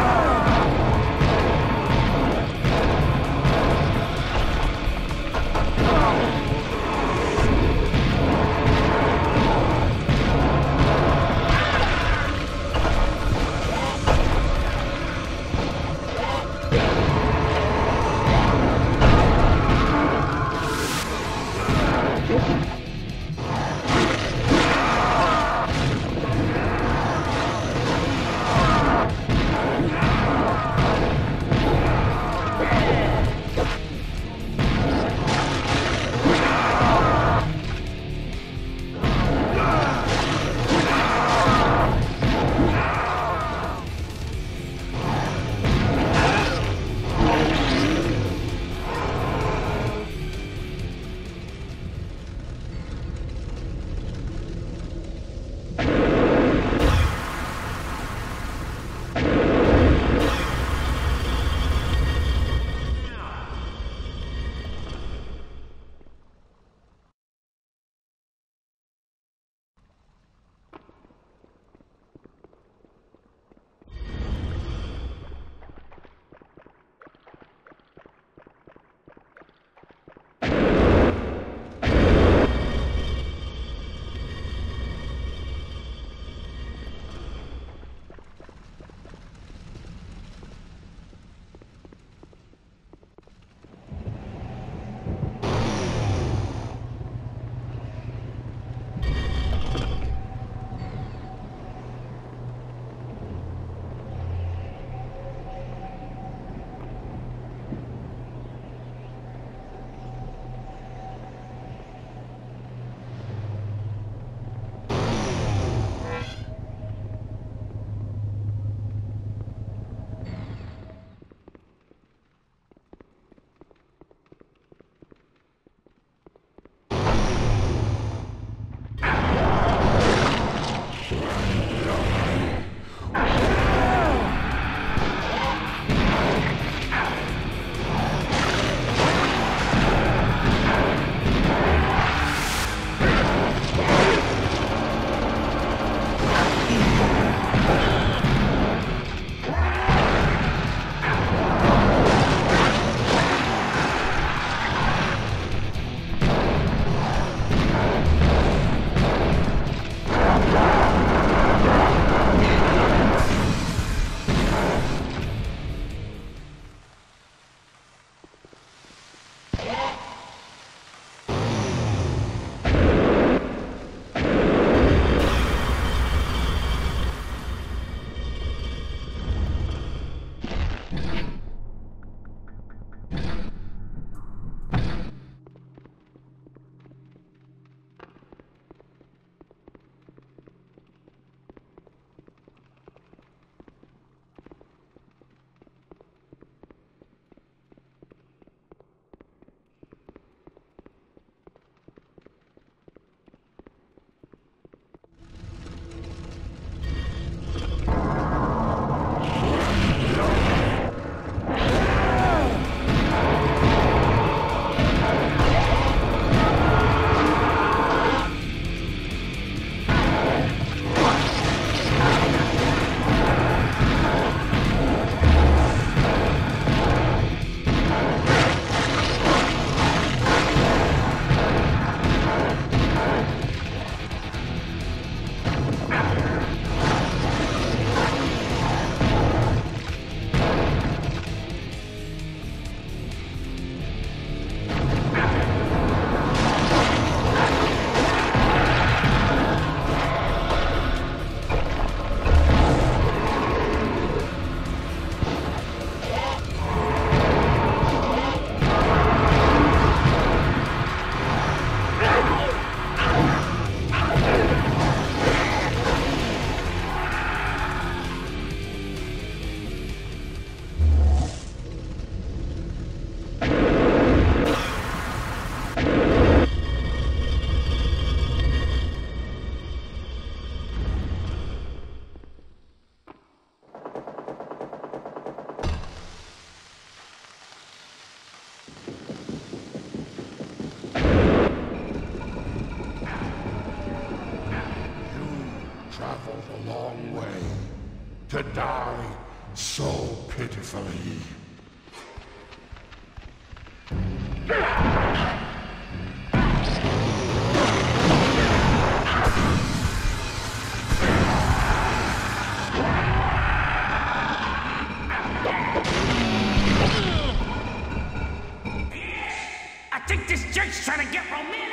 a long way to die so pitifully. I think this jerk's trying to get romantic.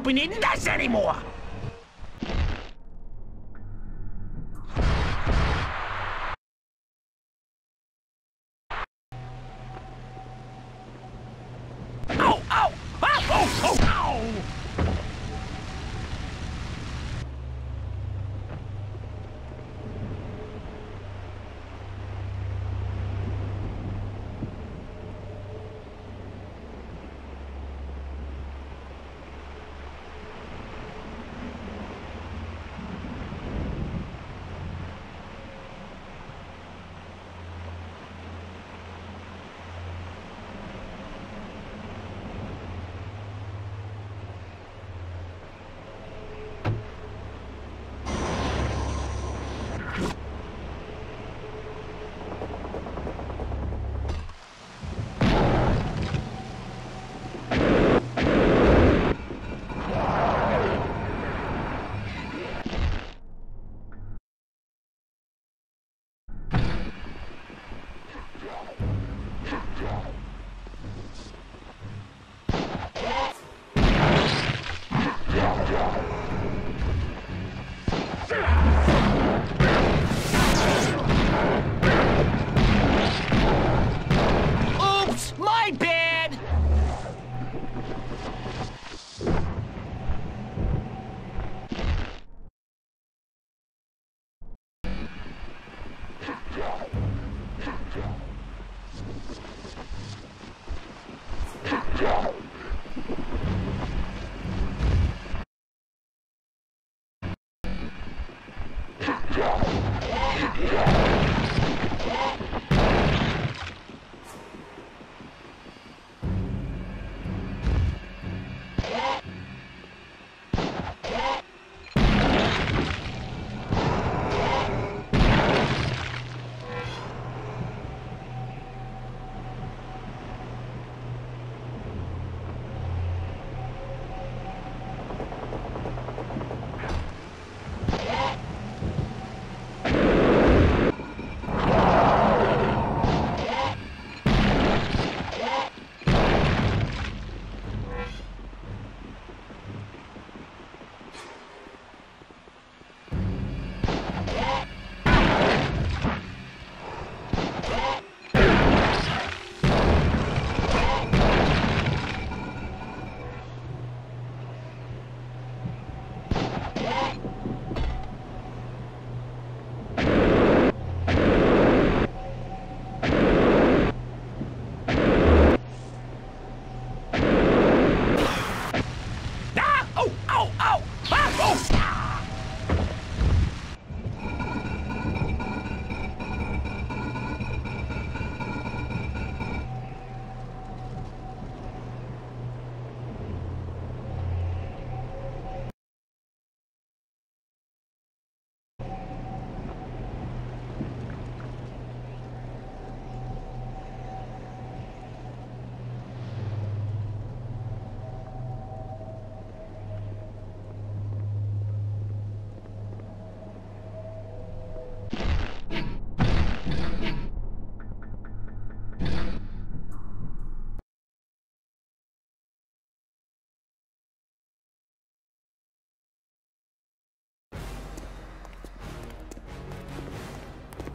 opening this anymore!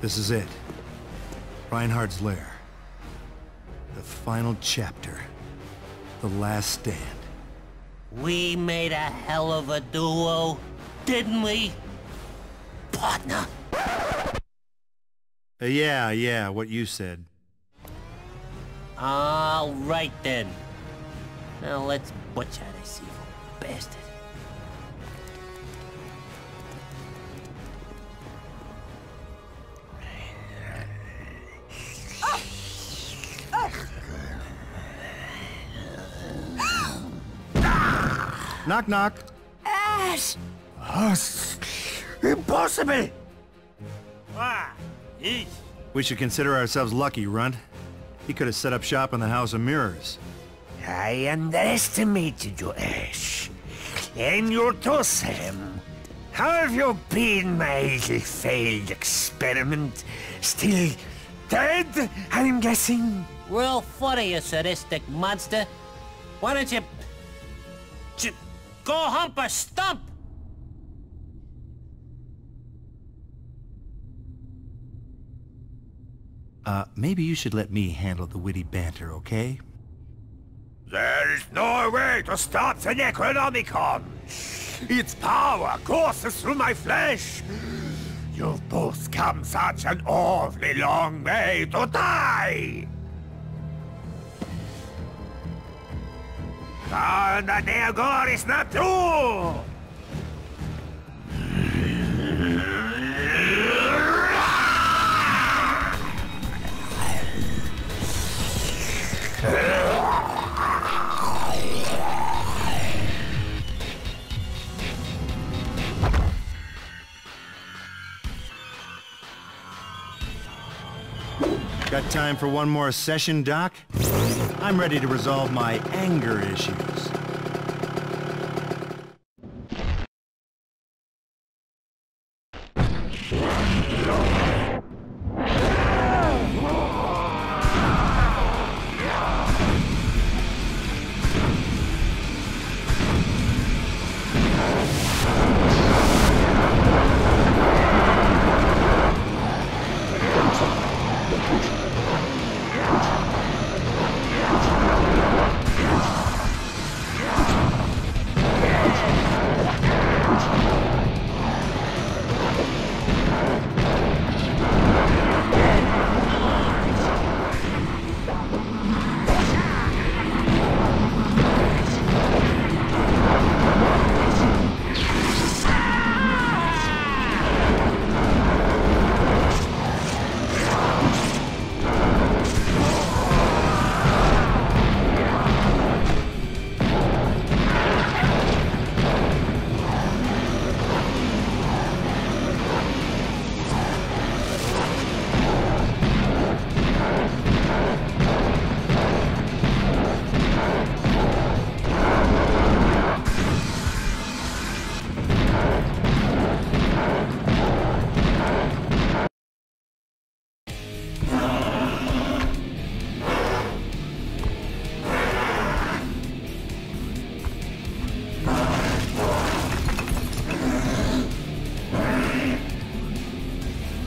This is it. Reinhardt's lair. The final chapter. The last stand. We made a hell of a duo, didn't we, partner? Uh, yeah, yeah, what you said. All right then. Now let's butcher this evil bastard. Knock, knock. Ash! Us. Impossible! Ah, eesh. We should consider ourselves lucky, Runt. He could have set up shop in the House of Mirrors. I underestimated you, Ash. And you too, Sam. How have you been, my little failed experiment? Still dead, I'm guessing? Well, funny, you sadistic monster. Why don't you... Go hump a stump! Uh, maybe you should let me handle the witty banter, okay? There is no way to stop the Necronomicon! Its power courses through my flesh! You've both come such an awfully long way to die! And the Negor is not true! Got time for one more session, Doc? I'm ready to resolve my anger issues.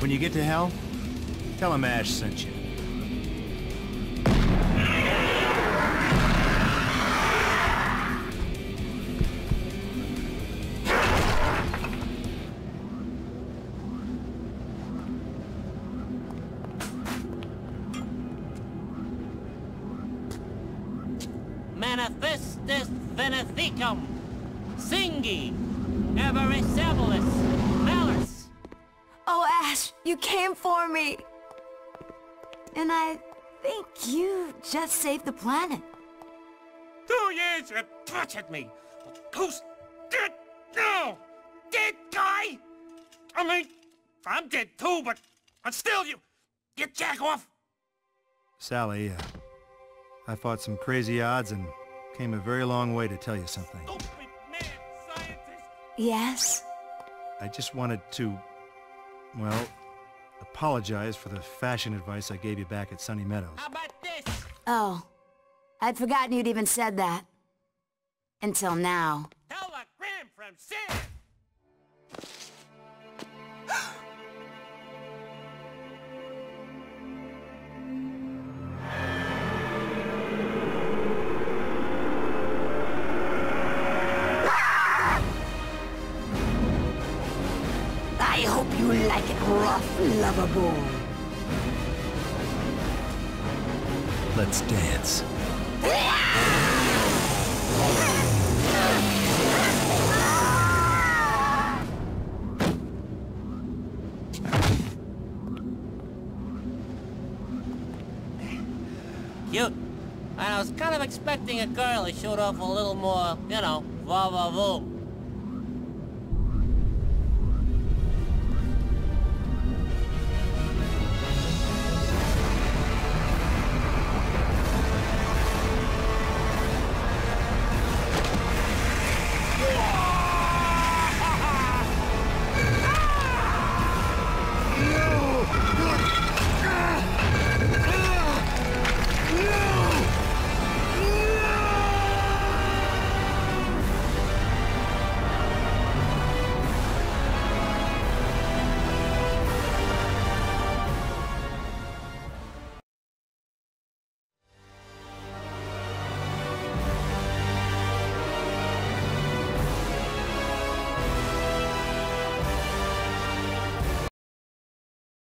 When you get to hell, tell him Ash sent you. Manifestus veneficum, singi, everisabilis. You came for me! And I think you just saved the planet. Two years you tortured me! But who's dead now? Dead guy? I mean, I'm dead too, but, but still you... you jack off! Sally, uh, I fought some crazy odds and came a very long way to tell you something. Stupid mad scientist! Yes? I just wanted to... well... apologize for the fashion advice I gave you back at Sunny Meadows. How about this? Oh. I'd forgotten you'd even said that. Until now. Telegram from Sam! I hope you like it rough, lover boy. Let's dance. You... I was kind of expecting a girl who showed off a little more, you know, va-va-voo.